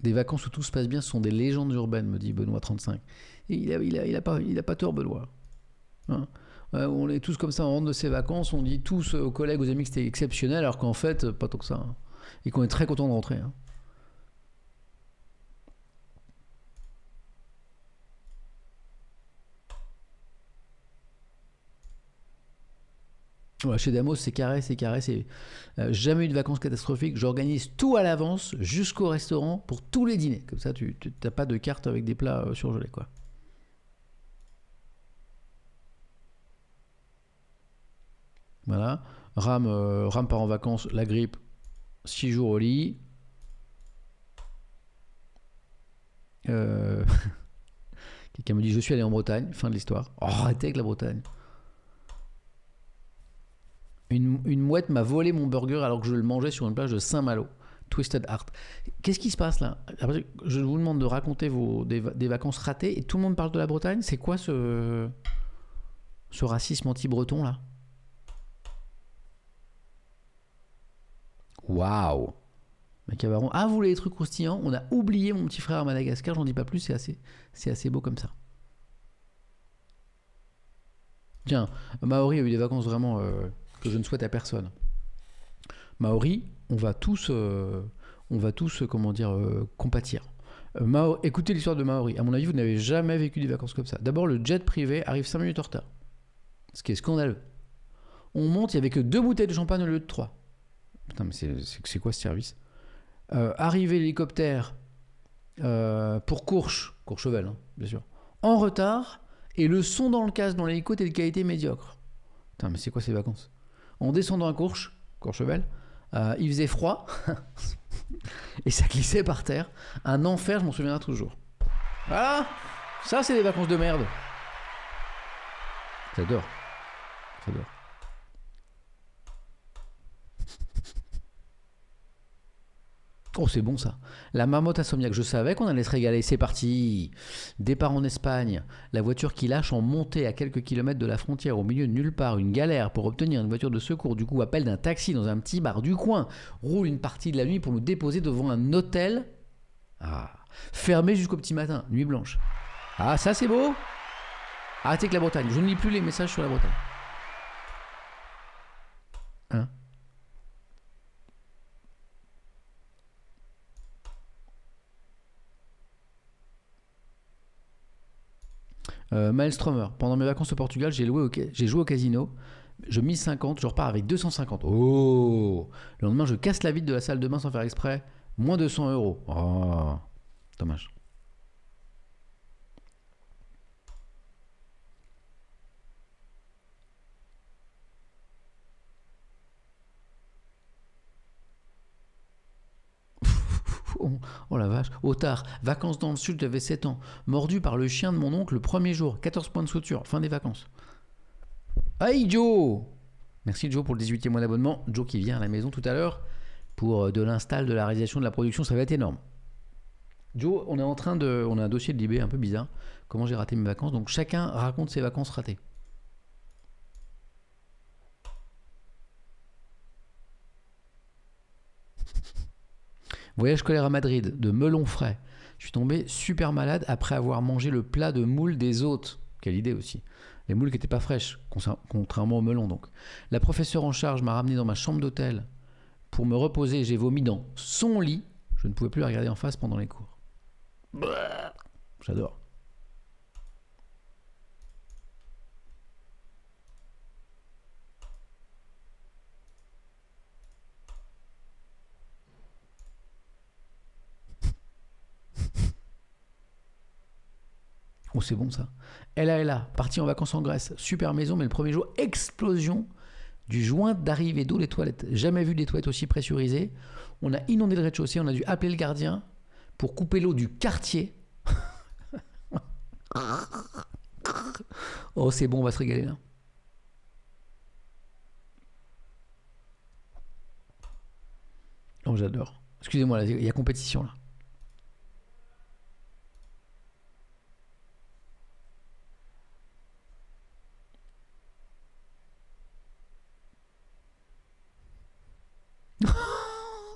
Des vacances où tout se passe bien, ce sont des légendes urbaines, me dit Benoît trente-cinq. Et il, a, il, a, il, a pas, il a pas tort, Benoît. Hein, euh, on est tous comme ça, on rentre de ces vacances, on dit tous aux collègues, aux amis que c'était exceptionnel, alors qu'en fait, pas tant que ça. Hein. Et qu'on est très content de rentrer. Hein. Voilà, chez Damos, c'est carré, c'est carré, c'est euh, jamais eu de vacances catastrophiques. J'organise tout à l'avance jusqu'au restaurant pour tous les dîners. Comme ça, tu n'as pas de carte avec des plats euh, surgelés, quoi. Voilà. Ram, euh, Ram part en vacances, la grippe, six jours au lit. Euh... Quelqu'un me dit, je suis allé en Bretagne, fin de l'histoire. Oh, arrêtez avec la Bretagne. Une, une mouette m'a volé mon burger alors que je le mangeais sur une plage de Saint-Malo. Twisted Heart. Qu'est-ce qui se passe là? Je vous demande de raconter vos, des, des vacances ratées et tout le monde parle de la Bretagne. C'est quoi ce, ce racisme anti-breton là? Waouh! Macabaron. Ah, vous voulez les trucs croustillants? On a oublié mon petit frère à Madagascar, j'en dis pas plus, c'est assez, c'est assez beau comme ça. Tiens, Maori a eu des vacances vraiment... Euh, que je ne souhaite à personne. Maori, on va tous, euh, on va tous, comment dire, euh, compatir. Euh, Mao, écoutez l'histoire de Maori. À mon avis, vous n'avez jamais vécu des vacances comme ça. D'abord, le jet privé arrive cinq minutes en retard, ce qui est scandaleux. On monte, il n'y avait que deux bouteilles de champagne au lieu de trois. Putain, mais c'est quoi ce service? euh, Arrivé l'hélicoptère euh, pour Courche, Courchevel, hein, bien sûr, en retard, et le son dans le casque dans l'hélico était de qualité médiocre. Putain, mais c'est quoi ces vacances? En descendant à Courche, Courchevel, euh, il faisait froid et ça glissait par terre. Un enfer, je m'en souviendrai toujours. Voilà, ça c'est des vacances de merde. J'adore, j'adore. Oh, c'est bon ça. La marmotte insomniaque, je savais qu'on allait se régaler. C'est parti. Départ en Espagne. La voiture qui lâche en montée à quelques kilomètres de la frontière, au milieu de nulle part. Une galère pour obtenir une voiture de secours. Du coup, appel d'un taxi dans un petit bar du coin. Roule une partie de la nuit pour nous déposer devant un hôtel Ah. Fermé jusqu'au petit matin, nuit blanche. Ah, ça c'est beau. Arrêtez avec la Bretagne. Je ne lis plus les messages sur la Bretagne. Hein? Euh, Maelstromer, pendant mes vacances au Portugal, j'ai joué au casino. Je mise cinquante, je repars avec deux cent cinquante. Oh! Le lendemain, je casse la vitre de la salle de bain sans faire exprès. Moins de cent euros. Oh! Dommage. Oh la vache, Otard, vacances dans le sud, j'avais sept ans, mordu par le chien de mon oncle le premier jour, quatorze points de suture, fin des vacances. Hey Joe! Merci Joe pour le dix-huitième mois d'abonnement. Joe qui vient à la maison tout à l'heure pour de l'install, de la réalisation, de la production, ça va être énorme. Joe, on est en train de... On a un dossier de Libé un peu bizarre, comment j'ai raté mes vacances, donc chacun raconte ses vacances ratées. Voyage scolaire à Madrid, de melon frais. Je suis tombé super malade après avoir mangé le plat de moules des hôtes. Quelle idée aussi. Les moules qui n'étaient pas fraîches, contrairement au melon donc. La professeure en charge m'a ramené dans ma chambre d'hôtel pour me reposer. J'ai vomi dans son lit. Je ne pouvais plus la regarder en face pendant les cours. J'adore. Oh, c'est bon ça. Elle a, elle a, partie en vacances en Grèce. Super maison, mais le premier jour, explosion du joint d'arrivée d'eau des toilettes. Jamais vu des toilettes aussi pressurisées. On a inondé le rez-de-chaussée, on a dû appeler le gardien pour couper l'eau du quartier. Oh, c'est bon, on va se régaler là. Oh, j'adore. Excusez-moi, il y a compétition là.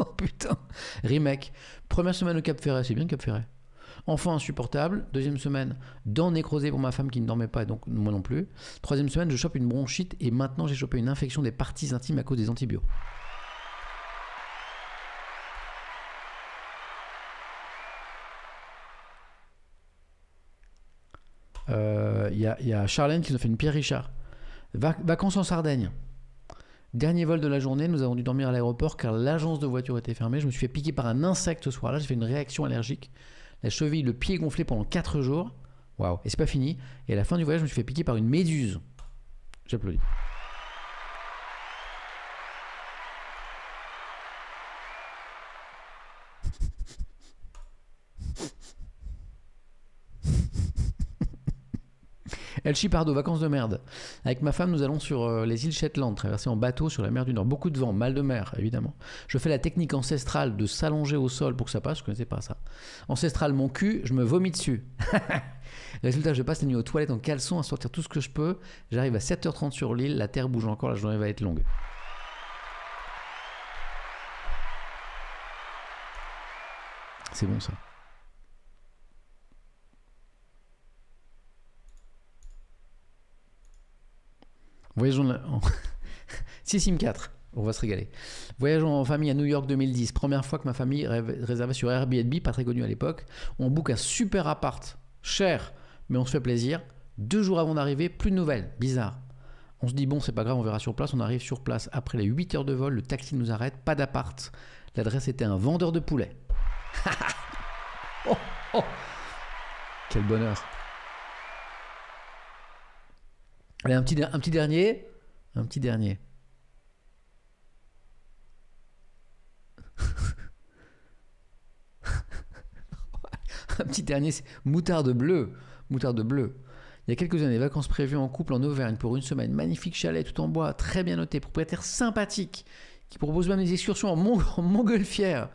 Oh putain. Remake. Première semaine au Cap Ferret, c'est bien le Cap Ferret. Enfant insupportable. Deuxième semaine, dents nécrosées pour ma femme qui ne dormait pas, donc moi non plus. Troisième semaine, je chope une bronchite et maintenant j'ai chopé une infection des parties intimes à cause des antibiotiques. Il euh, y, y a Charlène qui nous a fait une Pierre Richard. Vac vacances en Sardaigne. Dernier vol de la journée, nous avons dû dormir à l'aéroport car l'agence de voiture était fermée. Je me suis fait piquer par un insecte ce soir-là, j'ai fait une réaction allergique. La cheville, le pied gonflé pendant quatre jours. Waouh, et c'est pas fini. Et à la fin du voyage, je me suis fait piquer par une méduse. J'applaudis. El Chipardo, vacances de merde. Avec ma femme, nous allons sur euh, les îles Shetland, traversées en bateau sur la mer du Nord. Beaucoup de vent, mal de mer, évidemment. Je fais la technique ancestrale de s'allonger au sol pour que ça passe. Je ne connaissais pas ça. Ancestrale, mon cul, je me vomis dessus. Résultat, je passe la nuit aux toilettes en caleçon à sortir tout ce que je peux. J'arrive à sept heures trente sur l'île, la terre bouge encore, la journée va être longue. C'est bon ça. Voyageons en... six sim quatre, on va se régaler. Voyageons en famille à New York deux mille dix. Première fois que ma famille réservait sur Airbnb, pas très connu à l'époque. On book un super appart, cher, mais on se fait plaisir. Deux jours avant d'arriver, plus de nouvelles, bizarre. On se dit bon, c'est pas grave, on verra sur place. On arrive sur place, après les huit heures de vol, le taxi nous arrête, pas d'appart. L'adresse était un vendeur de poulet. Oh, oh. Quel bonheur. Allez, un petit, un petit dernier. Un petit dernier. Un petit dernier, c'est moutarde bleue. Moutarde bleue. Il y a quelques années, vacances prévues en couple en Auvergne pour une semaine. Magnifique chalet tout en bois, très bien noté. Propriétaire sympathique qui propose même des excursions en, Mong en montgolfière.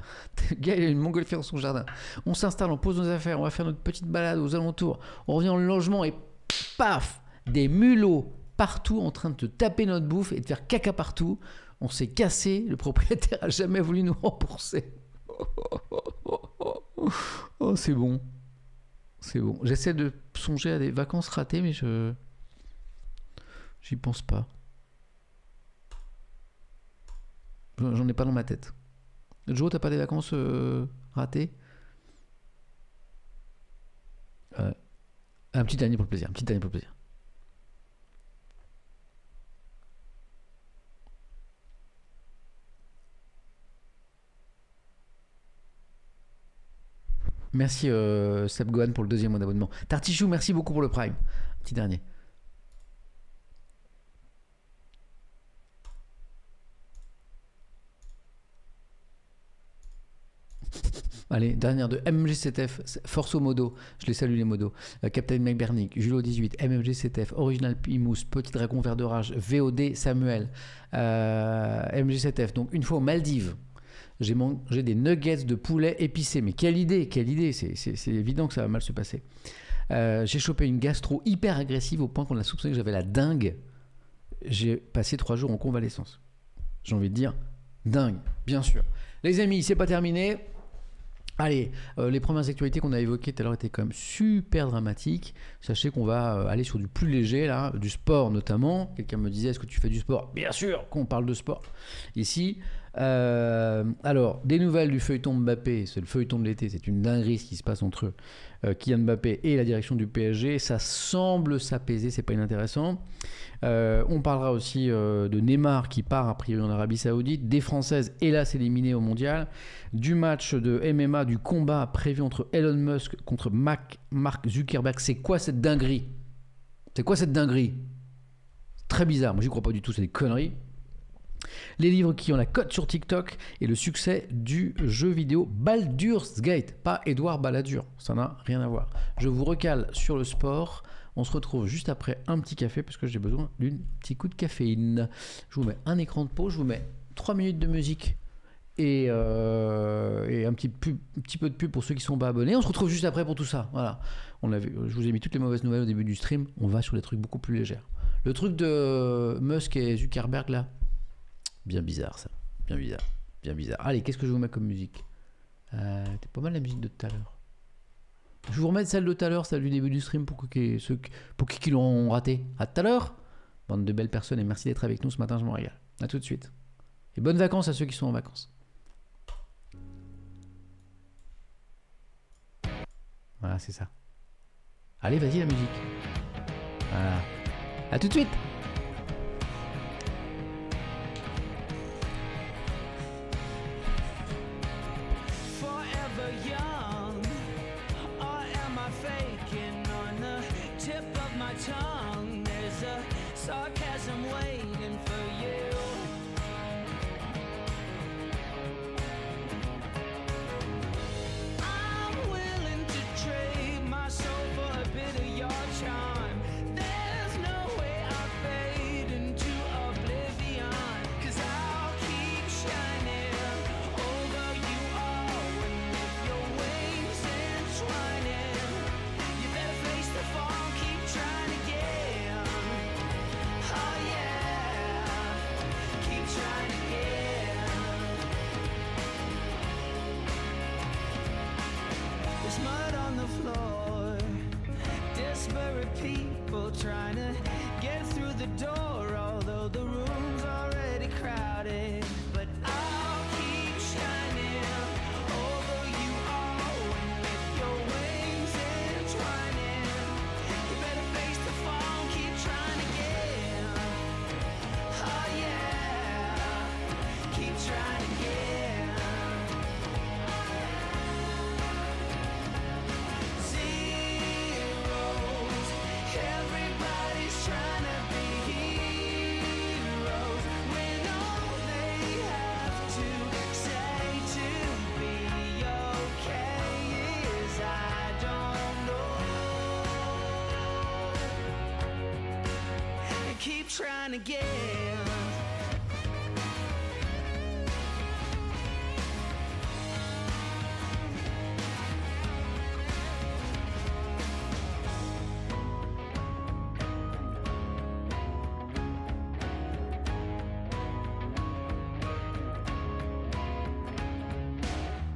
Le gars, il a une montgolfière dans son jardin. On s'installe, on pose nos affaires, on va faire notre petite balade aux alentours. On revient dans le logement et paf! Des mulots partout en train de taper notre bouffe et de faire caca partout. On s'est cassé, le propriétaire a jamais voulu nous rembourser. Oh, c'est bon. C'est bon. J'essaie de songer à des vacances ratées, mais je... J'y pense pas. J'en ai pas dans ma tête. Joe, t'as pas des vacances euh, ratées? euh, Un petit dernier pour le plaisir. Un petit dernier pour le plaisir. Merci euh, Seb Gohan pour le deuxième mois d'abonnement. Tartichou, merci beaucoup pour le Prime. Un petit dernier. Allez, dernière de M G C T F, Forso Modo, je les salue les Modo, euh, Captain McBernick, Julo dix-huit, M G C T F, Original Pimous, Petit Dragon Vert de Rage, V O D, Samuel, euh, M G C T F, donc une fois aux Maldives, j'ai mangé des nuggets de poulet épicés, mais quelle idée, quelle idée, c'est évident que ça va mal se passer. Euh, j'ai chopé une gastro hyper agressive au point qu'on a soupçonné que j'avais la dingue, j'ai passé trois jours en convalescence, j'ai envie de dire dingue, bien sûr. Les amis, c'est pas terminé. Allez, euh, les premières actualités qu'on a évoquées tout à l'heure étaient quand même super dramatiques. Sachez qu'on va euh, aller sur du plus léger, là, du sport notamment. Quelqu'un me disait, est-ce que tu fais du sport? Bien sûr qu'on parle de sport ici. Euh, alors, des nouvelles du feuilleton Mbappé, c'est le feuilleton de l'été, c'est une dinguerie ce qui se passe entre eux. Euh, Kylian Mbappé et la direction du P S G, ça semble s'apaiser, c'est pas inintéressant. Euh, on parlera aussi euh, de Neymar qui part a priori en Arabie Saoudite, des Françaises hélas éliminées au mondial, du match de M M A, du combat prévu entre Elon Musk contre Mac, Mark Zuckerberg. C'est quoi cette dinguerie? C'est quoi cette dinguerie? Très bizarre, moi j'y crois pas du tout, c'est des conneries. Les livres qui ont la cote sur TikTok et le succès du jeu vidéo Baldur's Gate, pas Édouard Balladur, ça n'a rien à voir. Je vous recale sur le sport, on se retrouve juste après un petit café parce que j'ai besoin d'un petit coup de caféine. Je vous mets un écran de pause, je vous mets trois minutes de musique et, euh, et un petit, pub, un petit peu de pub pour ceux qui ne sont pas abonnés. On se retrouve juste après pour tout ça. Voilà. On avait, je vous ai mis toutes les mauvaises nouvelles au début du stream, on va sur des trucs beaucoup plus légers. Le truc de Musk et Zuckerberg là, bien bizarre ça, bien bizarre, bien bizarre. Allez, qu'est-ce que je vous mets comme musique? euh, C'était pas mal la musique de tout à l'heure. Je vous remets celle de tout à l'heure, celle du début du stream pour, que, ceux, pour qui qui l'ont raté. À tout à l'heure, bande de belles personnes, et merci d'être avec nous ce matin, je m'en régale. À tout de suite. Et bonnes vacances à ceux qui sont en vacances. Voilà, c'est ça. Allez, vas-y la musique. Voilà. À tout de suite. Trying to get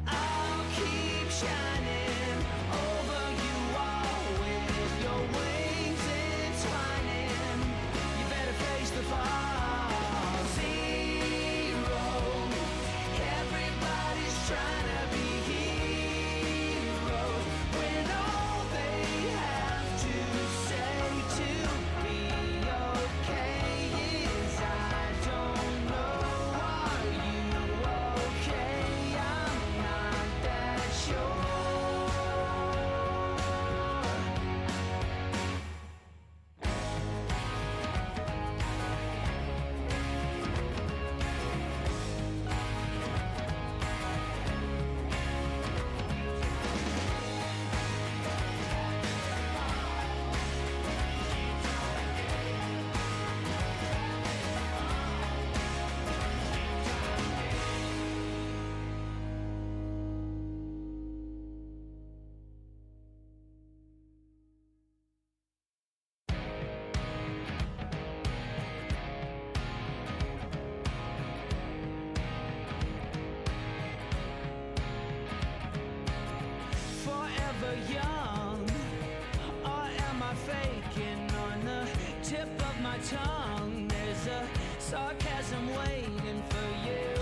I'll keep shining. tongue, there's a sarcasm waiting for you.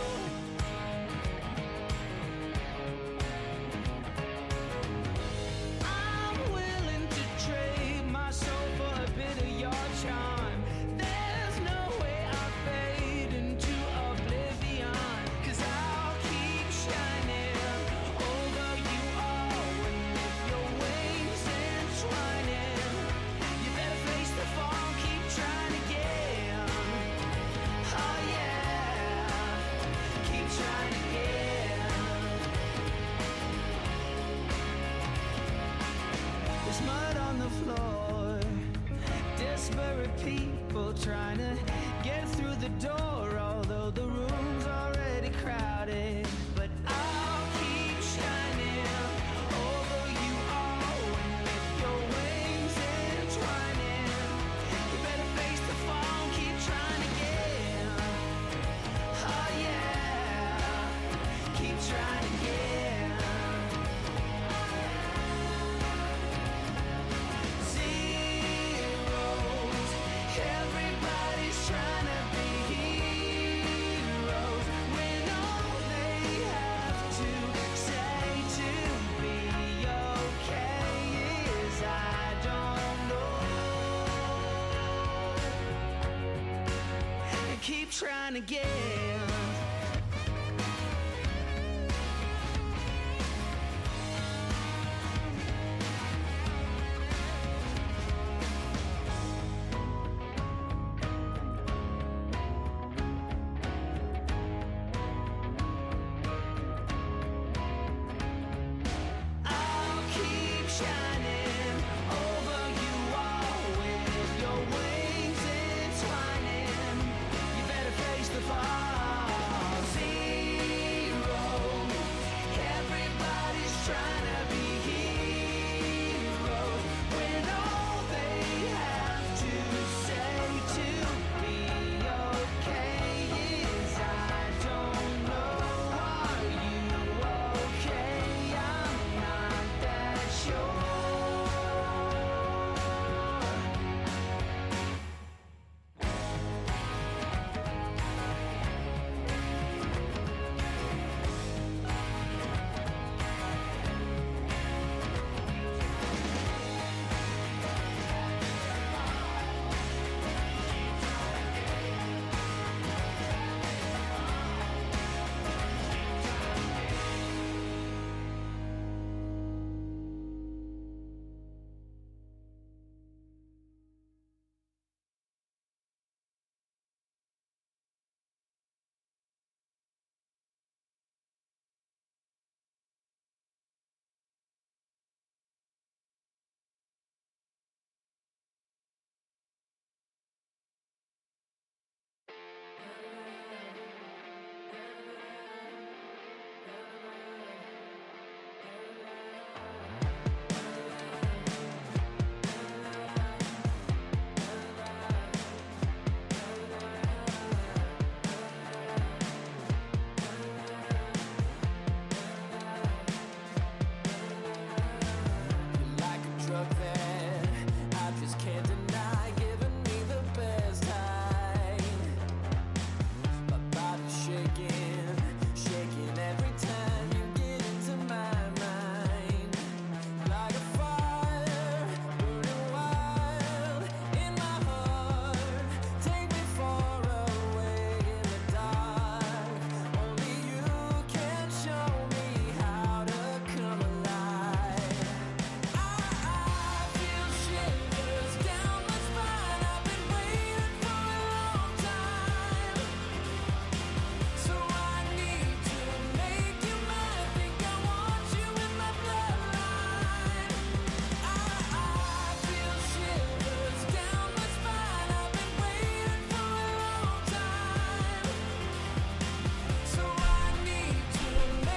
I'm willing to trade my soul for a bit of your charm. There's no way I fade into oblivion, 'cause I'll keep shining over you all, and if your waves entwining, you better face the fall, keep trying again. Oh yeah, keep trying again. There's mud on the floor, desperate people trying to get through the door, although the room's already crowded, but I'll keep shining over you all, and if your wings entwining, you better face the fall, keep trying again. Oh yeah, keep trying again. Zeros, everybody's trying to be heroes when all they have to say to be okay is I don't know. And keep trying again. I'll keep shining over you all, with your wings entwining, you better face the fall. Zero, everybody's trying to be heroes when all they have to say to be okay is I don't know. Are you okay? I'm not that sure. You're like a drug that I just can't deny, giving me the best high. My body's shaking, shaking every time you get into my mind. Like a fire, burning wild in my heart. Take me far away in the dark. Only you can show me how to come alive. I feel shivers down my spine. I've been waiting for a long time. So I need to make you mine. Think I want you in my bloodline. I feel shivers down my spine. I've been waiting for a long time. So I need to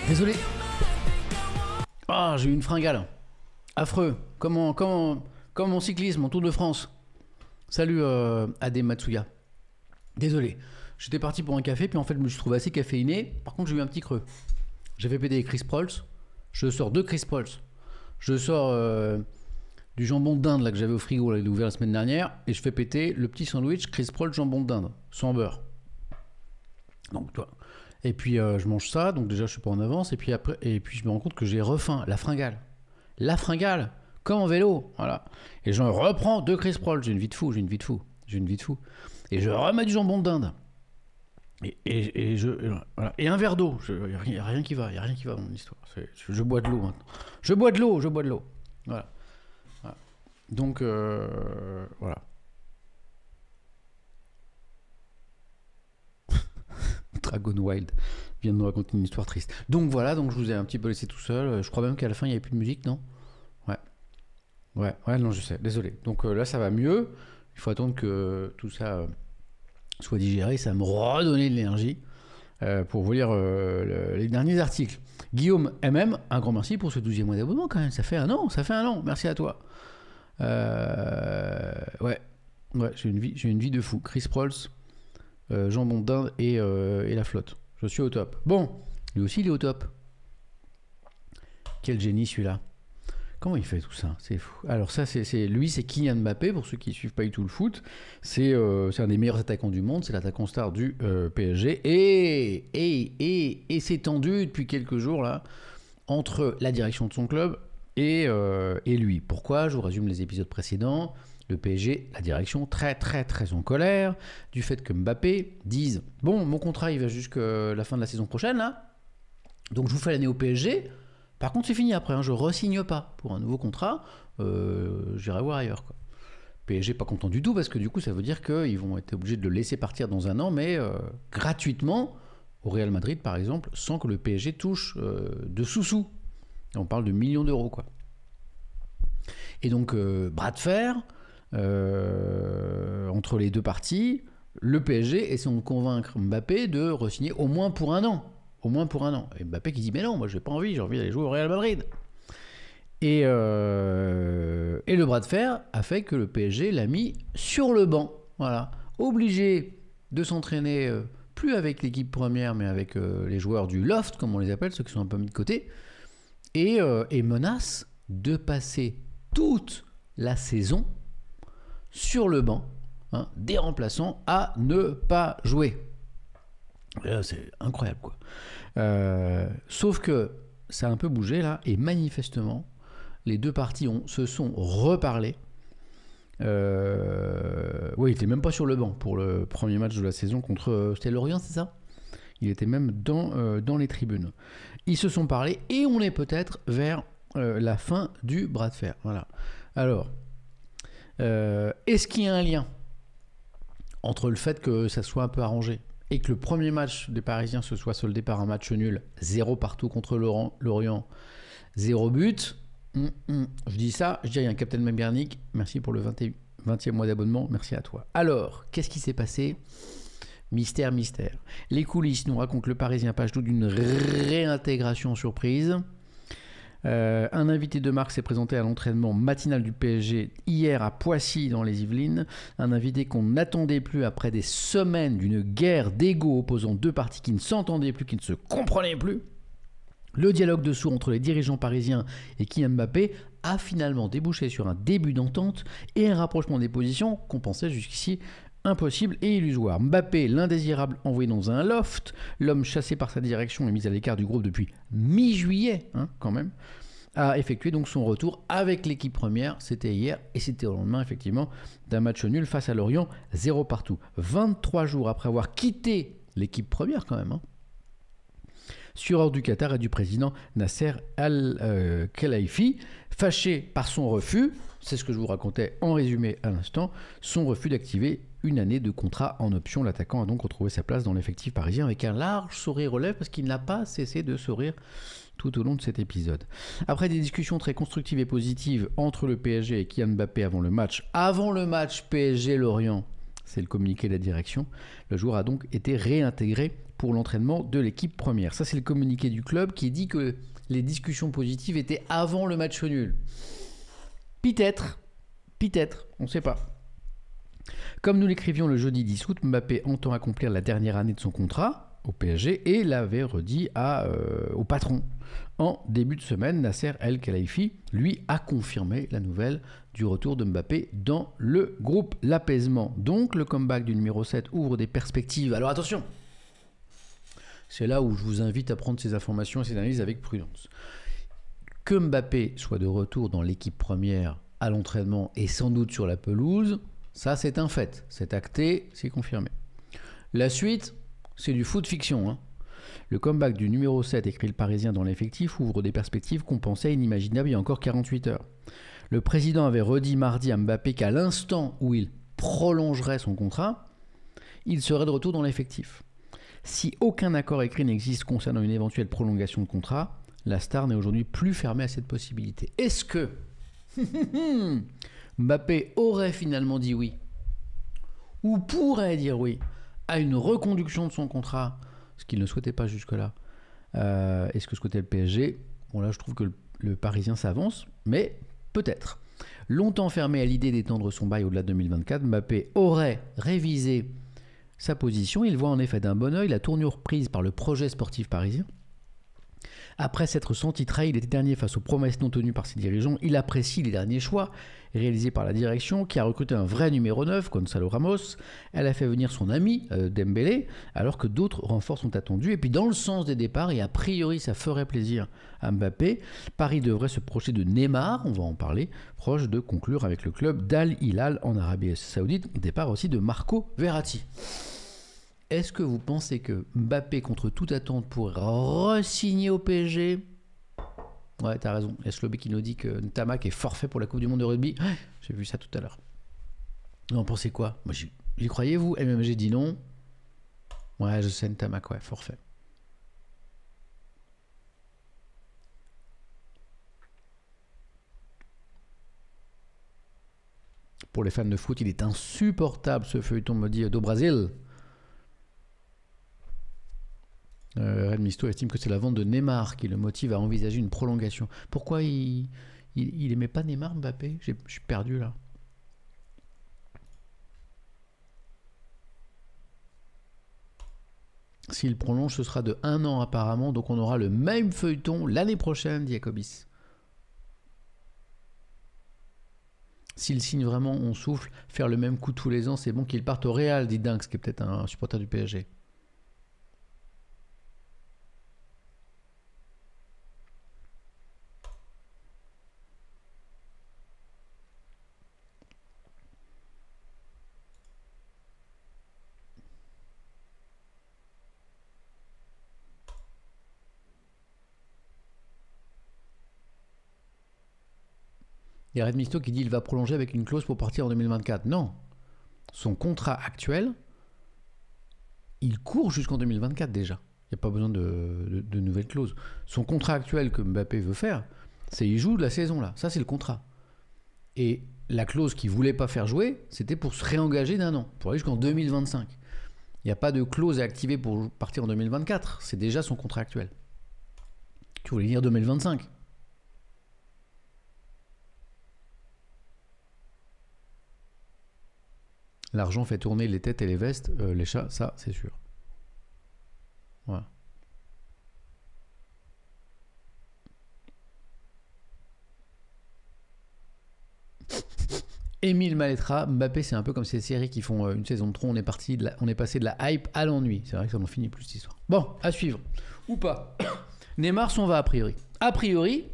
make Désolé. you mine. Think I want. Ah, j'ai eu une fringale. Affreux. Comme en, comme en- comme en cyclisme, en Tour de France. Salut euh, Adé Matsuya. Désolé. J'étais parti pour un café, puis en fait, je me suis trouvé assez caféiné. Par contre, j'ai eu un petit creux. J'ai fait péter Chris Prolls. Je sors deux Chris Prolls. Je sors euh, du jambon de dinde là, que j'avais au frigo, là, il est ouvert la semaine dernière, et je fais péter le petit sandwich Chris Prol jambon de dinde, sans beurre. Donc, toi. Et puis euh, je mange ça, donc déjà je suis pas en avance, et puis, après, et puis je me rends compte que j'ai refaim, la fringale. La fringale, comme en vélo, voilà. Et j'en reprends deux Chris Prol, j'ai une vie de fou, j'ai une vie de fou, j'ai une vie de fou. Et je remets du jambon de dinde. Et, et, et, je, et, voilà. Et un verre d'eau, il n'y a rien qui va, il n'y a rien qui va dans mon histoire. Je, je bois de l'eau maintenant. Je bois de l'eau, je bois de l'eau. Voilà. Voilà. Donc, euh, voilà. Dragon Wild vient de nous raconter une histoire triste. Donc voilà, donc je vous ai un petit peu laissé tout seul. Je crois même qu'à la fin, il n'y avait plus de musique, non? Ouais. Ouais, ouais, non, je sais, désolé. Donc euh, là, ça va mieux. Il faut attendre que tout ça... Euh, soit digéré, ça me redonnait de l'énergie euh, pour vous lire euh, le, les derniers articles. Guillaume M M, un grand merci pour ce douzième mois d'abonnement quand même, ça fait un an, ça fait un an, merci à toi. Euh, ouais, ouais j'ai une, une vie de fou. Chris Prolls, euh, jambon de dinde et, euh, et la flotte. Je suis au top. Bon, lui aussi il est au top. Quel génie celui-là. Comment il fait tout ça? C'est fou. Alors ça, c'est lui, c'est Kylian Mbappé, pour ceux qui ne suivent pas du tout le foot. C'est euh, un des meilleurs attaquants du monde, c'est l'attaquant star du euh, P S G. Et, et, et, et c'est tendu depuis quelques jours, là, entre la direction de son club et, euh, et lui. Pourquoi? Je vous résume les épisodes précédents. Le P S G, la direction, très très très en colère, du fait que Mbappé dise « Bon, mon contrat, il va jusqu'à la fin de la saison prochaine, là. Donc je vous fais l'année au P S G. » Par contre, c'est fini après, hein, je re-signe pas pour un nouveau contrat, euh, j'irai voir ailleurs. Quoi. P S G pas content du tout, parce que du coup, ça veut dire qu'ils vont être obligés de le laisser partir dans un an, mais euh, gratuitement, au Real Madrid par exemple, sans que le P S G touche euh, de sous-sous. On parle de millions d'euros. Quoi. Et donc, euh, bras de fer, euh, entre les deux parties, le P S G essaie de convaincre Mbappé de re-signer au moins pour un an. Au moins pour un an. Et Mbappé qui dit mais non, moi j'ai pas envie, j'ai envie d'aller jouer au Real Madrid. Et, euh, et le bras de fer a fait que le P S G l'a mis sur le banc. Voilà. Obligé de s'entraîner euh, plus avec l'équipe première, mais avec euh, les joueurs du loft, comme on les appelle, ceux qui sont un peu mis de côté, et, euh, et menace de passer toute la saison sur le banc, hein, des remplaçants à ne pas jouer. C'est incroyable quoi. Euh, sauf que ça a un peu bougé là et manifestement les deux parties ont, se sont reparlé. Euh, oui, il était même pas sur le banc pour le premier match de la saison contre c'était Lorient, c'est ça? Il était même dans, euh, dans les tribunes. Ils se sont parlé et on est peut-être vers euh, la fin du bras de fer. Voilà. Alors, euh, est-ce qu'il y a un lien entre le fait que ça soit un peu arrangé? Et que le premier match des Parisiens se soit soldé par un match nul, zéro partout contre Lorient, zéro but. Mm -mm. Je dis ça, je dis rien. Captain Mbernick, merci pour le vingtième mois d'abonnement, merci à toi. Alors, qu'est-ce qui s'est passé? Mystère, mystère. Les coulisses nous racontent le Parisien, page douze, d'une réintégration surprise. Euh, un invité de marque s'est présenté à l'entraînement matinal du P S G hier à Poissy dans les Yvelines, un invité qu'on n'attendait plus après des semaines d'une guerre d'ego opposant deux parties qui ne s'entendaient plus, qui ne se comprenaient plus. Le dialogue de sourds entre les dirigeants parisiens et Kylian Mbappé a finalement débouché sur un début d'entente et un rapprochement des positions qu'on pensait jusqu'ici impossible et illusoire. Mbappé, l'indésirable envoyé dans un loft, l'homme chassé par sa direction et mis à l'écart du groupe depuis mi-juillet, hein, quand même, a effectué donc son retour avec l'équipe première, c'était hier, et c'était au lendemain effectivement d'un match nul face à Lorient, zéro partout. vingt-trois jours après avoir quitté l'équipe première quand même, hein, sur ordre du Qatar et du président Nasser Al-Khelaifi, fâché par son refus, c'est ce que je vous racontais en résumé à l'instant, son refus d'activer une année de contrat en option. L'attaquant a donc retrouvé sa place dans l'effectif parisien avec un large sourire aux lèvres parce qu'il n'a pas cessé de sourire tout au long de cet épisode. Après des discussions très constructives et positives entre le P S G et Kylian Mbappé avant le match, avant le match P S G-Lorient, c'est le communiqué de la direction, le joueur a donc été réintégré pour l'entraînement de l'équipe première. Ça, c'est le communiqué du club qui dit que les discussions positives étaient avant le match nul. Peut-être, peut-être, on ne sait pas. Comme nous l'écrivions le jeudi dix août, Mbappé entend accomplir la dernière année de son contrat, au P S G et l'avait redit à, euh, au patron. En début de semaine, Nasser El Khelaifi, lui, a confirmé la nouvelle du retour de Mbappé dans le groupe. L'apaisement, donc, le comeback du numéro sept ouvre des perspectives. Alors attention, c'est là où je vous invite à prendre ces informations et ces analyses avec prudence. Que Mbappé soit de retour dans l'équipe première, à l'entraînement et sans doute sur la pelouse, ça c'est un fait, c'est acté, c'est confirmé. La suite, c'est du foot fiction, hein. Le comeback du numéro sept, écrit Le Parisien dans l'effectif, ouvre des perspectives qu'on pensait inimaginables il y a encore quarante-huit heures. Le président avait redit mardi à Mbappé qu'à l'instant où il prolongerait son contrat, il serait de retour dans l'effectif. Si aucun accord écrit n'existe concernant une éventuelle prolongation de contrat, la star n'est aujourd'hui plus fermée à cette possibilité. Est-ce que Mbappé aurait finalement dit oui, ou pourrait dire oui à une reconduction de son contrat, ce qu'il ne souhaitait pas jusque-là, euh, est-ce que souhaitait le P S G? Bon, là je trouve que le, le Parisien s'avance, mais peut-être. Longtemps fermé à l'idée d'étendre son bail au-delà de deux mille vingt-quatre, Mbappé aurait révisé sa position. Il voit en effet d'un bon oeil la tournure prise par le projet sportif parisien. Après s'être senti trahi l'été dernier face aux promesses non tenues par ses dirigeants, il apprécie les derniers choix réalisés par la direction qui a recruté un vrai numéro neuf, Gonzalo Ramos. Elle a fait venir son ami euh, Dembélé, alors que d'autres renforts sont attendus. Et puis dans le sens des départs, et a priori ça ferait plaisir à Mbappé, Paris devrait se projeter de Neymar, on va en parler, proche de conclure avec le club d'Al Hilal en Arabie Saoudite. Départ aussi de Marco Verratti. Est-ce que vous pensez que Mbappé, contre toute attente, pourrait re-signer au P S G? Ouais, t'as raison. Slobé qui nous dit que Ntamak est forfait pour la Coupe du Monde de rugby. Ouais, j'ai vu ça tout à l'heure. Vous en pensez quoi? Moi, j'y croyais, vous? M M G dit non. Ouais, je sais, Ntamak, ouais, forfait. Pour les fans de foot, il est insupportable, ce feuilleton, me dit Do Brasil. Euh, Red Misto estime que c'est la vente de Neymar qui le motive à envisager une prolongation. Pourquoi il n'aimait pas Neymar, Mbappé? Je suis perdu là. S'il prolonge, ce sera de un an apparemment, donc on aura le même feuilleton l'année prochaine, dit Jacobis. S'il signe vraiment, on souffle. Faire le même coup tous les ans, c'est bon qu'il parte au Real, dit Dinx, qui est peut-être un supporter du P S G. Il y a Red Misto qui dit qu'il va prolonger avec une clause pour partir en deux mille vingt-quatre. Non. Son contrat actuel, il court jusqu'en deux mille vingt-quatre déjà. Il n'y a pas besoin de, de, de nouvelles clauses. Son contrat actuel que Mbappé veut faire, c'est il joue de la saison là. Ça, c'est le contrat. Et la clause qu'il ne voulait pas faire jouer, c'était pour se réengager d'un an, pour aller jusqu'en deux mille vingt-cinq. Il n'y a pas de clause à activer pour partir en deux mille vingt-quatre. C'est déjà son contrat actuel. Tu voulais dire deux mille vingt-cinq? L'argent fait tourner les têtes et les vestes, euh, les chats, ça c'est sûr. Voilà. Émile Maletra, Mbappé c'est un peu comme ces séries qui font euh, une saison de trop, on est, parti de la, on est passé de la hype à l'ennui. C'est vrai que ça n'en finit plus cette histoire. Bon, à suivre. Ou pas. Neymar s'en va a priori. A priori,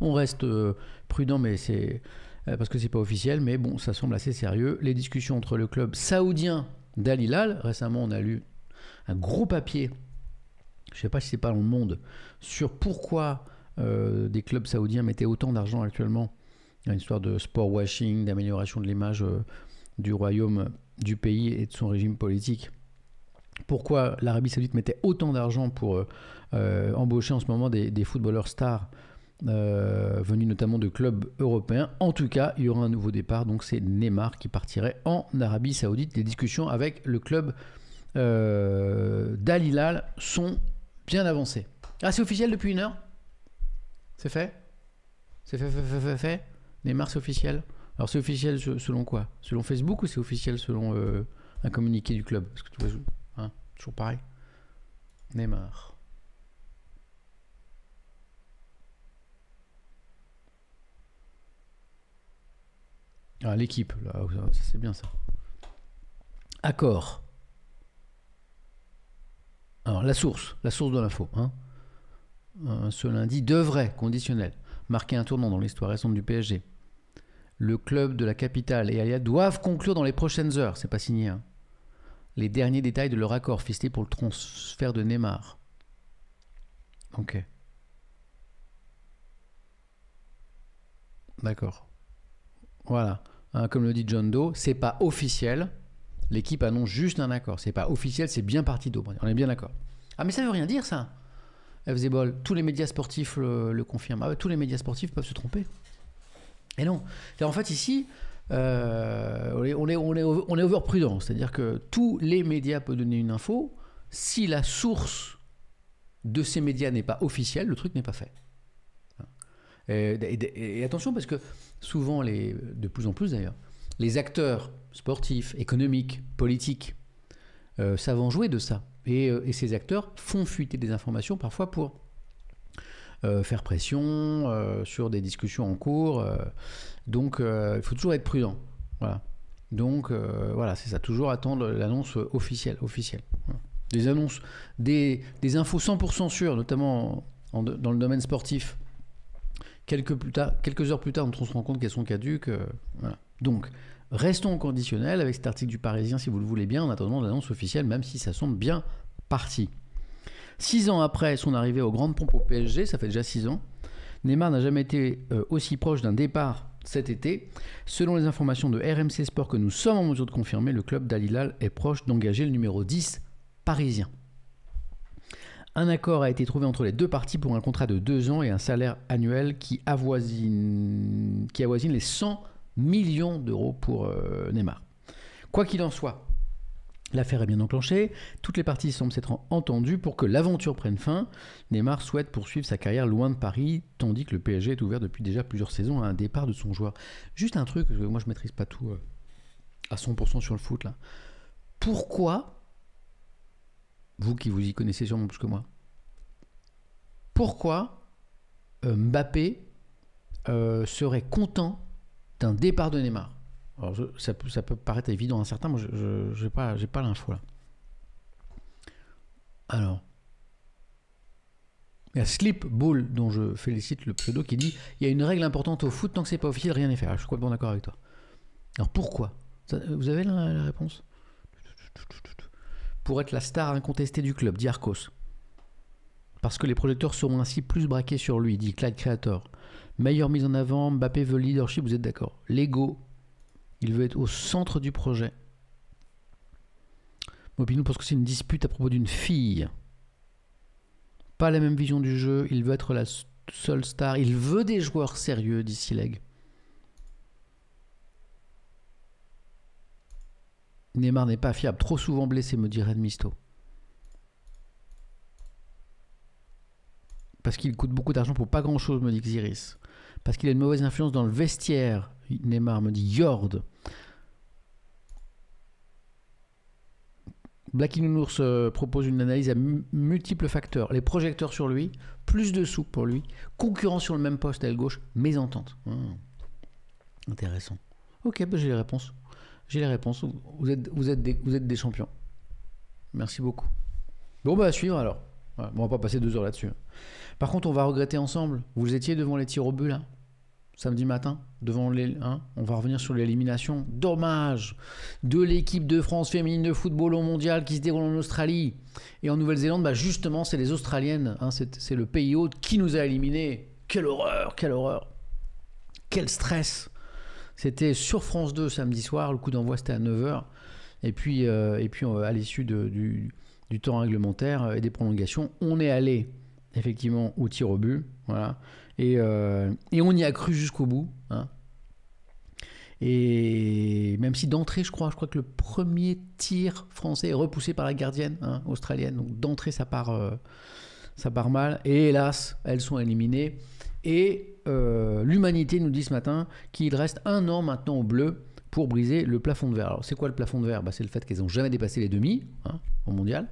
on reste euh, prudent, mais c'est... parce que c'est pas officiel, mais bon, ça semble assez sérieux. Les discussions entre le club saoudien d'Al Hilal, récemment on a lu un gros papier, je sais pas si c'est pas dans Le Monde, sur pourquoi euh, des clubs saoudiens mettaient autant d'argent actuellement. Il y a une histoire de sport washing, d'amélioration de l'image euh, du royaume, du pays et de son régime politique. Pourquoi l'Arabie Saoudite mettait autant d'argent pour euh, euh, embaucher en ce moment des, des footballeurs stars Euh, venu notamment de clubs européens. En tout cas, il y aura un nouveau départ, donc c'est Neymar qui partirait en Arabie Saoudite. Les discussions avec le club euh, d'Al Hilal sont bien avancées. Ah, c'est officiel depuis une heure? C'est fait? C'est fait, fait, fait, fait, fait. Neymar, c'est officiel? Alors c'est officiel selon quoi? Selon Facebook ou c'est officiel selon euh, un communiqué du club? Parce que, hein, toujours pareil. Neymar. Ah, l'équipe, là, ça, c'est bien ça. Accord. Alors, la source, la source de l'info. Hein. Euh, ce lundi, devrait, conditionnel, marquer un tournant dans l'histoire récente du P S G. Le club de la capitale et Alia doivent conclure dans les prochaines heures, c'est pas signé, hein, les derniers détails de leur accord ficelé pour le transfert de Neymar. Ok. D'accord. Voilà, hein, comme le dit John Doe, c'est pas officiel. L'équipe annonce juste un accord. C'est pas officiel, c'est bien parti d'eau. On est bien d'accord. Ah mais ça veut rien dire ça. F Z Ball, tous les médias sportifs le, le confirment. Ah bah, tous les médias sportifs peuvent se tromper. Et non. Alors, en fait ici, euh, on est, on est, on est, on est over prudent. C'est-à-dire que tous les médias peuvent donner une info. Si la source de ces médias n'est pas officielle, le truc n'est pas fait. Et, et, et attention parce que souvent, les, de plus en plus d'ailleurs, les acteurs sportifs, économiques, politiques euh, savent jouer de ça. Et, et ces acteurs font fuiter des informations parfois pour euh, faire pression euh, sur des discussions en cours. Euh, donc il euh, faut toujours être prudent. Voilà. Donc euh, voilà, c'est ça. Toujours attendre l'annonce officielle. officielle. Voilà. Des annonces, des, des infos cent pour cent sûres, notamment en, en, dans le domaine sportif. Quelques, plus tard, quelques heures plus tard, on se rend compte qu'elles sont caduques. Euh, voilà. Donc, restons au conditionnel avec cet article du Parisien, si vous le voulez bien, en attendant l'annonce officielle, même si ça semble bien parti. Six ans après son arrivée aux grandes pompes au P S G, ça fait déjà six ans, Neymar n'a jamais été euh, aussi proche d'un départ cet été. Selon les informations de R M C Sport que nous sommes en mesure de confirmer, le club d'Al Hilal est proche d'engager le numéro dix parisien. Un accord a été trouvé entre les deux parties pour un contrat de deux ans et un salaire annuel qui avoisine, qui avoisine les cent millions d'euros pour euh, Neymar. Quoi qu'il en soit, l'affaire est bien enclenchée. Toutes les parties semblent s'être entendues pour que l'aventure prenne fin. Neymar souhaite poursuivre sa carrière loin de Paris, tandis que le P S G est ouvert depuis déjà plusieurs saisons à un départ de son joueur. Juste un truc, parce que moi je ne maîtrise pas tout euh, à cent pour cent sur le foot là. Pourquoi? Vous qui vous y connaissez sûrement plus que moi. Pourquoi Mbappé euh, serait content d'un départ de Neymar? Alors je, ça, ça peut paraître évident à certains, moi je n'ai pas, pas l'info là. Alors, il y a Sleepball, dont je félicite le pseudo, qui dit il y a une règle importante au foot, tant que c'est pas officiel, rien n'est fait. Alors, je suis complètement d'accord avec toi. Alors pourquoi ça, vous avez la, la réponse? Pour être la star incontestée du club, dit Arcos. Parce que les projecteurs seront ainsi plus braqués sur lui, dit Clyde Creator. Meilleure mise en avant, Mbappé veut leadership, vous êtes d'accord. L'ego, il veut être au centre du projet. Mopinou pense que c'est une dispute à propos d'une fille. Pas la même vision du jeu, il veut être la seule star, il veut des joueurs sérieux, dit Sileg. Neymar n'est pas fiable, trop souvent blessé, me dit Red Misto. Parce qu'il coûte beaucoup d'argent pour pas grand chose, me dit Xiris. Parce qu'il a une mauvaise influence dans le vestiaire, Neymar me dit Yord. Blacky Nounours propose une analyse à multiples facteurs. Les projecteurs sur lui, plus de sous pour lui, concurrents sur le même poste, aile gauche, mésentente. Hum. Intéressant. Ok, bah j'ai les réponses. J'ai les réponses. Vous êtes, vous, êtes des, vous êtes des champions. Merci beaucoup. Bon, bah à suivre alors. Voilà, on va pas passer deux heures là-dessus. Par contre, on va regretter ensemble. Vous étiez devant les tirs au but, là, samedi matin, devant les. Hein, on va revenir sur l'élimination. Dommage de l'équipe de France féminine de football au mondial qui se déroule en Australie. Et en Nouvelle-Zélande, bah justement, c'est les Australiennes. Hein, c'est le pays hôte qui nous a éliminés. Quelle horreur, quelle horreur. Quel stress. C'était sur France deux samedi soir, le coup d'envoi c'était à neuf heures, et puis, euh, et puis euh, à l'issue du, du temps réglementaire et des prolongations, on est allé effectivement au tir au but, voilà, et, euh, et on y a cru jusqu'au bout, hein. Et même si d'entrée je crois, je crois que le premier tir français est repoussé par la gardienne, hein, australienne, donc d'entrée ça part, euh, ça part mal, et hélas, elles sont éliminées. Et euh, l'Humanité nous dit ce matin qu'il reste un an maintenant au bleu pour briser le plafond de verre. Alors c'est quoi le plafond de verre? Bah, c'est le fait qu'elles n'ont jamais dépassé les demi, hein, au mondial.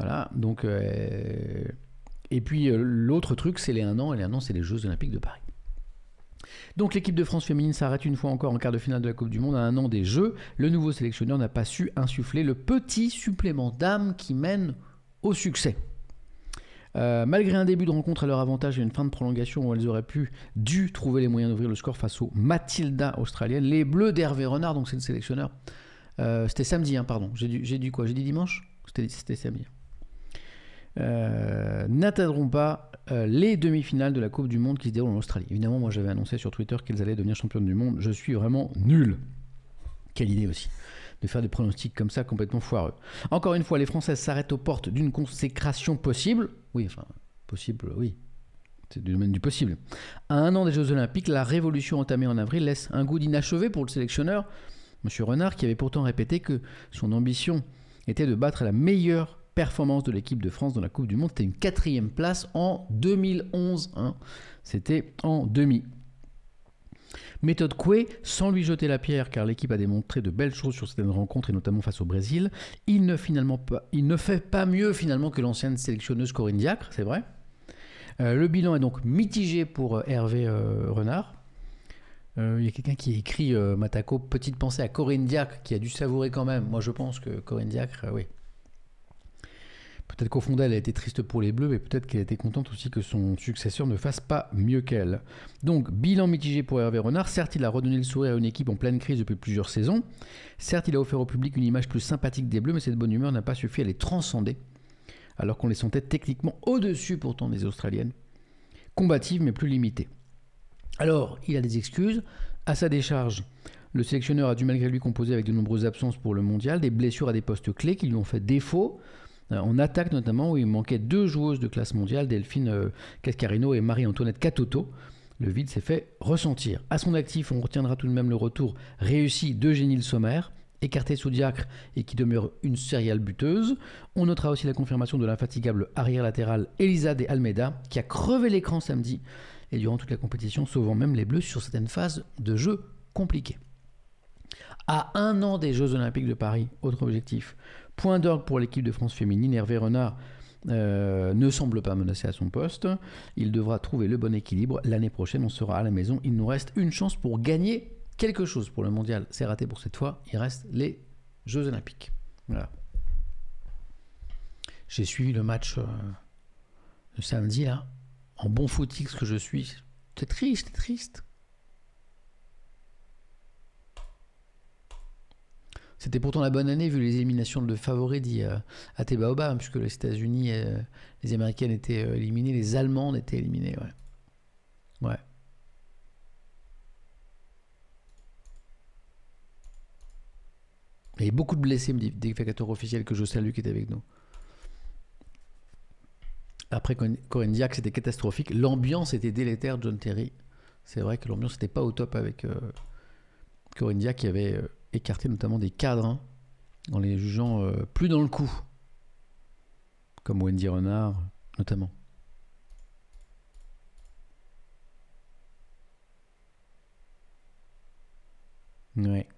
Voilà, donc... Euh... Et puis, euh, l'autre truc, c'est les un an. Et les un an, c'est les Jeux Olympiques de Paris. Donc, l'équipe de France féminine s'arrête une fois encore en quart de finale de la Coupe du Monde à un an des Jeux. Le nouveau sélectionneur n'a pas su insuffler le petit supplément d'âme qui mène au succès. Euh, malgré un début de rencontre à leur avantage et une fin de prolongation où elles auraient pu dû trouver les moyens d'ouvrir le score face aux Matilda australiennes, les Bleus d'Hervé Renard, donc c'est le sélectionneur. Euh, C'était samedi, hein, pardon. J'ai dit, dit quoi? J'ai dit dimanche? C'était samedi. Euh, n'atteindront pas euh, les demi-finales de la Coupe du Monde qui se déroule en Australie. Évidemment, moi j'avais annoncé sur Twitter qu'ils allaient devenir championnes du monde. Je suis vraiment nul. Quelle idée aussi de faire des pronostics comme ça complètement foireux. Encore une fois, les Françaises s'arrêtent aux portes d'une consécration possible. Oui, enfin, possible, oui. C'est du domaine du possible. À un an des Jeux Olympiques, la révolution entamée en avril laisse un goût d'inachevé pour le sélectionneur, M. Renard, qui avait pourtant répété que son ambition était de battre la meilleure performance de l'équipe de France dans la Coupe du Monde. C'était une quatrième place en deux mille onze. Hein. C'était en demi. Méthode Coué, sans lui jeter la pierre, car l'équipe a démontré de belles choses sur certaines rencontres et notamment face au Brésil. Il ne, finalement pas, il ne fait pas mieux finalement que l'ancienne sélectionneuse Corinne Diacre, c'est vrai. Euh, le bilan est donc mitigé pour Hervé euh, Renard. Il euh, y a quelqu'un qui écrit euh, Matako, petite pensée à Corinne Diacre qui a dû savourer quand même. Moi je pense que Corinne Diacre, euh, oui. Peut-être qu'au fond d'elle, elle a été triste pour les Bleus, mais peut-être qu'elle était contente aussi que son successeur ne fasse pas mieux qu'elle. Donc, bilan mitigé pour Hervé Renard. Certes, il a redonné le sourire à une équipe en pleine crise depuis plusieurs saisons. Certes, il a offert au public une image plus sympathique des Bleus, mais cette bonne humeur n'a pas suffi à les transcender, alors qu'on les sentait techniquement au-dessus pourtant des Australiennes, combatives mais plus limitées. Alors, il a des excuses. À sa décharge, le sélectionneur a dû malgré lui composer avec de nombreuses absences pour le mondial, des blessures à des postes clés qui lui ont fait défaut. En attaque notamment, où il manquait deux joueuses de classe mondiale, Delphine Cascarino et Marie-Antoinette Catoto. Le vide s'est fait ressentir. À son actif, on retiendra tout de même le retour réussi d'Eugénie Le Sommer, écartée sous Diacre et qui demeure une sérielle buteuse. On notera aussi la confirmation de l'infatigable arrière-latérale Elisa de Almeida, qui a crevé l'écran samedi et durant toute la compétition, sauvant même les Bleus sur certaines phases de jeu compliquées. À un an des Jeux Olympiques de Paris, autre objectif, point d'orgue pour l'équipe de France féminine, Hervé Renard euh, ne semble pas menacé à son poste. Il devra trouver le bon équilibre. L'année prochaine, on sera à la maison. Il nous reste une chance pour gagner quelque chose pour le mondial. C'est raté pour cette fois. Il reste les Jeux Olympiques. Voilà. J'ai suivi le match euh, le samedi, là, en bon footix que je suis. C'est triste, c'est triste. C'était pourtant la bonne année vu les éliminations de favoris dit euh, à Tebaoba, hein, puisque les États-Unis, euh, les Américaines étaient euh, éliminées, les Allemandes étaient éliminées. Ouais. Ouais. Il y a beaucoup de blessés, me dit défécateur officiel que je salue qui était avec nous. Après Corinne Diacre, c'était catastrophique. L'ambiance était délétère, John Terry. C'est vrai que l'ambiance n'était pas au top avec euh, Corinne Diacre qui avait... Euh, écarté notamment des cadres hein, en les jugeant euh, plus dans le coup, comme Wendy Renard notamment. Ouais.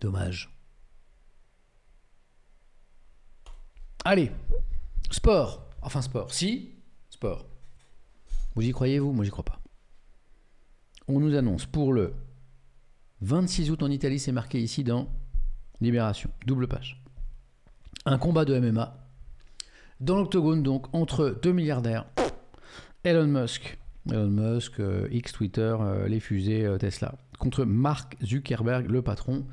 Dommage. Allez, sport. Enfin sport, si, sport. Vous y croyez, vous? Moi, j'y crois pas. On nous annonce pour le vingt-six août en Italie, c'est marqué ici dans Libération, double page. Un combat de M M A dans l'octogone, donc, entre deux milliardaires, Elon Musk, Elon Musk, euh, X, Twitter, euh, les fusées, euh, Tesla, contre Mark Zuckerberg, le patron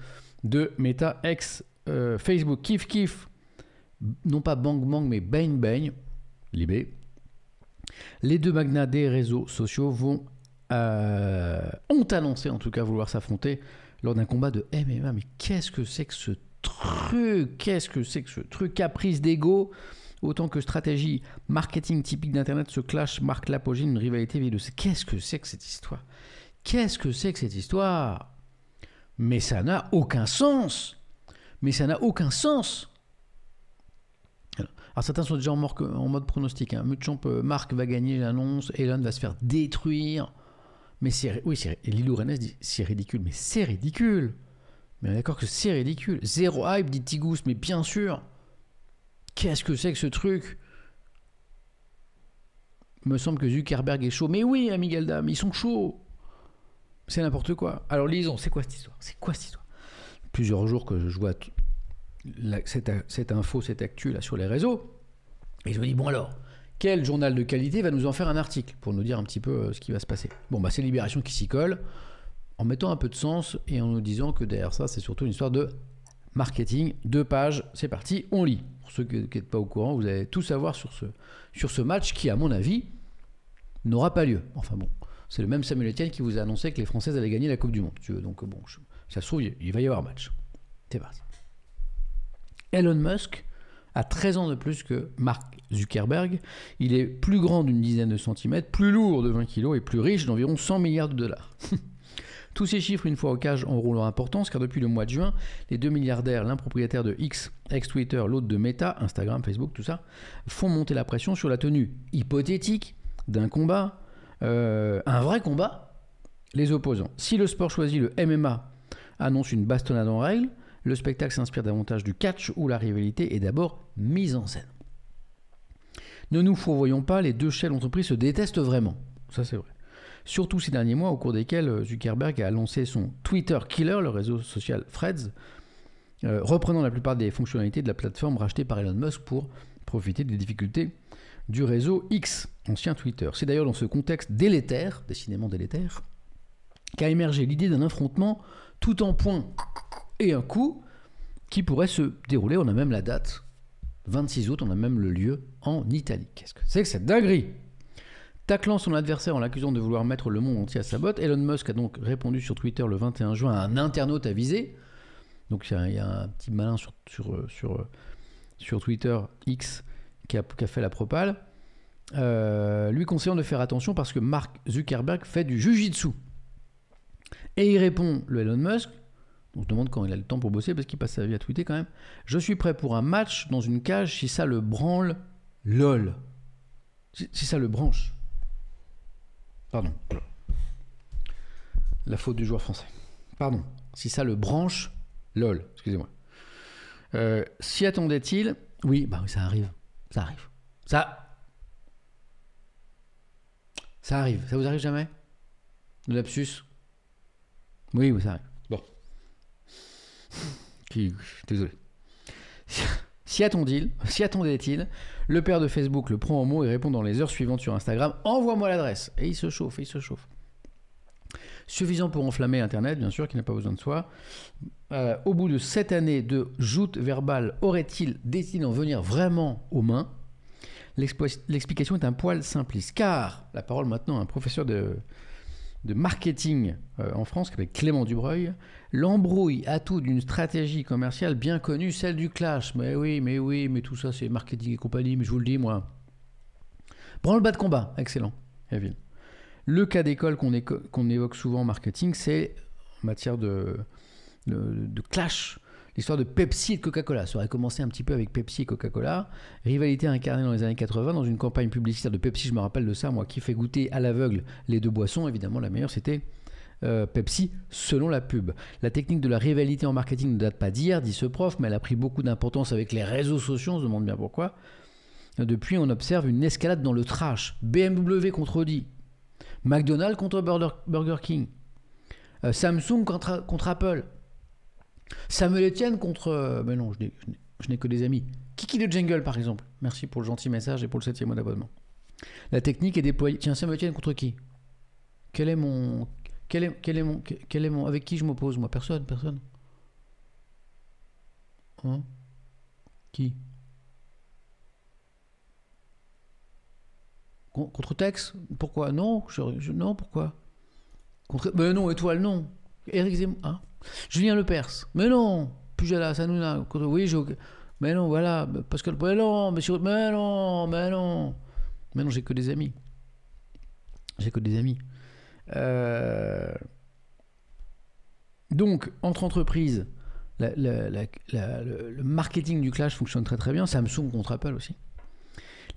de Meta, ex euh, Facebook. Kiff, kiff, non pas bang, bang, mais bang, bang, Libé. Les deux magnats des réseaux sociaux vont, euh, ont annoncé en tout cas vouloir s'affronter lors d'un combat de M M A. Mais qu'est-ce que c'est que ce truc? Qu'est-ce que c'est que ce truc? Caprice d'ego autant que stratégie marketing typique d'Internet, ce clash marque l'apogée d'une rivalité violente. Qu'est-ce que c'est que cette histoire? Qu'est-ce que c'est que cette histoire? Mais ça n'a aucun sens. Mais ça n'a aucun sens. Alors certains sont déjà en mode pronostic. Hein. Mutchamp, Marc va gagner, l'annonce. Elon va se faire détruire. Mais c'est... Oui, c'est... Lilou Rennes dit c'est ridicule. Mais c'est ridicule. Mais on est d'accord que c'est ridicule. Zéro hype, dit Tigous, mais bien sûr. Qu'est-ce que c'est que ce truc? Il me semble que Zuckerberg est chaud. Mais oui, Amigaldam, ils sont chauds. C'est n'importe quoi. Alors lisons, c'est quoi cette histoire? C'est quoi cette histoire? Plusieurs jours que je vois la, cette, cette info, cette actu là sur les réseaux. Et je me dis, bon alors, quel journal de qualité va nous en faire un article pour nous dire un petit peu ce qui va se passer? Bon bah c'est Libération qui s'y colle, en mettant un peu de sens et en nous disant que derrière ça, c'est surtout une histoire de marketing. Deux pages, c'est parti, on lit. Pour ceux qui n'êtes pas au courant, vous allez tout savoir sur ce, sur ce match qui, à mon avis, n'aura pas lieu. Enfin bon, c'est le même Samuel Etienne qui vous a annoncé que les Françaises allaient gagner la Coupe du Monde. Tu veux, donc bon, je, ça se trouve, il va y avoir match. C'est parti. Elon Musk a treize ans de plus que Mark Zuckerberg. Il est plus grand d'une dizaine de centimètres, plus lourd de vingt kilos et plus riche d'environ cent milliards de dollars. Tous ces chiffres, une fois au cage, auront leur importance, car depuis le mois de juin, les deux milliardaires, l'un propriétaire de X, ex-Twitter, l'autre de Meta, Instagram, Facebook, tout ça, font monter la pression sur la tenue hypothétique d'un combat, euh, un vrai combat, les opposants. Si le sport choisi, le M M A, annonce une bastonnade en règle, le spectacle s'inspire davantage du catch où la rivalité est d'abord mise en scène. Ne nous fourvoyons pas, les deux chefs d'entreprise se détestent vraiment. Ça, c'est vrai. Surtout ces derniers mois, au cours desquels Zuckerberg a lancé son Twitter Killer, le réseau social Threads, euh, reprenant la plupart des fonctionnalités de la plateforme rachetée par Elon Musk pour profiter des difficultés du réseau X, ancien Twitter. C'est d'ailleurs dans ce contexte délétère, décidément délétère, qu'a émergé l'idée d'un affrontement tout en points et un coup qui pourrait se dérouler. On a même la date, vingt-six août, on a même le lieu en Italie. Qu'est-ce que c'est que cette dinguerie? Taclant son adversaire en l'accusant de vouloir mettre le monde entier à sa botte, Elon Musk a donc répondu sur Twitter le vingt et un juin à un internaute avisé. Donc il y, y a un petit malin sur, sur, sur, sur Twitter X qui a, qui a fait la propale, euh, lui conseillant de faire attention parce que Mark Zuckerberg fait du jujitsu. Et il répond, le Elon Musk, on se demande quand il a le temps pour bosser parce qu'il passe sa vie à tweeter quand même, « Je suis prêt pour un match dans une cage si ça le branle, lol. » Si, si ça le branche. Pardon. La faute du joueur français. Pardon. Si ça le branche, lol. Excusez-moi. Euh, S'y attendait-il? Oui, bah oui, ça arrive. Ça arrive. Ça. Ça arrive. Ça vous arrive jamais? Le lapsus? Oui, oui, ça arrive. Bon. Désolé. S'y attendait-il? S'y attendait-il? Le père de Facebook le prend en mot et répond dans les heures suivantes sur Instagram « Envoie-moi l'adresse !» Et il se chauffe, il se chauffe. Suffisant pour enflammer Internet, bien sûr, qui n'a pas besoin de soi. Euh, au bout de sept années de joute verbale, aurait-il décidé d'en venir vraiment aux mains? L'explication est un poil simpliste, car la parole maintenant à un professeur de, de marketing euh, en France, avec Clément Dubreuil, l'embrouille atout d'une stratégie commerciale bien connue, celle du clash. Mais oui, mais oui, mais tout ça c'est marketing et compagnie, mais je vous le dis moi. Branle-bas de combat, excellent, Evil. Le cas d'école qu'on qu'on évoque souvent en marketing, c'est en matière de, de, de clash, l'histoire de Pepsi et de Coca-Cola. Ça aurait commencé un petit peu avec Pepsi et Coca-Cola, rivalité incarnée dans les années quatre-vingt, dans une campagne publicitaire de Pepsi, je me rappelle de ça, moi, qui fait goûter à l'aveugle les deux boissons. Évidemment, la meilleure c'était Euh, Pepsi selon la pub. La technique de la rivalité en marketing ne date pas d'hier, dit ce prof, mais elle a pris beaucoup d'importance avec les réseaux sociaux, on se demande bien pourquoi. Depuis, on observe une escalade dans le trash. B M W contre Audi, McDonald's contre Burger King, euh, Samsung contre, contre Apple, Samuel Etienne contre... Euh, mais non, je n'ai que des amis. Kiki de Jungle par exemple. Merci pour le gentil message et pour le septième mois d'abonnement. La technique est déployée... Tiens, Samuel Etienne contre qui? Quel est mon... Quel est, quel est mon, quel est mon, avec qui je m'oppose, moi? Personne, personne. Hein? Qui? Contre Tex? Pourquoi? Non, je, je, non, pourquoi? Contre, mais non, Étoile, non. Éric Zemmour, hein? Julien Lepers. Mais non, Pujala, Sanouna. Contre, oui, je... Mais non, voilà. Pascal, mais non, monsieur, mais non, mais non. Mais non, j'ai que des amis. J'ai que des amis. Euh... donc entre entreprises la, la, la, la, le, le marketing du clash fonctionne très très bien. Samsung contre Apple aussi.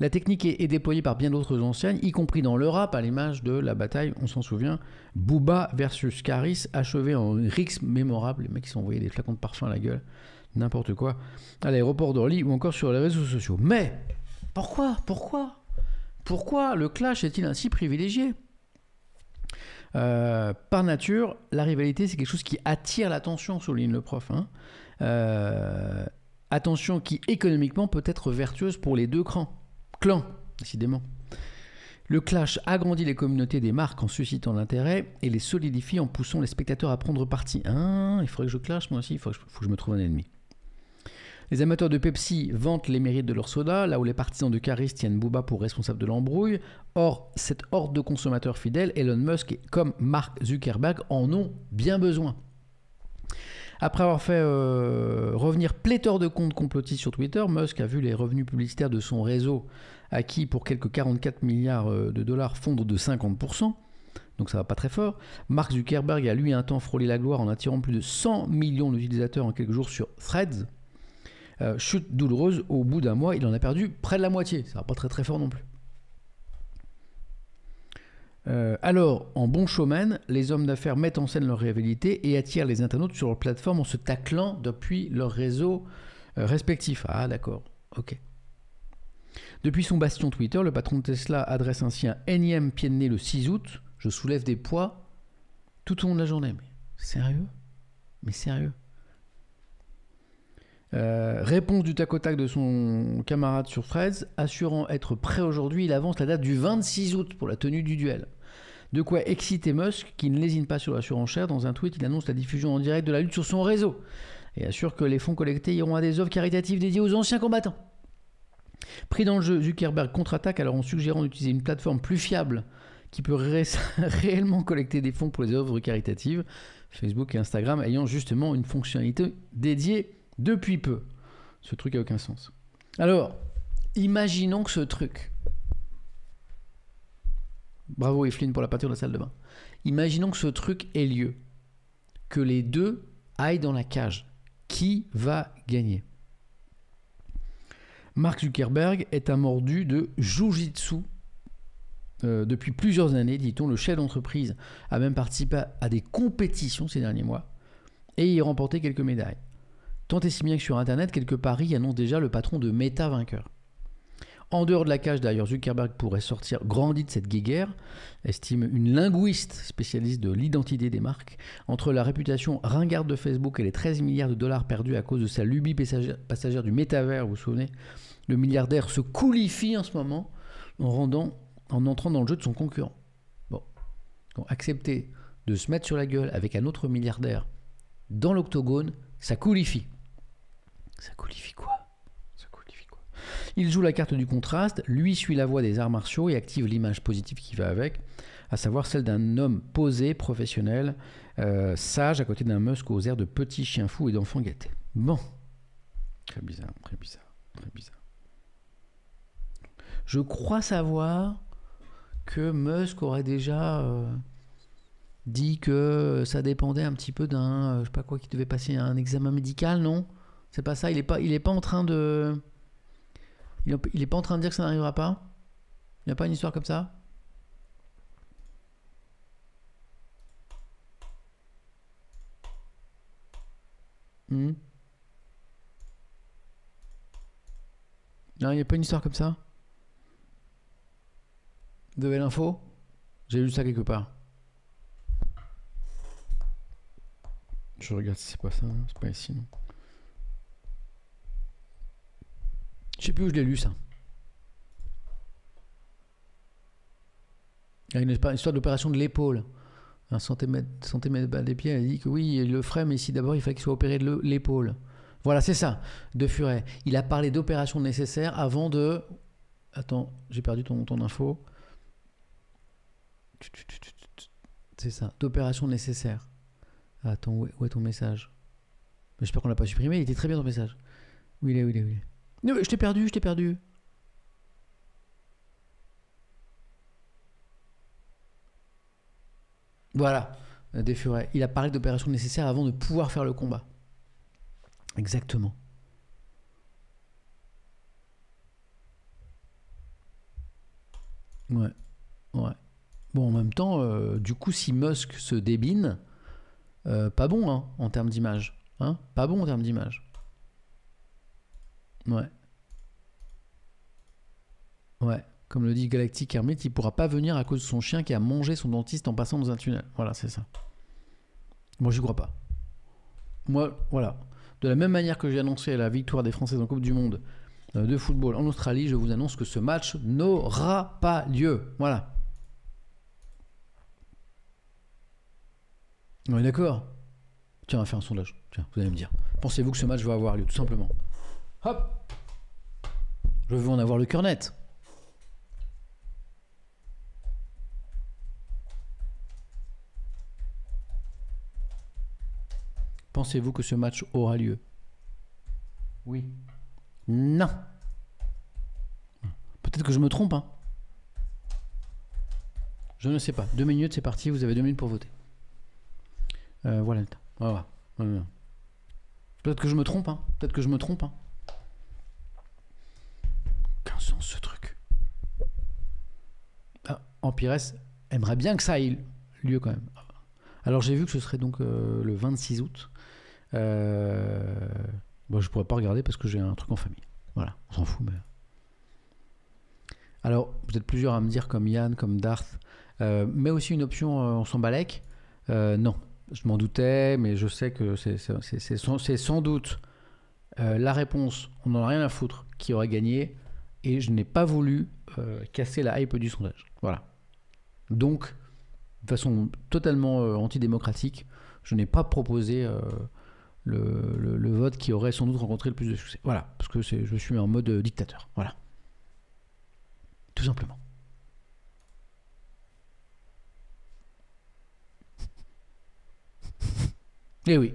La technique est, est déployée par bien d'autres enseignes, y compris dans le rap, à l'image de la bataille, on s'en souvient, Booba versus Caris, achevée en rix mémorable. Les mecs qui s'envoyaient des flacons de parfum à la gueule, n'importe quoi, à l'aéroport d'Orly ou encore sur les réseaux sociaux. Mais pourquoi Pourquoi Pourquoi le clash est-il ainsi privilégié? Euh, par nature, la rivalité, c'est quelque chose qui attire l'attention, souligne le prof. Hein. Euh, attention qui, économiquement, peut être vertueuse pour les deux crans. Clans, décidément. Le clash agrandit les communautés des marques en suscitant l'intérêt et les solidifie en poussant les spectateurs à prendre parti. Hein, il faudrait que je clash, moi aussi, il faut que je, faut que je me trouve un ennemi. Les amateurs de Pepsi vantent les mérites de leur soda, là où les partisans de Caris tiennent Booba pour responsable de l'embrouille. Or, cette horde de consommateurs fidèles, Elon Musk, comme Mark Zuckerberg, en ont bien besoin. Après avoir fait euh, revenir pléthore de comptes complotistes sur Twitter, Musk a vu les revenus publicitaires de son réseau acquis pour quelques quarante-quatre milliards de dollars fondre de cinquante pour cent. Donc ça va pas très fort. Mark Zuckerberg a lui un temps frôlé la gloire en attirant plus de cent millions d'utilisateurs en quelques jours sur Threads. Euh, chute douloureuse, au bout d'un mois, il en a perdu près de la moitié. Ça va pas très très fort non plus. Euh, alors, en bon showman, les hommes d'affaires mettent en scène leur rivalité et attirent les internautes sur leur plateforme en se taclant depuis leurs réseaux euh, respectifs. Ah d'accord, ok. Depuis son bastion Twitter, le patron de Tesla adresse ainsi un énième pied de nez le six août. Je soulève des poids tout au long de la journée. Mais sérieux ? Mais sérieux ? Euh, réponse du tac au tac de son camarade sur Threads, assurant être prêt aujourd'hui, il avance la date du vingt-six août pour la tenue du duel. De quoi exciter Musk, qui ne lésine pas sur la surenchère. Dans un tweet, il annonce la diffusion en direct de la lutte sur son réseau et assure que les fonds collectés iront à des œuvres caritatives dédiées aux anciens combattants. Pris dans le jeu, Zuckerberg contre-attaque alors en suggérant d'utiliser une plateforme plus fiable qui peut ré réellement collecter des fonds pour les œuvres caritatives, Facebook et Instagram ayant justement une fonctionnalité dédiée depuis peu. Ce truc n'a aucun sens. Alors, imaginons que ce truc... Bravo Eflin pour la peinture de la salle de bain. Imaginons que ce truc ait lieu. Que les deux aillent dans la cage. Qui va gagner? Mark Zuckerberg est un mordu de Jiu-Jitsu. Euh, depuis plusieurs années, dit-on, le chef d'entreprise a même participé à des compétitions ces derniers mois et y a remporté quelques médailles. Tant et si bien que sur Internet, quelques paris annoncent déjà le patron de Meta vainqueur. En dehors de la cage, d'ailleurs, Zuckerberg pourrait sortir grandi de cette guéguerre, estime une linguiste spécialiste de l'identité des marques, entre la réputation ringarde de Facebook et les treize milliards de dollars perdus à cause de sa lubie passagère du métavers, vous vous souvenez. Le milliardaire se coulifie en ce moment en, rendant, en entrant dans le jeu de son concurrent. Bon, donc accepter de se mettre sur la gueule avec un autre milliardaire dans l'octogone, ça coulifie. Ça qualifie quoi? Ça qualifie quoi? Il joue la carte du contraste, lui suit la voie des arts martiaux et active l'image positive qui va avec, à savoir celle d'un homme posé, professionnel, euh, sage, à côté d'un Musk aux airs de petit chien fou et d'enfant gâté. Bon. Très bizarre, très bizarre, très bizarre. Je crois savoir que Musk aurait déjà euh, dit que ça dépendait un petit peu d'un, euh, je sais pas quoi, qui devait passer un examen médical, non? C'est pas ça, il est pas, il est pas en train de, il est, il est pas en train de dire que ça n'arrivera pas. Il n'y a pas une histoire comme ça. Hmm. Non, il n'y a pas une histoire comme ça. De belle info. J'ai lu ça quelque part. Je regarde si c'est pas ça, c'est pas ici non. Je sais plus où je l'ai lu ça. Il y a une histoire d'opération de l'épaule. Un centimètre, centimètre des pieds, elle dit que oui, il le ferait, mais si d'abord il fallait qu'il soit opéré de l'épaule. Voilà, c'est ça, de Furet. Il a parlé d'opération nécessaire avant de... Attends, j'ai perdu ton, ton info. C'est ça, d'opération nécessaire. Attends, où est, où est ton message? J'espère qu'on ne l'a pas supprimé, il était très bien ton message. Où il est, où il est, où il est? Non, je t'ai perdu, je t'ai perdu. Voilà, des Furets. Il a parlé d'opérations nécessaires avant de pouvoir faire le combat. Exactement. Ouais, ouais. Bon, en même temps, euh, du coup, si Musk se débine, euh, pas bon, hein, en termes d'image. Hein, pas bon en termes d'image. Ouais. Ouais. Comme le dit Galactic Hermit, il pourra pas venir à cause de son chien qui a mangé son dentiste en passant dans un tunnel. Voilà, c'est ça. Moi, je crois pas. Moi, voilà. De la même manière que j'ai annoncé la victoire des Français en Coupe du Monde euh, de football en Australie, je vous annonce que ce match n'aura pas lieu. Voilà. On est d'accord? Tiens, on va faire un sondage. Tiens, vous allez me dire. Pensez-vous que ce match va avoir lieu, tout simplement? Hop! Je veux en avoir le cœur net. Pensez-vous que ce match aura lieu? Oui. Non. Peut-être que je me trompe, hein. Je ne sais pas. Deux minutes, c'est parti. Vous avez deux minutes pour voter. Euh, voilà. Voilà. Voilà. Peut-être que je me trompe, hein. Peut-être que je me trompe, hein. Qu'un sens ce truc. Ah, Empirès aimerait bien que ça ait lieu quand même. Alors j'ai vu que ce serait donc euh, le vingt-six août. Euh... Bon, je pourrais pas regarder parce que j'ai un truc en famille. Voilà, on s'en fout. Mais... Alors, vous êtes plusieurs à me dire comme Yann, comme Darth, euh, mais aussi une option, euh, on s'en balèque. Euh, non, je m'en doutais, mais je sais que c'est sans, sans doute euh, la réponse, on n'en a rien à foutre, qui aurait gagné, et je n'ai pas voulu euh, casser la hype du sondage. Voilà. Donc, de façon totalement euh, antidémocratique, je n'ai pas proposé euh, le, le, le vote qui aurait sans doute rencontré le plus de succès. Voilà, parce que je suis en mode dictateur. Voilà. Tout simplement. Eh oui.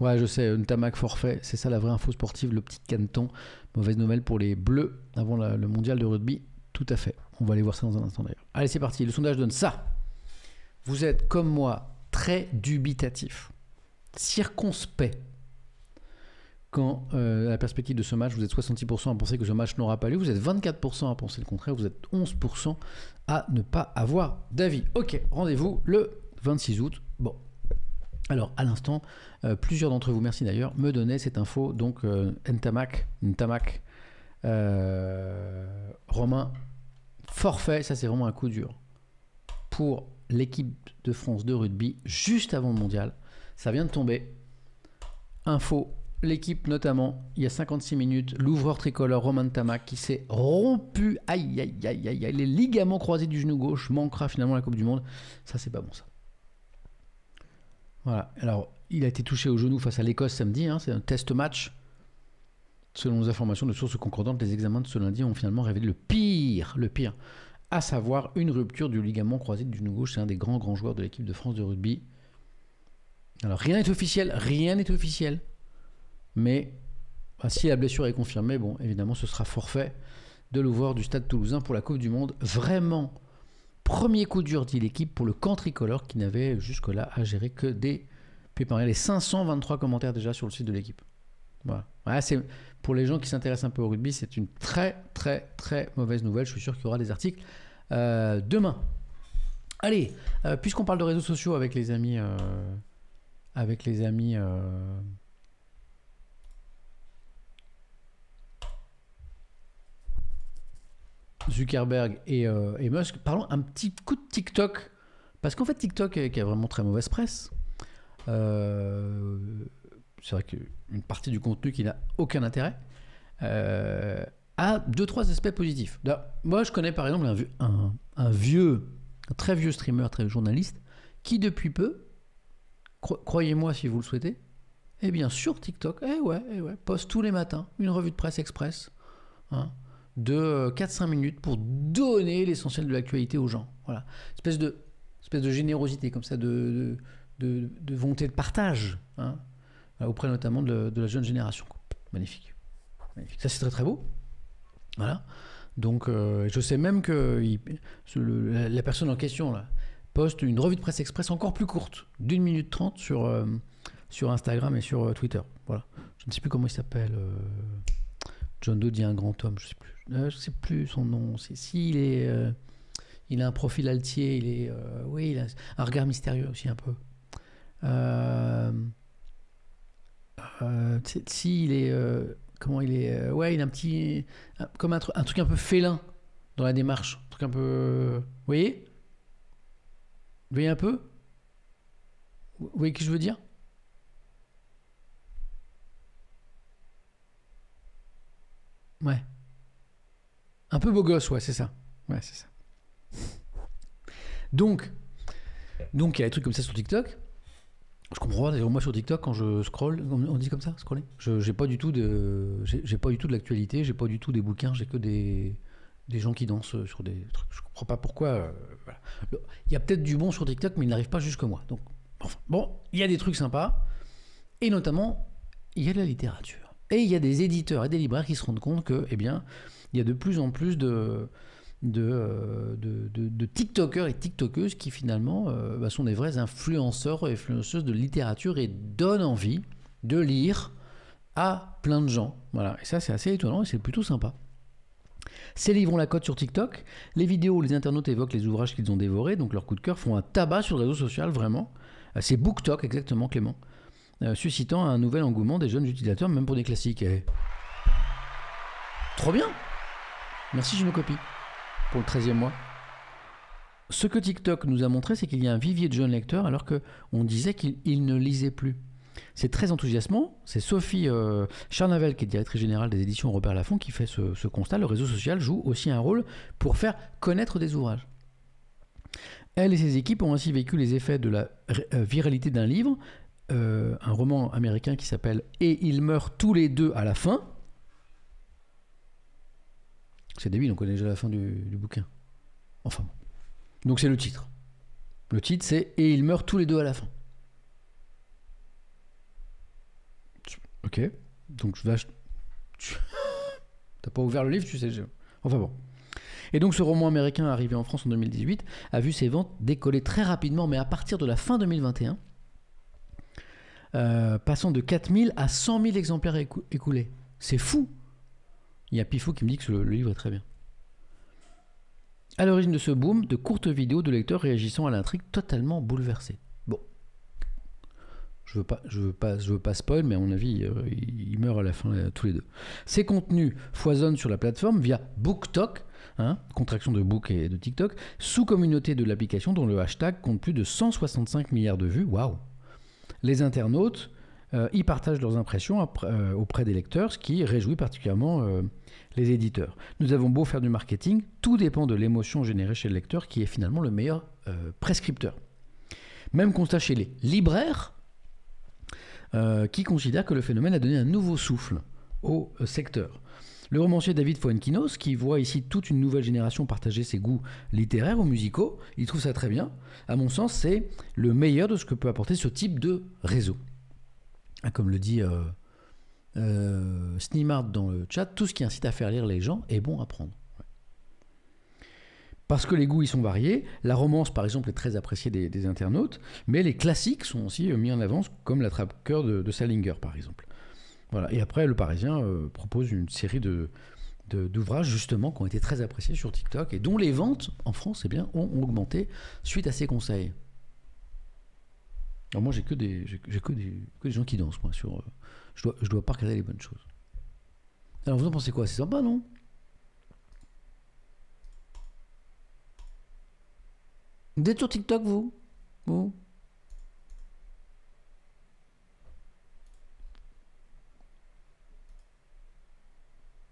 Ouais, je sais, Ntamak forfait, c'est ça la vraie info sportive, le petit canton. Mauvaise nouvelle pour les Bleus avant la, le mondial de rugby. Tout à fait. On va aller voir ça dans un instant d'ailleurs. Allez, c'est parti. Le sondage donne ça. Vous êtes, comme moi, très dubitatif, circonspect. Quand, euh, à la perspective de ce match, vous êtes soixante-six pour cent à penser que ce match n'aura pas lieu. Vous êtes vingt-quatre pour cent à penser le contraire. Vous êtes onze pour cent à ne pas avoir d'avis. Ok, rendez-vous le vingt-six août. Bon. Alors, à l'instant, euh, plusieurs d'entre vous, merci d'ailleurs, me donnaient cette info. Donc, euh, Ntamak, Ntamak euh, Romain, forfait, ça c'est vraiment un coup dur pour l'équipe de France de rugby juste avant le mondial. Ça vient de tomber. Info, l'équipe notamment, il y a cinquante-six minutes, l'ouvreur tricolore Romain Ntamak qui s'est rompu, aïe, aïe, aïe, aïe, aïe, les ligaments croisés du genou gauche, manquera finalement la Coupe du Monde. Ça, c'est pas bon, ça. Voilà, alors il a été touché au genou face à l'Écosse samedi, hein, c'est un test match. Selon nos informations de sources concordantes, les examens de ce lundi ont finalement révélé le pire, le pire, à savoir une rupture du ligament croisé du genou gauche. C'est un des grands, grands joueurs de l'équipe de France de rugby. Alors rien n'est officiel, rien n'est officiel. Mais bah, si la blessure est confirmée, bon, évidemment, ce sera forfait de l'ouvreur du Stade Toulousain pour la Coupe du Monde. Vraiment. Premier coup dur, dit l'équipe, pour le camp tricolore qui n'avait jusque-là à gérer que des... Puis pareil, les cinq cent vingt-trois commentaires déjà sur le site de l'équipe. Voilà. Voilà, c'est pour les gens qui s'intéressent un peu au rugby, c'est une très, très, très mauvaise nouvelle. Je suis sûr qu'il y aura des articles euh, demain. Allez, euh, puisqu'on parle de réseaux sociaux avec les amis... Euh, avec les amis... Euh... Zuckerberg et, euh, et Musk, parlons un petit coup de TikTok, parce qu'en fait TikTok qui a vraiment très mauvaise presse, euh, c'est vrai qu'une partie du contenu qui n'a aucun intérêt, euh, a deux trois aspects positifs. Là, moi je connais par exemple un vieux, un, un vieux, un très vieux streamer, très journaliste, qui depuis peu, cro croyez-moi si vous le souhaitez, eh bien sur TikTok, eh ouais, eh ouais, poste tous les matins une revue de presse express, hein, de quatre à cinq minutes pour donner l'essentiel de l'actualité aux gens. Voilà. Espèce de, espèce de générosité, comme ça, de, de, de, de volonté de partage, hein, auprès notamment de, de la jeune génération. Magnifique. Magnifique. Ça, c'est très très beau. Voilà. Donc, euh, je sais même que il, le, la, la personne en question là, poste une revue de presse express encore plus courte, d'une minute trente sur, euh, sur Instagram et sur euh, Twitter. Voilà. Je ne sais plus comment il s'appelle. Euh... John Doe dit un grand homme, je ne sais plus. Euh, je sais plus son nom. C'est si il est, euh, il a un profil altier. Il est, euh, oui, il a un regard mystérieux aussi un peu. Euh, euh, si il est, euh, comment il est, euh, ouais, il a un petit, comme un, un truc un peu félin dans la démarche, un truc un peu, vous voyez, vous voyez un peu, vous voyez qui je veux dire. Ouais. Un peu beau gosse, ouais, c'est ça. Ouais, c'est ça. Donc, donc il y a des trucs comme ça sur TikTok. Je comprends pas. Moi sur TikTok, quand je scroll, on dit comme ça, scroller. Je j'ai pas du tout de, j'ai pas du tout de l'actualité, j'ai pas du tout des bouquins, j'ai que des des gens qui dansent sur des trucs. Je comprends pas pourquoi. Euh, voilà. Il y a peut-être du bon sur TikTok, mais il n'arrive pas jusque moi. Donc, enfin, bon, il y a des trucs sympas, et notamment il y a de la littérature. Et il y a des éditeurs et des libraires qui se rendent compte que, eh bien, il y a de plus en plus de, de, de, de, de TikTokers et TikTokeuses qui finalement euh, bah, sont des vrais influenceurs et influenceuses de littérature et donnent envie de lire à plein de gens. Voilà. Et ça, c'est assez étonnant et c'est plutôt sympa. Ces livres ont la cote sur TikTok. Les vidéos où les internautes évoquent les ouvrages qu'ils ont dévorés, donc leurs coups de cœur, font un tabac sur le réseau social, vraiment. C'est BookTok, exactement, Clément. Euh, suscitant un nouvel engouement des jeunes utilisateurs, même pour des classiques. Et... Trop bien. Merci, je me copie pour le treizième mois. Ce que TikTok nous a montré, c'est qu'il y a un vivier de jeunes lecteurs, alors qu'on disait qu'ils ne lisaient plus. C'est très enthousiasmant. C'est Sophie euh, Charnavel, qui est directrice générale des éditions Robert Laffont, qui fait ce, ce constat. Le réseau social joue aussi un rôle pour faire connaître des ouvrages. Elle et ses équipes ont ainsi vécu les effets de la euh, viralité d'un livre, Euh, un roman américain qui s'appelle « Et ils meurent tous les deux à la fin ». C'est débile, on connaît déjà la fin du, du bouquin. Enfin bon. Donc c'est le titre. Le titre, c'est « Et ils meurent tous les deux à la fin ». Ok. Donc je vais acheter... T'as pas ouvert le livre, tu sais. Je... Enfin bon. Et donc ce roman américain arrivé en France en deux mille dix-huit a vu ses ventes décoller très rapidement, mais à partir de la fin deux mille vingt et un... Euh, passant de quatre mille à cent mille exemplaires écou écoulés. C'est fou. Il y a Pifou qui me dit que le, le livre est très bien. À l'origine de ce boom, de courtes vidéos de lecteurs réagissant à l'intrigue totalement bouleversée. Bon. Je veux pas, je veux pas, je veux pas spoil, mais à mon avis, euh, ils meurent à la fin euh, tous les deux. Ces contenus foisonnent sur la plateforme via BookTok, hein, contraction de Book et de TikTok, sous-communauté de l'application dont le hashtag compte plus de cent soixante-cinq milliards de vues. Waouh. Les internautes euh, y partagent leurs impressions après, euh, auprès des lecteurs, ce qui réjouit particulièrement euh, les éditeurs. Nous avons beau faire du marketing, tout dépend de l'émotion générée chez le lecteur qui est finalement le meilleur euh, prescripteur. Même constat chez les libraires euh, qui considèrent que le phénomène a donné un nouveau souffle au euh, secteur. Le romancier David Fuenquinos, qui voit ici toute une nouvelle génération partager ses goûts littéraires ou musicaux, il trouve ça très bien. À mon sens, c'est le meilleur de ce que peut apporter ce type de réseau. Comme le dit euh, euh, Snimart dans le chat, tout ce qui incite à faire lire les gens est bon à prendre. Ouais. Parce que les goûts, ils sont variés. La romance, par exemple, est très appréciée des, des internautes, mais les classiques sont aussi mis en avance, comme l'attrape-cœur de, de Salinger, par exemple. Voilà. Et après, Le Parisien euh, propose une série de, d'ouvrages justement qui ont été très appréciés sur TikTok et dont les ventes en France, eh bien, ont, ont augmenté suite à ces conseils. Alors moi, j'ai que des, j'ai, j'ai que des, que des gens qui dansent, moi. Sur, euh, je dois, je dois pas regarder les bonnes choses. Alors vous en pensez quoi? C'est sympa, non? Vous êtes sur TikTok, vous? Vous?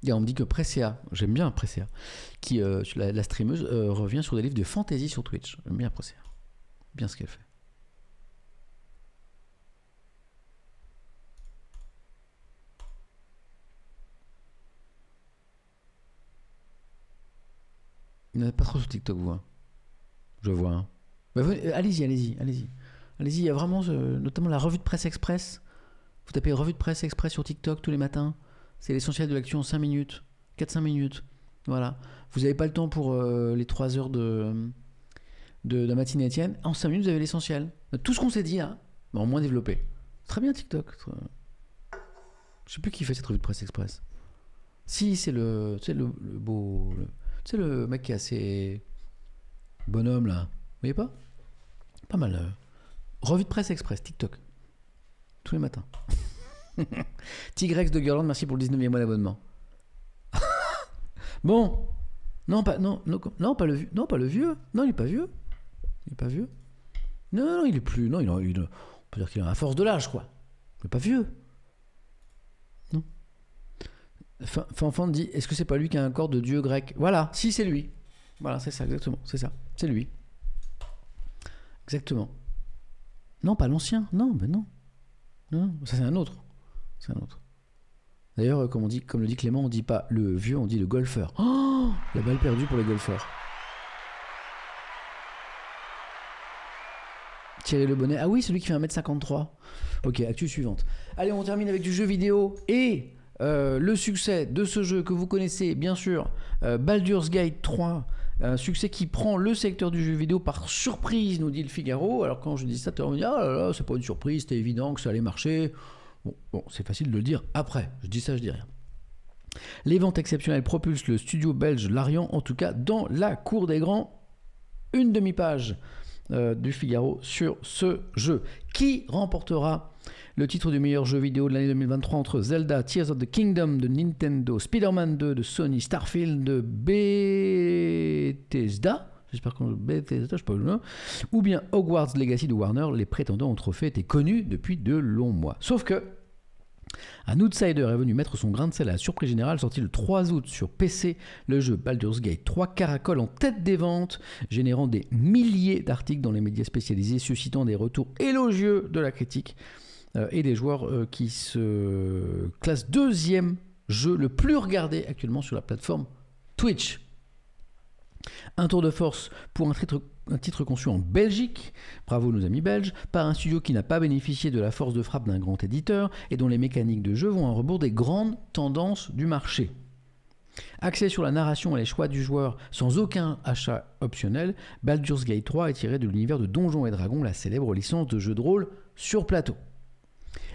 Et on me dit que Presea, j'aime bien Presea, qui, euh, la, la streameuse, euh, revient sur des livres de fantasy sur Twitch. J'aime bien Presea. Bien ce qu'elle fait. Il n'y en a pas trop sur TikTok, vous, hein. Je vois, hein. Bah, allez-y, allez-y, allez-y. Allez-y, il y a vraiment, euh, notamment la revue de presse express. Vous tapez revue de presse express sur TikTok tous les matins. C'est l'essentiel de l'actu en cinq minutes, quatre à cinq minutes. Voilà. Vous n'avez pas le temps pour euh, les trois heures de, de, de la matinée Étienne. En cinq minutes, vous avez l'essentiel. Tout ce qu'on s'est dit, là, mais en moins développé. Très bien TikTok. Je sais plus qui fait cette revue de presse express. Si, c'est le, c'est le, le beau, c'est le mec qui est assez bonhomme là. Vous voyez pas? Pas mal. Euh. Revue de presse express, TikTok. Tous les matins. Tigrex de Guerland, merci pour le dix-neuvième mois d'abonnement. Bon, non pas, non, non, non, pas le, non, pas le vieux. Non, il est pas vieux. Il est pas vieux. Non, non, il est plus. Non, il, a, il on peut dire qu'il a à force de l'âge, quoi. Il est pas vieux. Non. Fanfan dit, est-ce que c'est pas lui qui a un corps de dieu grec? Voilà, si c'est lui. Voilà, c'est ça, exactement. C'est ça, c'est lui. Exactement. Non, pas l'ancien. Non, mais non. Non, ça c'est un autre. C'est un autre. D'ailleurs, comme on dit, comme le dit Clément, on dit pas le vieux, on dit le golfeur. Oh, la balle perdue pour les golfeurs. Thierry Le Bonnet. Ah oui, celui qui fait un mètre cinquante-trois. Ok, actu suivante. Allez, on termine avec du jeu vidéo et euh, le succès de ce jeu que vous connaissez, bien sûr, euh, Baldur's Gate trois. Un succès qui prend le secteur du jeu vidéo par surprise, nous dit Le Figaro. Alors quand je dis ça, tu vas me dire, ah là là, c'est pas une surprise, c'était évident que ça allait marcher. Bon, bon c'est facile de le dire après. Je dis ça, je dis rien. Les ventes exceptionnelles propulsent le studio belge Larian, en tout cas dans la cour des grands. Une demi-page euh, du Figaro sur ce jeu. Qui remportera le titre du meilleur jeu vidéo de l'année deux mille vingt-trois entre Zelda, Tears of the Kingdom de Nintendo, Spider-Man deux de Sony, Starfield de Bethesda, j'espère qu'on Bethesda, je sais pas le nom, ou bien Hogwarts Legacy de Warner, les prétendants au trophée étaient connus depuis de longs mois. Sauf que un outsider est venu mettre son grain de sel à la surprise générale. Sorti le trois août sur P C, le jeu Baldur's Gate trois caracole en tête des ventes, générant des milliers d'articles dans les médias spécialisés, suscitant des retours élogieux de la critique et des joueurs qui se classent deuxième jeu le plus regardé actuellement sur la plateforme Twitch. Un tour de force pour un titre, un titre conçu en Belgique, bravo nos amis belges, par un studio qui n'a pas bénéficié de la force de frappe d'un grand éditeur et dont les mécaniques de jeu vont à rebours des grandes tendances du marché. Axé sur la narration et les choix du joueur sans aucun achat optionnel, Baldur's Gate trois est tiré de l'univers de Donjons et Dragons, la célèbre licence de jeu de rôle sur plateau.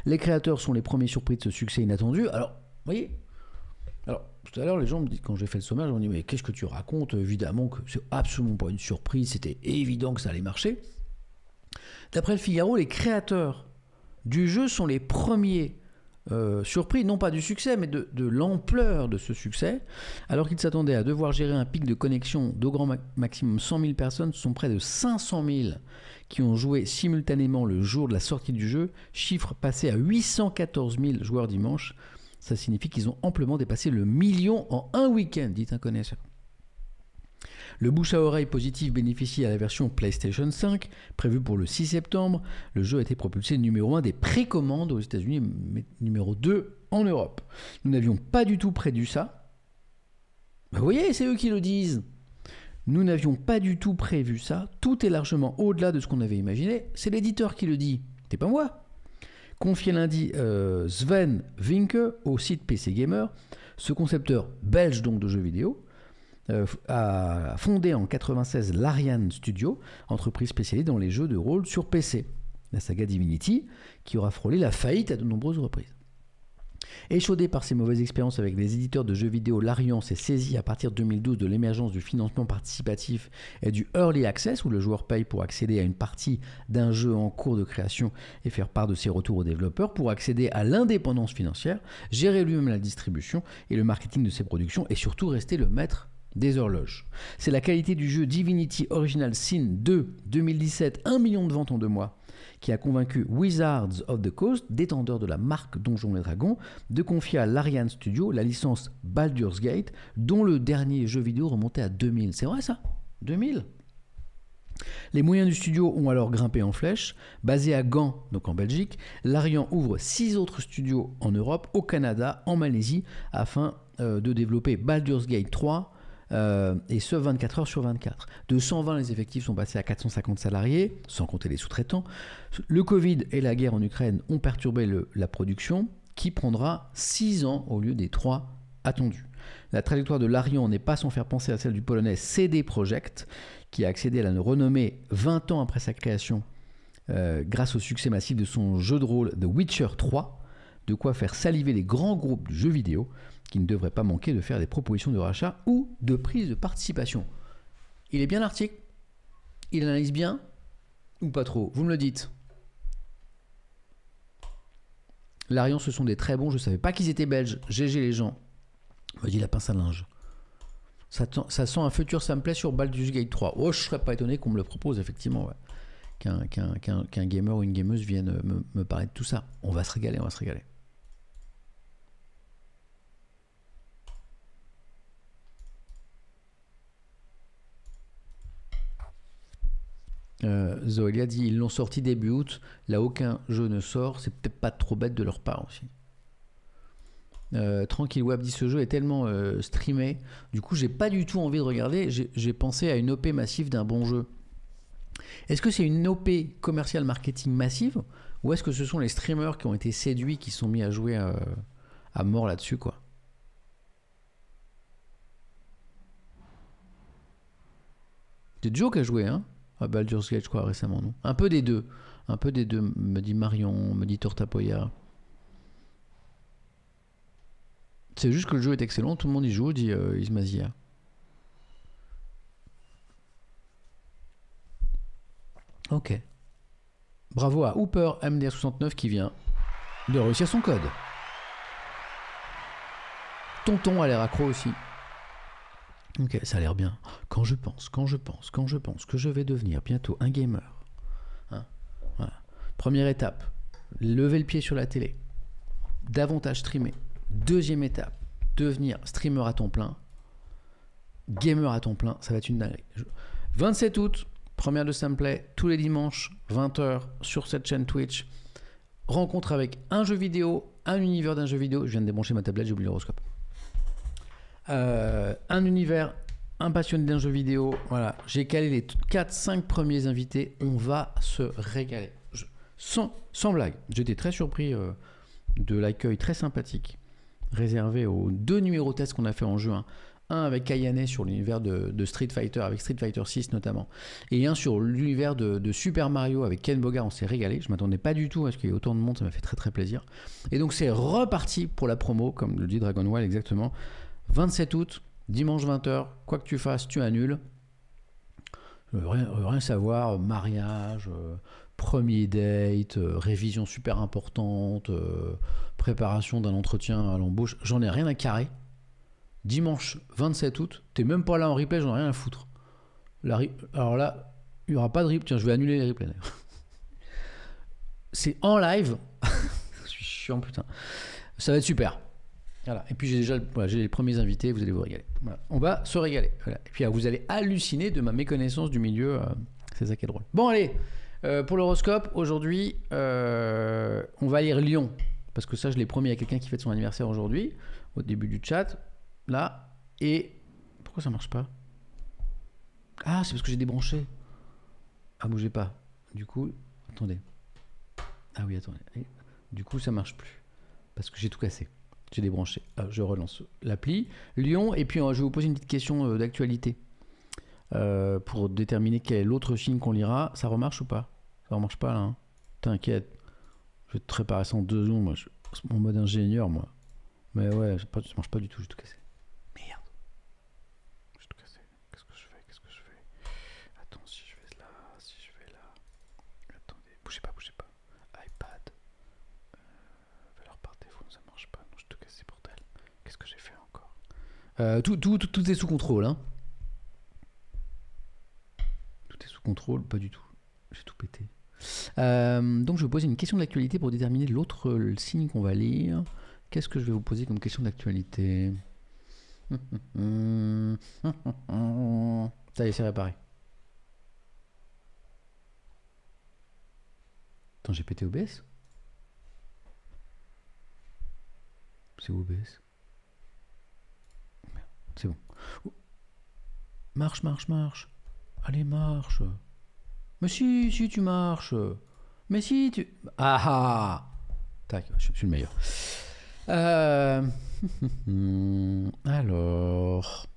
Les créateurs sont les premiers surpris de ce succès inattendu. Alors, vous voyez, alors, tout à l'heure, les gens me disent, quand j'ai fait le sommaire, ils m'ont dit, mais qu'est-ce que tu racontes? Évidemment que c'est absolument pas une surprise, c'était évident que ça allait marcher. D'après Le Figaro, les créateurs du jeu sont les premiers euh, surpris, non pas du succès, mais de, de l'ampleur de ce succès. Alors qu'ils s'attendaient à devoir gérer un pic de connexion d'au grand maximum cent mille personnes, ce sont près de cinq cent mille qui ont joué simultanément le jour de la sortie du jeu, chiffre passé à huit cent quatorze mille joueurs dimanche. Ça signifie qu'ils ont amplement dépassé le million en un week-end, dit un connaisseur. Le bouche à oreille positif bénéficie à la version PlayStation cinq, prévue pour le six septembre. Le jeu a été propulsé numéro un des précommandes aux États-Unis, mais numéro deux en Europe. Nous n'avions pas du tout prévu ça. Ben, vous voyez, c'est eux qui le disent. Nous n'avions pas du tout prévu ça. Tout est largement au-delà de ce qu'on avait imaginé. C'est l'éditeur qui le dit. C'est pas moi. Confié lundi euh, Sven Winke au site P C Gamer. Ce concepteur belge donc de jeux vidéo euh, a fondé en mille neuf cent quatre-vingt-seize Larian Studio, entreprise spécialisée dans les jeux de rôle sur P C. La saga Divinity qui aura frôlé la faillite à de nombreuses reprises. Échaudé par ses mauvaises expériences avec les éditeurs de jeux vidéo, Larian s'est saisi à partir de deux mille douze de l'émergence du financement participatif et du Early Access, où le joueur paye pour accéder à une partie d'un jeu en cours de création et faire part de ses retours aux développeurs, pour accéder à l'indépendance financière, gérer lui-même la distribution et le marketing de ses productions et surtout rester le maître des horloges. C'est la qualité du jeu Divinity Original Sin deux deux mille dix-sept, un million de ventes en deux mois, qui a convaincu Wizards of the Coast, détenteur de la marque Donjons et Dragons, de confier à Larian Studio la licence Baldur's Gate, dont le dernier jeu vidéo remontait à deux mille. C'est vrai ça? deux mille? Les moyens du studio ont alors grimpé en flèche. Basé à Gand, donc en Belgique, Larian ouvre six autres studios en Europe, au Canada, en Malaisie, afin euh, de développer Baldur's Gate trois, Euh, et ce vingt-quatre heures sur vingt-quatre. De cent vingt, les effectifs sont passés à quatre cent cinquante salariés, sans compter les sous-traitants. Le Covid et la guerre en Ukraine ont perturbé le, la production, qui prendra six ans au lieu des trois attendus. La trajectoire de Larian n'est pas sans faire penser à celle du polonais C D Projekt, qui a accédé à la renommée vingt ans après sa création euh, grâce au succès massif de son jeu de rôle The Witcher trois, de quoi faire saliver les grands groupes du jeu vidéo qui ne devraient pas manquer de faire des propositions de rachat ou de prise de participation. Il est bien l'article? Il analyse bien ou pas trop? Vous me le dites. Larian, ce sont des très bons, je ne savais pas qu'ils étaient belges. G G les gens, me dit la pince à linge. Ça, ça sent un futur Samplay sur Baldur's Gate trois. Oh, je ne serais pas étonné qu'on me le propose, effectivement. Ouais. Qu'un qu'un, qu'un, qu'un gamer ou une gameuse vienne me, me parler de tout ça. On va se régaler, on va se régaler. Euh, Zoélia dit ils l'ont sorti début août, là aucun jeu ne sort, c'est peut-être pas trop bête de leur part aussi. euh, Tranquille Web dit ce jeu est tellement euh, streamé, du coup j'ai pas du tout envie de regarder. J'ai pensé à une O P massive d'un bon jeu. Est-ce que c'est une O P commercial marketing massive, ou est-ce que ce sont les streamers qui ont été séduits qui sont mis à jouer à, à mort là-dessus quoi? C'est Joe qui a joué hein Baldur's Gate, je crois, récemment, non? Un peu des deux. Un peu des deux, me dit Marion, me dit Tortapoya. C'est juste que le jeu est excellent, tout le monde y joue, dit euh, Ismazia. Ok. Bravo à Hooper M D R soixante-neuf qui vient de réussir son code. Tonton a l'air accro aussi. Ok, ça a l'air bien. Quand je pense, quand je pense, quand je pense que je vais devenir bientôt un gamer. Hein, voilà. Première étape, lever le pied sur la télé. Davantage streamer. Deuxième étape, devenir streamer à temps plein. Gamer à temps plein, ça va être une dinguerie. vingt-sept août, première de Samplay, tous les dimanches, vingt heures, sur cette chaîne Twitch. Rencontre avec un jeu vidéo, un univers d'un jeu vidéo. Je viens de débrancher ma tablette, j'ai oublié l'horoscope. Euh, un univers, un passionné d'un jeu vidéo. Voilà, j'ai calé les quatre cinq premiers invités. On va se régaler. Je, sans, sans blague, j'étais très surpris euh, de l'accueil très sympathique réservé aux deux numéros tests qu'on a fait en juin. Un avec Kayane sur l'univers de, de Street Fighter, avec Street Fighter six notamment, et un sur l'univers de, de Super Mario avec Ken Bogard. On s'est régalé, je m'attendais pas du tout à ce qu'il y ait autant de monde, ça m'a fait très très plaisir. Et donc c'est reparti pour la promo, comme le dit Dragon Wild exactement. vingt-sept août, dimanche vingt heures, quoi que tu fasses, tu annules. Rien, rien savoir, mariage, euh, premier date, euh, révision super importante, euh, préparation d'un entretien à l'embauche, j'en ai rien à carrer. Dimanche vingt-sept août, t'es même pas là en replay, j'en ai rien à foutre. La Alors là, il n'y aura pas de replay, tiens, je vais annuler les replays. C'est en live, je suis chiant putain, ça va être super. Voilà. Et puis j'ai déjà voilà, j'ai les premiers invités, vous allez vous régaler. Voilà. On va se régaler. Voilà. Et puis là, vous allez halluciner de ma méconnaissance du milieu. Euh, c'est ça qui est drôle. Bon allez, euh, pour l'horoscope, aujourd'hui, euh, on va lire Lyon. Parce que ça, je l'ai promis à quelqu'un qui fête son anniversaire aujourd'hui, au début du chat. Là. Et... Pourquoi ça marche pas? Ah, c'est parce que j'ai débranché. Ah, bougez pas. Du coup, attendez. Ah oui, attendez. Du coup, ça marche plus. Parce que j'ai tout cassé. J'ai débranché. Alors, je relance l'appli Lyon et puis je vais vous poser une petite question d'actualité euh, pour déterminer quel est l'autre signe qu'on lira. Ça remarche ou pas? Ça remarche pas là. Hein. T'inquiète, je vais te préparer ça en deux secondes. Moi, je... mon mode ingénieur, moi. Mais ouais, ça ne marche pas du tout. J'ai tout cassé. Merde. J'ai tout cassé. Qu'est-ce que je fais? Qu'est-ce que je fais? Attends, si je fais là, si je fais là. Attendez, bougez pas, bougez pas. iPad. Euh, valeur par défaut, ça marche pas. Non, j'ai tout cassé, bordel. Qu'est-ce que j'ai fait encore? euh, tout, tout, tout, tout est sous contrôle, hein. Tout est sous contrôle, pas du tout. J'ai tout pété. Euh, donc, je vais vous poser une question d'actualité pour déterminer l'autre signe qu'on va lire. Qu'est-ce que je vais vous poser comme question d'actualité? Ça y est, c'est réparé. Attends, j'ai pété O B S? C'est O B S. Merde, c'est bon. Oh. Marche, marche, marche. Allez, marche. Mais si, si, tu marches. Mais si, tu... Ah ah! Tac, je, je suis le meilleur. Euh... Alors,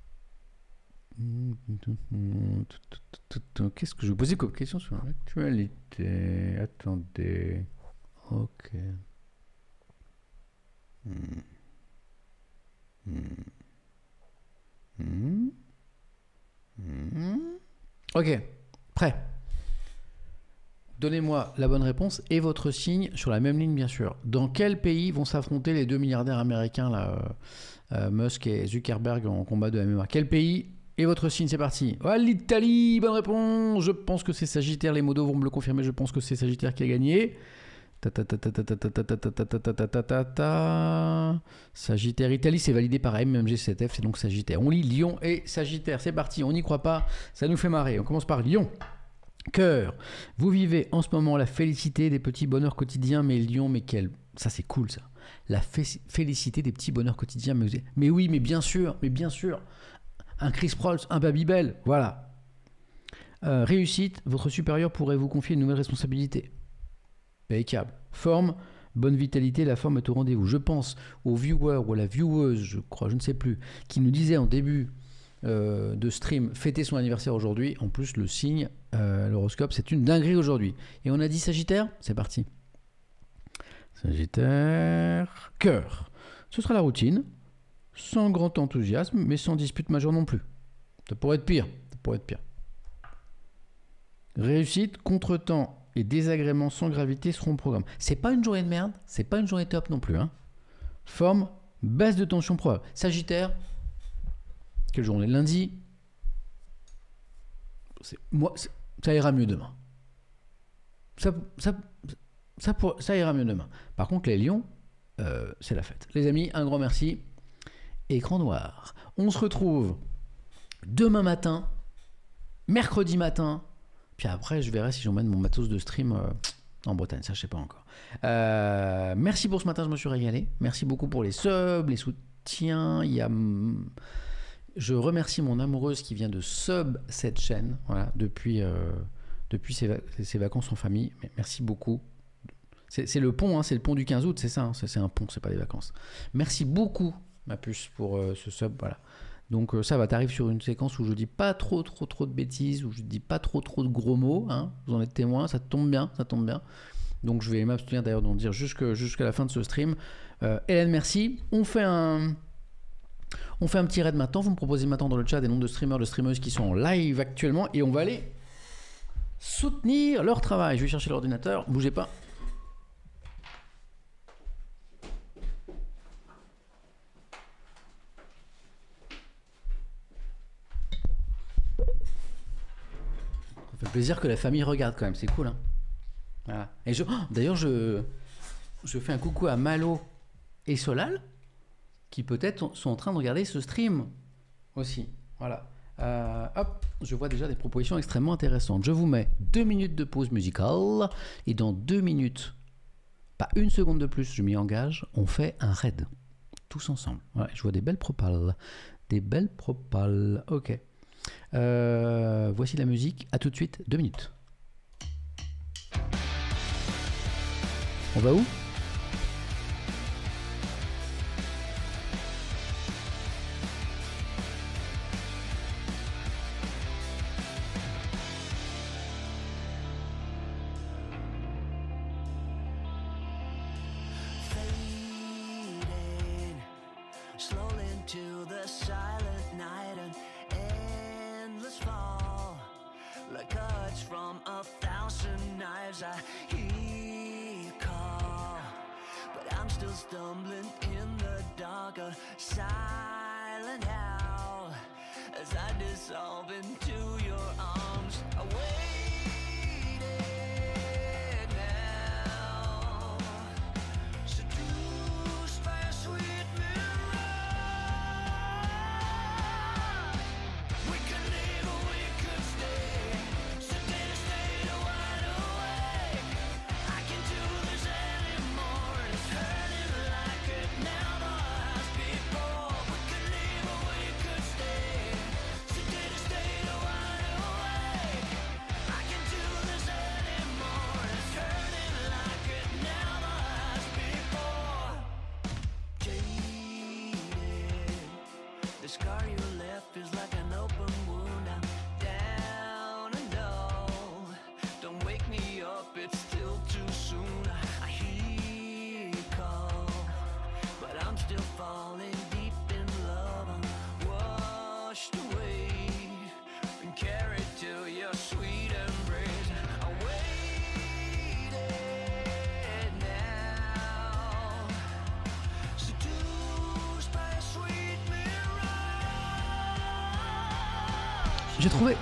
Qu'est-ce que je posais comme question sur l'actualité? Attendez. Ok. Hmm. Hmm. Hmm. Hmm. Ok, prêt. Donnez-moi la bonne réponse et votre signe sur la même ligne, bien sûr. Dans quel pays vont s'affronter les deux milliardaires américains, là, euh, Musk et Zuckerberg, en combat de M M A? Quel pays et votre signe? C'est parti. Oh, l'Italie, bonne réponse. Je pense que c'est Sagittaire. Les modos vont me le confirmer. Je pense que c'est Sagittaire qui a gagné. Sagittaire, Italie, c'est validé par M M G sept F, c'est donc Sagittaire. On lit Lyon et Sagittaire, c'est parti, on n'y croit pas, ça nous fait marrer. On commence par Lyon. Cœur, vous vivez en ce moment la félicité des petits bonheurs quotidiens, mais Lyon, mais quel... Ça c'est cool ça, la fé- félicité des petits bonheurs quotidiens, mais, mais oui, mais bien sûr, mais bien sûr, un Chris Prolls, un Babybel, voilà. Euh, réussite, votre supérieur pourrait vous confier une nouvelle responsabilité. Impeccable. Forme, bonne vitalité, la forme est au rendez-vous. Je pense au viewer ou à la vieweuse, je crois, je ne sais plus, qui nous disait en début euh, de stream, fêtez son anniversaire aujourd'hui. En plus, le signe, euh, l'horoscope, c'est une dinguerie aujourd'hui. Et on a dit Sagittaire, c'est parti. Sagittaire, cœur. Ce sera la routine, sans grand enthousiasme, mais sans dispute majeure non plus. Ça pourrait être pire, ça pourrait être pire. Réussite, contretemps. Les désagréments sans gravité seront au programme. C'est pas une journée de merde, c'est pas une journée top non plus. Hein. Forme, baisse de tension probable. Sagittaire, quelle journée? Lundi. Moi, ça ira mieux demain. Ça, ça, ça, pour, ça ira mieux demain. Par contre, les lions, euh, c'est la fête. Les amis, un grand merci. Écran noir. On se retrouve demain matin, mercredi matin. Puis après, je verrai si j'emmène mon matos de stream euh, en Bretagne. Ça, je sais pas encore. Euh, merci pour ce matin, je me suis régalé. Merci beaucoup pour les subs, les soutiens. Il y a... Je remercie mon amoureuse qui vient de sub cette chaîne, voilà, depuis, euh, depuis ses, va ses vacances en famille. Mais merci beaucoup. C'est le pont, hein, c'est le pont du quinze août, c'est ça. Hein, c'est un pont, c'est pas des vacances. Merci beaucoup, ma puce, pour euh, ce sub, voilà. Donc ça va, t'arrives sur une séquence où je dis pas trop trop trop de bêtises, où je dis pas trop trop de gros mots, hein. Vous en êtes témoin, ça tombe bien, ça tombe bien. Donc je vais m'abstenir d'ailleurs d'en dire jusqu'à jusqu'à la fin de ce stream. Euh, Hélène, merci. On fait un on fait un petit raid maintenant. Vous me proposez maintenant dans le chat des noms de streamers, de streameuses qui sont en live actuellement et on va aller soutenir leur travail. Je vais chercher l'ordinateur, bougez pas. Plaisir que la famille regarde quand même, c'est cool, hein. Voilà. Et je, oh, d'ailleurs, je, je fais un coucou à Malo et Solal qui peut-être sont en train de regarder ce stream aussi. Voilà. Euh, hop, je vois déjà des propositions extrêmement intéressantes. Je vous mets deux minutes de pause musicale et dans deux minutes, pas une seconde de plus, je m'y engage, on fait un raid tous ensemble. Voilà, je vois des belles propales, des belles propales. Ok. Euh, voici la musique, à tout de suite, deux minutes. On va où? The scar you left is like an open wound. J'ai trouvé.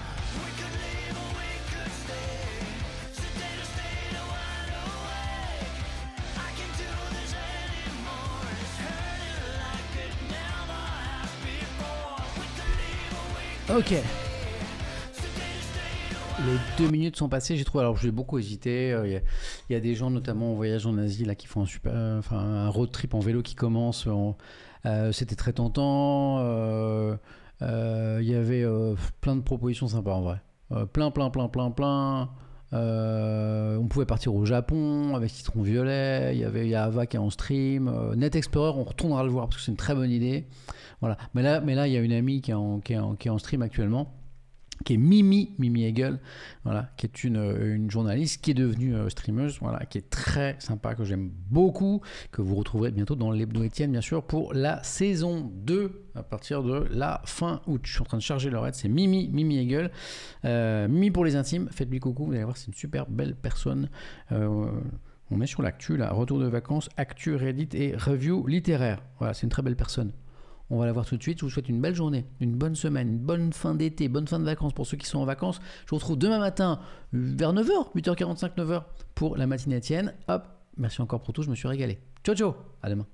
Ok. Les deux minutes sont passées, j'ai trouvé. Alors j'ai beaucoup hésité. Il euh, y, y a des gens, notamment en voyage en Asie, là, qui font un super, enfin euh, un road trip en vélo qui commence. Euh, C'était très tentant. Il euh, euh, y avait euh, plein de propositions sympas en vrai. Euh, plein, plein, plein, plein, plein. Euh, on pouvait partir au Japon avec Citron Violet. Il y avait y a Ava qui est en stream. Euh, Net Explorer, on retournera le voir parce que c'est une très bonne idée. Voilà. Mais là, mais là, il y a une amie qui est en, qui est en, qui est en stream actuellement, qui est Mimi, Mimi Hegel, voilà, qui est une, une journaliste qui est devenue euh, streameuse, voilà, qui est très sympa, que j'aime beaucoup, que vous retrouverez bientôt dans l'hebdo Etienne, bien sûr, pour la saison deux, à partir de la fin août. Je suis en train de charger l'oreille, c'est Mimi, Mimi Hegel, euh, Mimi pour les intimes, faites-lui coucou, vous allez voir, c'est une super belle personne. Euh, on est sur l'actu, là, retour de vacances, actu, Reddit et review littéraire, voilà, c'est une très belle personne. On va la voir tout de suite. Je vous souhaite une belle journée, une bonne semaine, une bonne fin d'été, bonne fin de vacances pour ceux qui sont en vacances. Je vous retrouve demain matin vers neuf heures, huit heures quarante-cinq, neuf heures pour la matinée Etienne. Hop, merci encore pour tout, je me suis régalé. Ciao, ciao, à demain.